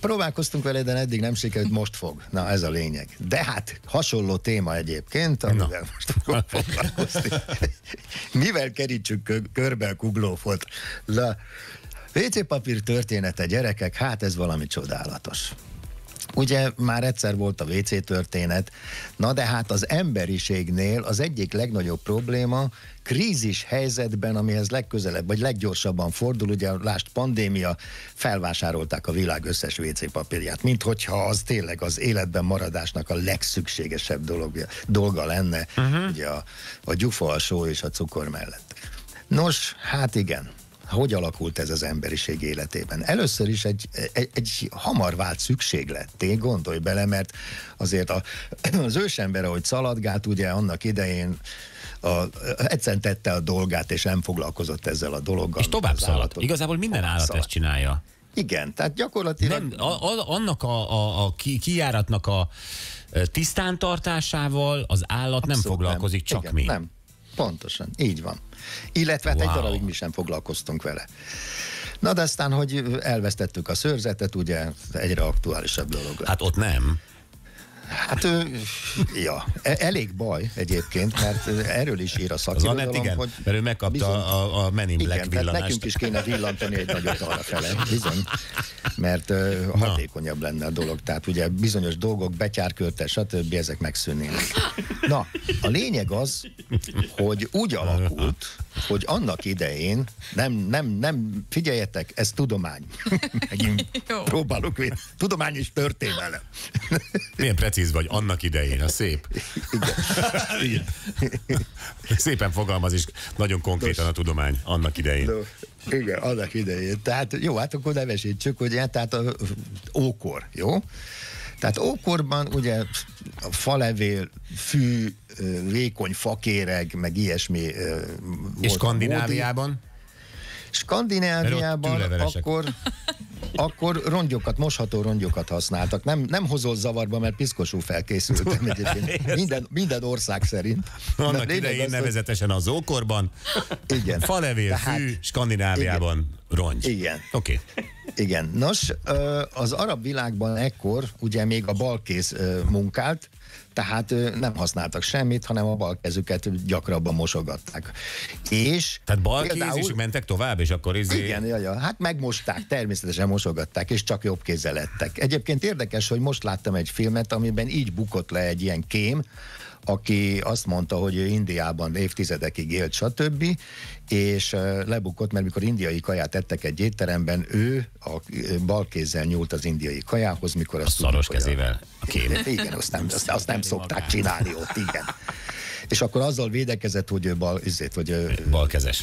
Próbálkoztunk vele, de eddig nem sikerült, most fog. Na, ez a lényeg. De hát, hasonló téma egyébként, amivel most fogunk foglalkozni. Mivel kerítsük körbe a kuglófot? WC papír története, gyerekek, hát ez valami csodálatos. Ugye már egyszer volt a WC történet, na de hát az emberiségnél az egyik legnagyobb probléma krízis helyzetben, amihez legközelebb vagy leggyorsabban fordul, ugye lásd pandémia, felvásárolták a világ összes WC papírját, mint hogyha az tényleg az életben maradásnak a legszükségesebb dolga lenne, ugye a gyufa, a só és a cukor mellett. Nos, hát igen. Hogy alakult ez az emberiség életében? Először is egy hamar vált szükségletté, gondolj bele, mert azért az ősember, ahogy szaladgált, ugye annak idején egyszerűen tette a dolgát, és nem foglalkozott ezzel a dologgal. És tovább szalad. Igazából minden állat ezt csinálja. Igen, tehát gyakorlatilag... Nem, annak a kijáratnak a tisztántartásával az állat abszolút nem foglalkozik, nem. Csak igen, mi. Nem. Pontosan, így van. Illetve hát egy darabig mi sem foglalkoztunk vele. Na de aztán, hogy elvesztettük a szőrzetet, ugye egyre aktuálisabb dolog lett. Hát ott nem. Hát, ja, elég baj egyébként, mert erről is ír a szakirodalom, Anett, igen, hogy... mert ő megkapta bizony, a Men in Black villanást. Igen, nekünk is kéne villantani egy nagyot arrafele, bizony, mert hatékonyabb lenne a dolog. Tehát ugye bizonyos dolgok, betyárkörte, stb. Ezek megszűnnének. Na, a lényeg az, hogy úgy alakult, hogy annak idején, nem, figyeljetek, ez tudomány. Megint próbálok, tudomány is történelem. Milyen precíz vagy, annak idején, a szép. Igen. Szépen fogalmaz, és nagyon konkrétan a tudomány, annak idején. Igen, annak idején. Tehát jó, hát akkor nevesítsük, ugye, tehát a ókor, jó? Tehát ókorban ugye a falevél, fű, vékony fakéreg, meg ilyesmi volt. És Skandináviában? Skandináviában akkor rongyokat, mosható rongyokat használtak. Nem hozott zavarba, mert piszkosul felkészültem egyébként. Minden ország szerint. Annak idején az, nevezetesen az ókorban. Igen. Falevél, fű, Skandináviában igen. Rongy. Igen. Oké. Okay. Igen. Nos, az arab világban ekkor ugye még a balkész munkált, tehát nem használtak semmit, hanem a bal kezüket gyakrabban mosogatták. És... Tehát bal kéz is mentek tovább, és akkor izé... Igen, jaja. Hát megmosták, természetesen mosogatták, és csak jobb kézzel lettek. Egyébként érdekes, hogy most láttam egy filmet, amiben így bukott le egy ilyen kém, aki azt mondta, hogy ő Indiában évtizedekig élt, stb., és lebukott, mert mikor indiai kaját ettek egy étteremben, ő a bal kézzel nyúlt az indiai kajához, mikor azt... A szaros kezével. Igen, azt nem szokták csinálni ott, igen. És akkor azzal védekezett, hogy ő balkezes. Balkezes.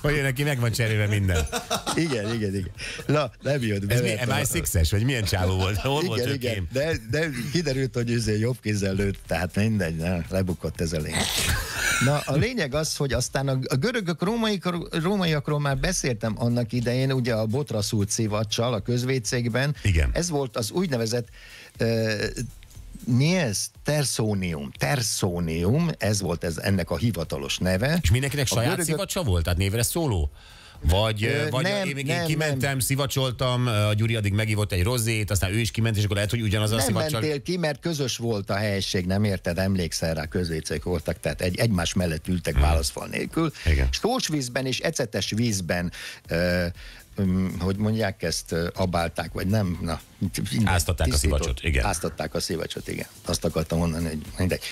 Hogy neki meg van cserélve minden. Igen. Na, nem jött be. Ez mi, MI6-es, vagy milyen csávó volt? Hol volt ő kém? De kiderült, hogy ő jobb kézzel lőtt, tehát mindegy, lebukott ez a lényeg. Na, a lényeg az, hogy aztán a görögök, rómaiakról már beszéltem annak idején, ugye a botraszult szivacsal a közvécékben. Igen. Ez volt az úgynevezett mi ez? Tersonium, ez volt ennek a hivatalos neve. És mindenkinek a saját görögök... szivacsa volt? Tehát névre szóló? Vagy nem, én kimentem, szivacsoltam, a Gyuri addig megívott egy rozét, aztán ő is kiment, és akkor lehet, hogy ugyanaz a szivacsal... Nem mentél ki, mert közös volt a helyiség, nem érted? Emlékszel rá, közvécek voltak, tehát egymás mellett ültek válaszfal nélkül. Tócsvízben és ecetes vízben hogy mondják, ezt abálták, vagy nem? Na, áztatták a szivacsot, igen. Áztatták a szivacsot, igen. Azt akartam mondani, hogy mindegy.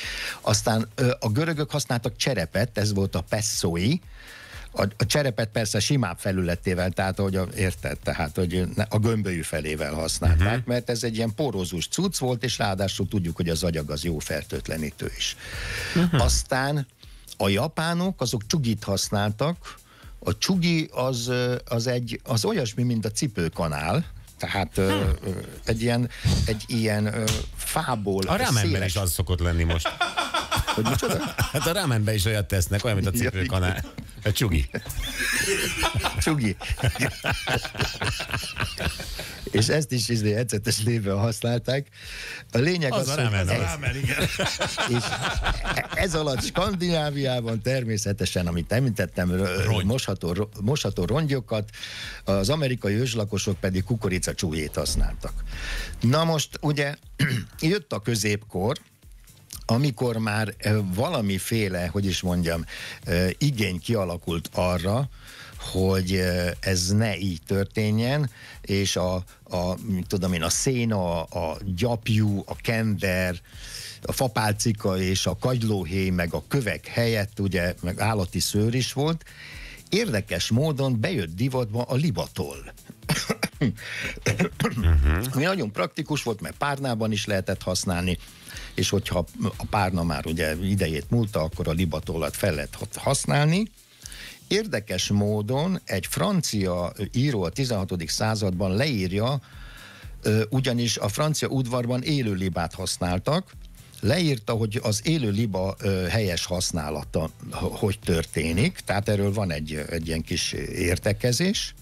Aztán a görögök használtak cserepet, ez volt a pesszói. A cserepet persze simább felületével, tehát ahogy érted, tehát hogy a gömbölyű felével használták, mert ez egy ilyen porózus cucc volt, és ráadásul tudjuk, hogy az agyag az jó fertőtlenítő is. Aztán a japánok, azok csugit használtak. A csugi az olyasmi, mint a cipőkanál, tehát egy ilyen fából... A rámenben is az szokott lenni most. Hogy micsoda? Hát a rámenben is olyat tesznek, olyan, mint a cipőkanál. A csugi. Csugi. És ezt is ecetes névvel használták. A lényeg az, hogy rámen, igen. És ez alatt Skandináviában természetesen, amit említettem, mosható rongyokat, az amerikai őslakosok pedig kukoricacsújét használtak. Na most ugye jött a középkor, amikor már valamiféle, hogy is mondjam, igény kialakult arra, hogy ez ne így történjen, és a széna, a gyapjú, a kender, a fapálcika és a kagylóhéj, meg a kövek helyett, ugye, meg állati szőr is volt. Érdekes módon bejött divatba a libatoll. Ami nagyon praktikus volt, mert párnában is lehetett használni, és hogyha a párna már ugye idejét múlta, akkor a libatollat fel lehet használni. Érdekes módon egy francia író a 16. században leírja, ugyanis a francia udvarban élő libát használtak, leírta, hogy az élő liba helyes használata hogy történik, tehát erről van egy ilyen kis értekezés.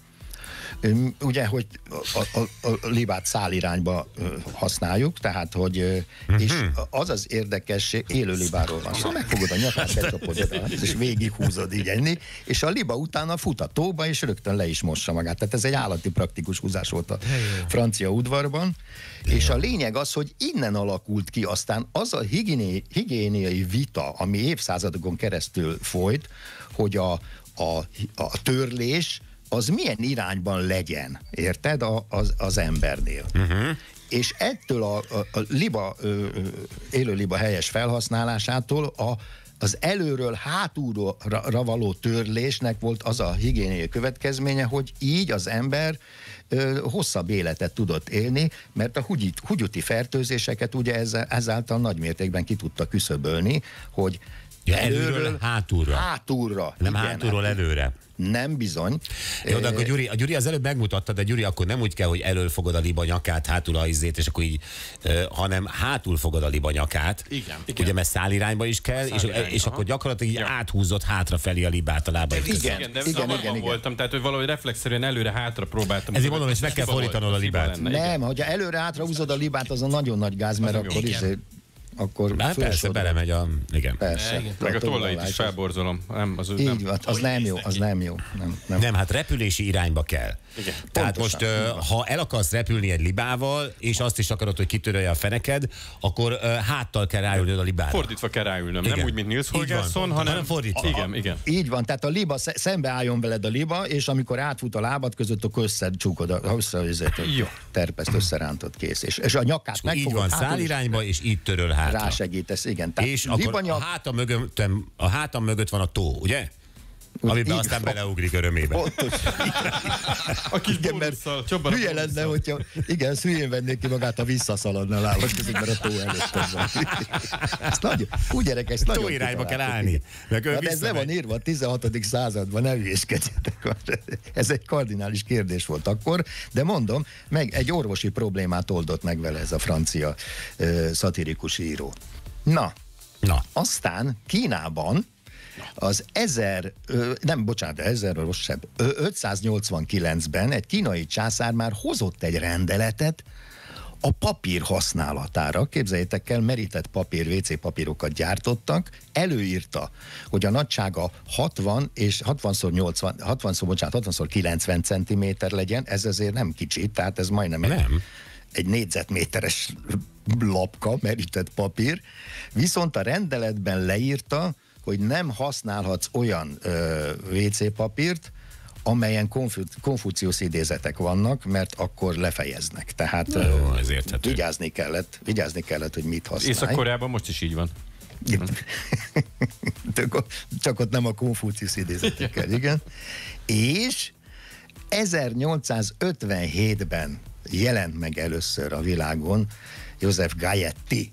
Ugye, hogy a libát szálirányba használjuk, tehát, hogy és az érdekes élő libáról van. Szóval megfogod a nyakát, becsapod oda, és végighúzod így enni, és a liba utána fut a tóba, és rögtön le is mossa magát. Tehát ez egy állati praktikus húzás volt a francia udvarban, és a lényeg az, hogy innen alakult ki aztán az a higiéniai vita, ami évszázadokon keresztül folyt, hogy a törlés az milyen irányban legyen, érted, az embernél. És ettől élőliba helyes felhasználásától az előről hátulra való törlésnek volt az a higiéniai következménye, hogy így az ember hosszabb életet tudott élni, mert a húgyuti fertőzéseket ugye ezáltal nagy mértékben ki tudta küszöbölni, hogy előről hátulra. Nem igen, hátulról előre. Nem bizony. Jó, de akkor Gyuri az előbb megmutatta, de Gyuri akkor nem úgy kell, hogy elől fogod a liba nyakát, hátul a izzét, és akkor így, hanem hátul fogod a liba nyakát. Igen. Ugye, mert szálirányba is kell, és akkor gyakorlatilag így áthúzott hátrafelé a libát a lábaid között. Igen, voltam, tehát hogy valahogy reflexzerűen előre-hátra próbáltam. Ezért mondom, és meg kell fordítanod a libát. Nem, hogyha előre-hátra húzod a libát, az a nagyon nagy gáz, mert akkor is... Akkor persze, belemegy a... Igen. Persze. Meg a tollait is felborzolom. Az nem jó. Nem, hát repülési irányba kell. Igen. Tehát pontosan, most, ha el akarsz repülni egy libával, és azt is akarod, hogy kitörölje a feneked, akkor háttal kell ráülnöd a libára. Fordítva kell ráülnöm, nem úgy, mint Nils Holgersson, hanem fordítva. Igen. Így van, tehát a liba, szembe álljon veled a liba, és amikor átfut a lábad között, akkor összecsukod, terpeszt összerántod, kész. És a nyakát megfogod. Így van, szálirányba, és így töröl hátra. Rásegítesz, igen. Tehát és libanya... akkor a hátam mögött van a tó, ugye? Amiben aztán beleugrik örömébe. Pontosan. A kis bónusszal. Hülye lenne, hogyha... Igen, hülyén vennék ki magát, a visszaszaladna a lábad között, mert a tó előtt van. Úgy gyerek, ezt nagyon tóirányba kell állni. Hát ez le van írva a 16. században, ne hülyéskedjetek. Ez egy kardinális kérdés volt akkor, de mondom, meg egy orvosi problémát oldott meg vele ez a francia szatirikus író. Na. Aztán Kínában az 589-ben egy kínai császár már hozott egy rendeletet, a papír használatára, képzeljétek el, merített papír, WC papírokat gyártottak, előírta, hogy a nagysága 60 x 90 cm legyen, ez azért nem kicsi, tehát ez majdnem egy négyzetméteres lapka, merített papír, viszont a rendeletben leírta, hogy nem használhatsz olyan WC papírt, amelyen Konfúciusz idézetek vannak, mert akkor lefejeznek. Tehát vigyázni kellett, hogy mit használj. Észak-Koreában most is így van. Csak ott nem a Konfúciusz idézetekkel, igen. És 1857-ben jelent meg először a világon József Gajetti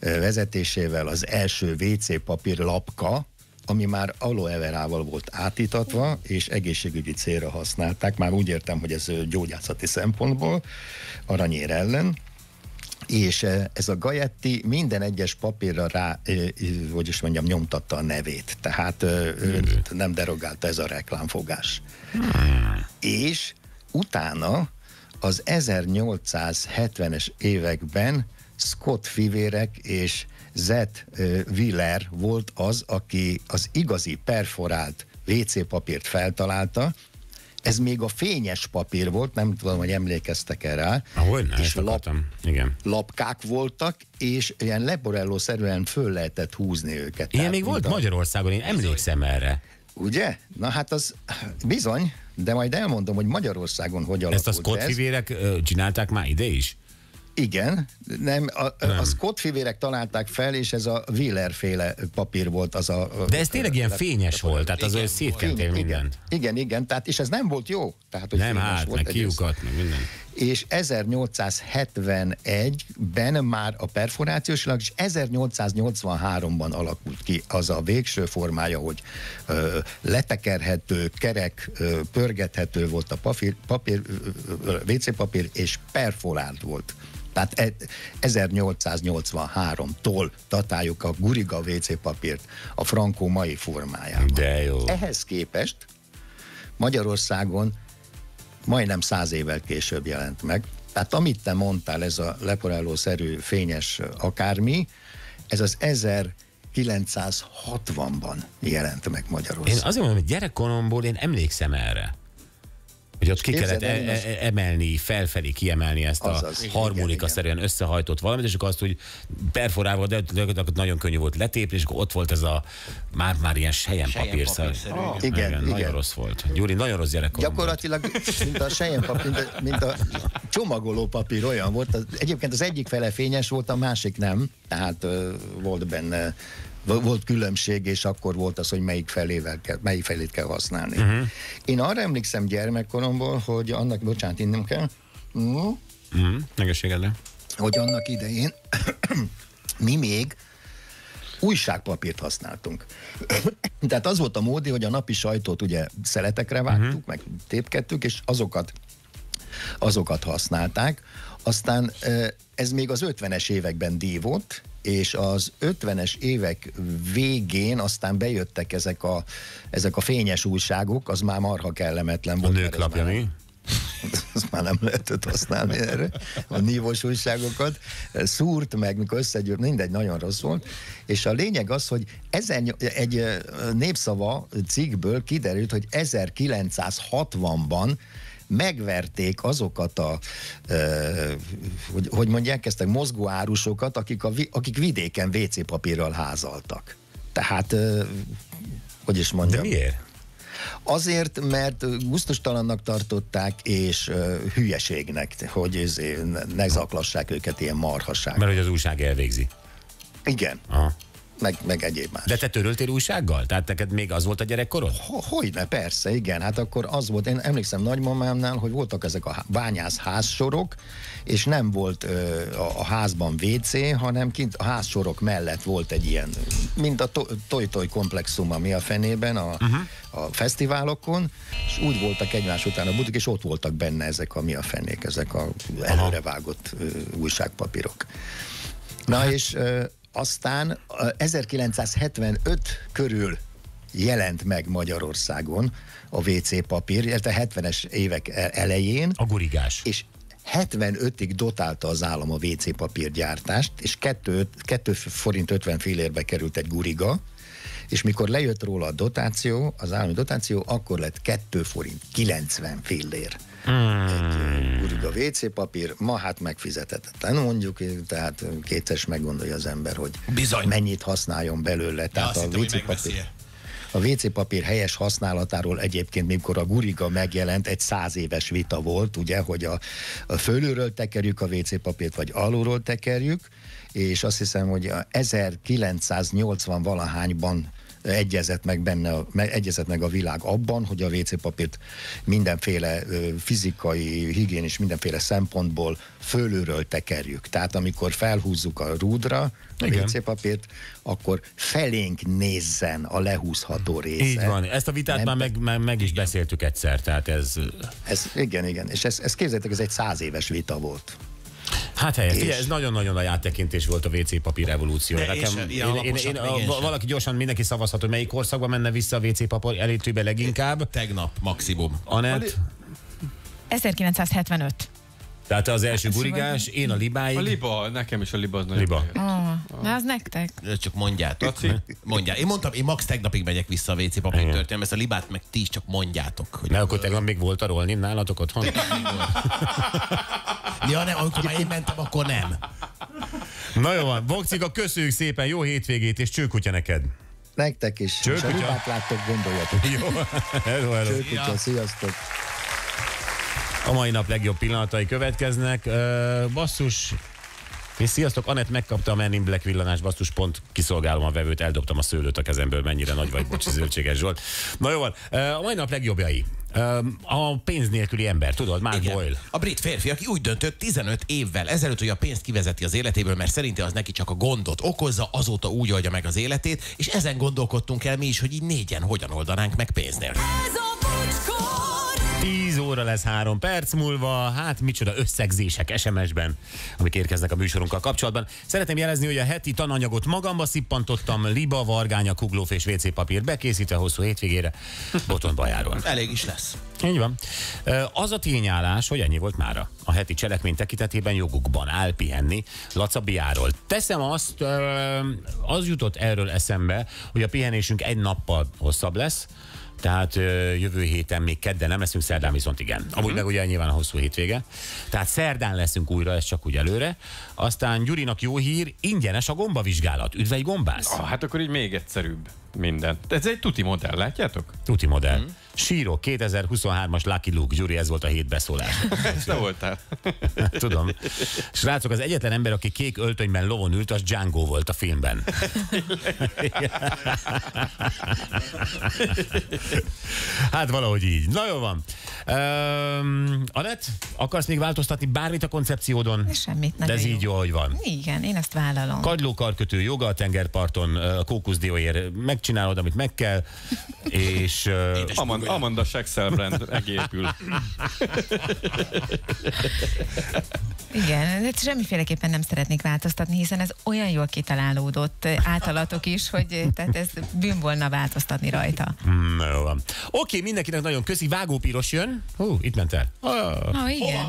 vezetésével az első WC papír lapka, ami már aloe verával volt átítatva, és egészségügyi célra használták, már úgy értem, hogy ez gyógyászati szempontból, aranyér ellen, és ez a Gajetti minden egyes papírra rá, hogy is mondjam, nyomtatta a nevét, tehát nem derogálta ez a reklámfogás. És utána az 1870-es években Scott fivérek és Z. Wheeler volt az, aki az igazi perforált WC papírt feltalálta. Ez még a fényes papír volt, nem tudom, hogy emlékeztek-e rá. Hogyne, és lapkák voltak, és ilyen leporellószerűen föl lehetett húzni őket. Ilyen még volt Magyarországon, én emlékszem erre. Ugye? Na hát az bizony, de majd elmondom, hogy Magyarországon hogy alakult. Ezt a Scott fivérek csinálták már ide is? Igen, a Scott fivérek találták fel, és ez a Wheeler-féle papír volt az a... De ez tényleg ilyen fényes volt, tehát az olyan szétkentél mindent. Igen, tehát, és ez nem volt jó. Tehát, hogy nem, hát, volt, meg kiukat, meg minden. És 1871-ben már a perforációs világ, és 1883-ban alakult ki az a végső formája, hogy letekerhető, kerek, pörgethető volt a WC-papír, és perforált volt. Tehát 1883-tól datáljuk a Guriga WC papírt a frankó mai formájában. De jó. Ehhez képest Magyarországon majdnem 100 évvel később jelent meg. Tehát amit te mondtál, ez a leporálószerű fényes akármi, ez az 1960-ban jelent meg Magyarországon. Én azért mondom, hogy gyerekkoromból én emlékszem erre. Hogy ott ki kellett emelni, felfelé kiemelni ezt a harmonikaszerűen összehajtott valamit, és akkor azt, hogy perforálva, de nagyon könnyű volt letépni, és akkor ott volt ez a már ilyen sejempapírszerű. Igen, nagyon rossz volt. Gyuri, nagyon rossz gyerekkorom. Gyakorlatilag, mint a sejempapír, mint a csomagoló papír olyan volt. Egyébként az egyik fele fényes volt, a másik nem. Tehát volt benne, volt különbség, és akkor volt az, hogy melyik felét kell használni. Én arra emlékszem gyermekkoromból, hogy annak, bocsánat, innem kell. Megességedre. Hogy annak idején mi még újságpapírt használtunk. Tehát az volt a módi, hogy a napi sajtót ugye szeletekre vágtuk, meg tépkedtük, és azokat használták. Aztán ez még az 50-es években dívott, és az 50-es évek végén aztán bejöttek ezek a fényes újságok, az már marha kellemetlen volt. A nőklapja mi? Azt már nem lehetett használni erre, a nívós újságokat. Szúrt meg, mikor összegyűrt, mindegy, nagyon rossz volt. És a lényeg az, hogy egy Népszava cikkből kiderült, hogy 1960-ban megverték azokat a mozgó árusokat, akik vidéken WC papírral házaltak. Tehát, hogy is mondjam. De miért? Azért, mert gusztustalannak tartották, és hülyeségnek, hogy ne zaklassák őket ilyen marhaság. Mert hogy az újság elvégzi. Igen. Aha. Meg egyéb más. De te töröltél újsággal? Tehát neked még az volt a gyerekkorod? Hogyne, persze, igen. Hát akkor az volt, én emlékszem nagymamámnál, hogy voltak ezek a bányász házsorok, és nem volt a házban WC, hanem kint a házsorok mellett volt egy ilyen, mint a Toj-Toj komplexum, ami a fenében, a fesztiválokon, és úgy voltak egymás után a butik, és ott voltak benne ezek a mi a fenék, ezek a előrevágott újságpapírok. Na és... Aztán 1975 körül jelent meg Magyarországon a WC papír, illetve 70-es évek elején. A gurigás. És 75-ig dotálta az állam a WC papírgyártást, és 2 forint 50 fillérbe került egy guriga, és mikor lejött róla a dotáció, az állami dotáció, akkor lett 2 forint 90 fillér. Egy guriga WC papír, ma hát megfizethetetlen, mondjuk, tehát kétszer meggondolja az ember, hogy bizony mennyit használjon belőle. Tehát ja, a WC papír helyes használatáról egyébként, mikor a guriga megjelent, egy 100 éves vita volt, ugye, hogy a fölülről tekerjük a WC papírt, vagy alulról tekerjük, és azt hiszem, hogy 1980-valahányban egyezett meg a világ abban, hogy a WC papírt mindenféle fizikai, higiénis, mindenféle szempontból fölülről tekerjük. Tehát amikor felhúzzuk a rúdra a WC papírt, akkor felénk nézzen a lehúzható része. Így van. Ezt a vitát már meg is beszéltük egyszer. Tehát ez igen. És ezt képzeljétek, ez egy 100 éves vita volt. Hát helyes, figyelj, ez nagyon-nagyon nagy áttekintés volt a WC papír evolúció. Valaki gyorsan, mindenki szavazhat, hogy melyik országban menne vissza a WC papír elétűbe leginkább. Tegnap maximum. Anett? 1975. Tehát te az első gurigás, én a libáig. A liba, nekem is a liba az nagyon liba. Na az nektek. Csak mondjátok. Mondjátok. Én mondtam, én max tegnapig megyek vissza a WC papír történelme, ezt a libát meg ti is csak mondjátok. Hogy mert akkor tegnap még volt a rolni nálatok otthon? Ja nem, amikor már én mentem, akkor nem. Na jó van, Bokcika, köszönjük szépen, jó hétvégét és csőkutya neked. Nektek is. Csőkutya. És a libát láttok, gondoljatok. Jó. Hello. Csőkutya, sziasztok. A mai nap legjobb pillanatai következnek. Basszus, és sziasztok, Anett megkapta a Men in Black villanást, basszus, pont kiszolgálom a vevőt, eldobtam a szőlőt a kezemből, mennyire nagy vagy, bocsi, zöldséges Zsolt. Na jó van, a mai nap legjobbjai. A pénz nélküli ember, tudod, Mark Boyle. A brit férfi, aki úgy döntött 15 évvel ezelőtt, hogy a pénzt kivezeti az életéből, mert szerinte az neki csak a gondot okozza, azóta úgy oldja meg az életét, és ezen gondolkodtunk el mi is, hogy így négyen hogyan oldanánk meg pénz nélkül. 10 óra lesz 3 perc múlva, hát micsoda összegzések SMS-ben, amik érkeznek a műsorunkkal kapcsolatban. Szeretném jelezni, hogy a heti tananyagot magamba szippantottam, liba, vargánya, kuglóf és WC papír bekészítve hosszú hétvégére Botondbajáról. Elég is lesz. Így van. Az a tényállás, hogy ennyi volt mára. A heti cselekmény tekintetében jogukban áll pihenni Laca Biáról. Teszem azt, az jutott erről eszembe, hogy a pihenésünk egy nappal hosszabb lesz, tehát jövő héten még kedden nem leszünk, szerdán viszont igen. Amúgy meg ugye nyilván a hosszú hétvége. Tehát szerdán leszünk újra, ez csak úgy előre. Aztán Gyurinak jó hír, ingyenes a gombavizsgálat. Üdv egy gombász? Ah, hát akkor így még egyszerűbb minden. Ez egy tuti modell, látjátok? Tuti modell. Síró, 2023-as Lucky Luke. Gyuri, ez volt a hét beszólás. Te voltál. Tudom. Srácok, az egyetlen ember, aki kék öltönyben lovon ült, az Django volt a filmben. Hát valahogy így. Na jó van. Anett, akarsz még változtatni bármit a koncepciódon? Semmit, de ez így jó, ahogy van. Igen, én ezt vállalom. Kagylókarkötő, joga a tengerparton, kókuszdióért megcsinálod, amit meg kell, és... Amanda Sexelbrand egépül. Igen, semmiféleképpen nem szeretnék változtatni, hiszen ez olyan jól kitalálódott általatok is, hogy tehát ez bűn volna változtatni rajta. Na jó van. Oké, mindenkinek nagyon köszi. Vágópiros jön. Hú, itt ment el. Igen.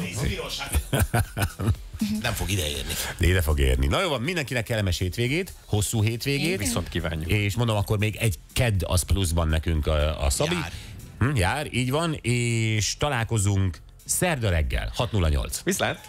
Nem fog ideérni. De ide fog érni. Na jó van, mindenkinek kellemes hétvégét, hosszú hétvégét. Én viszont kívánjuk. És mondom, akkor még egy kedd az pluszban nekünk a Szabi. Jár. Jár, így van, és találkozunk szerda reggel, 6:08. Viszlát!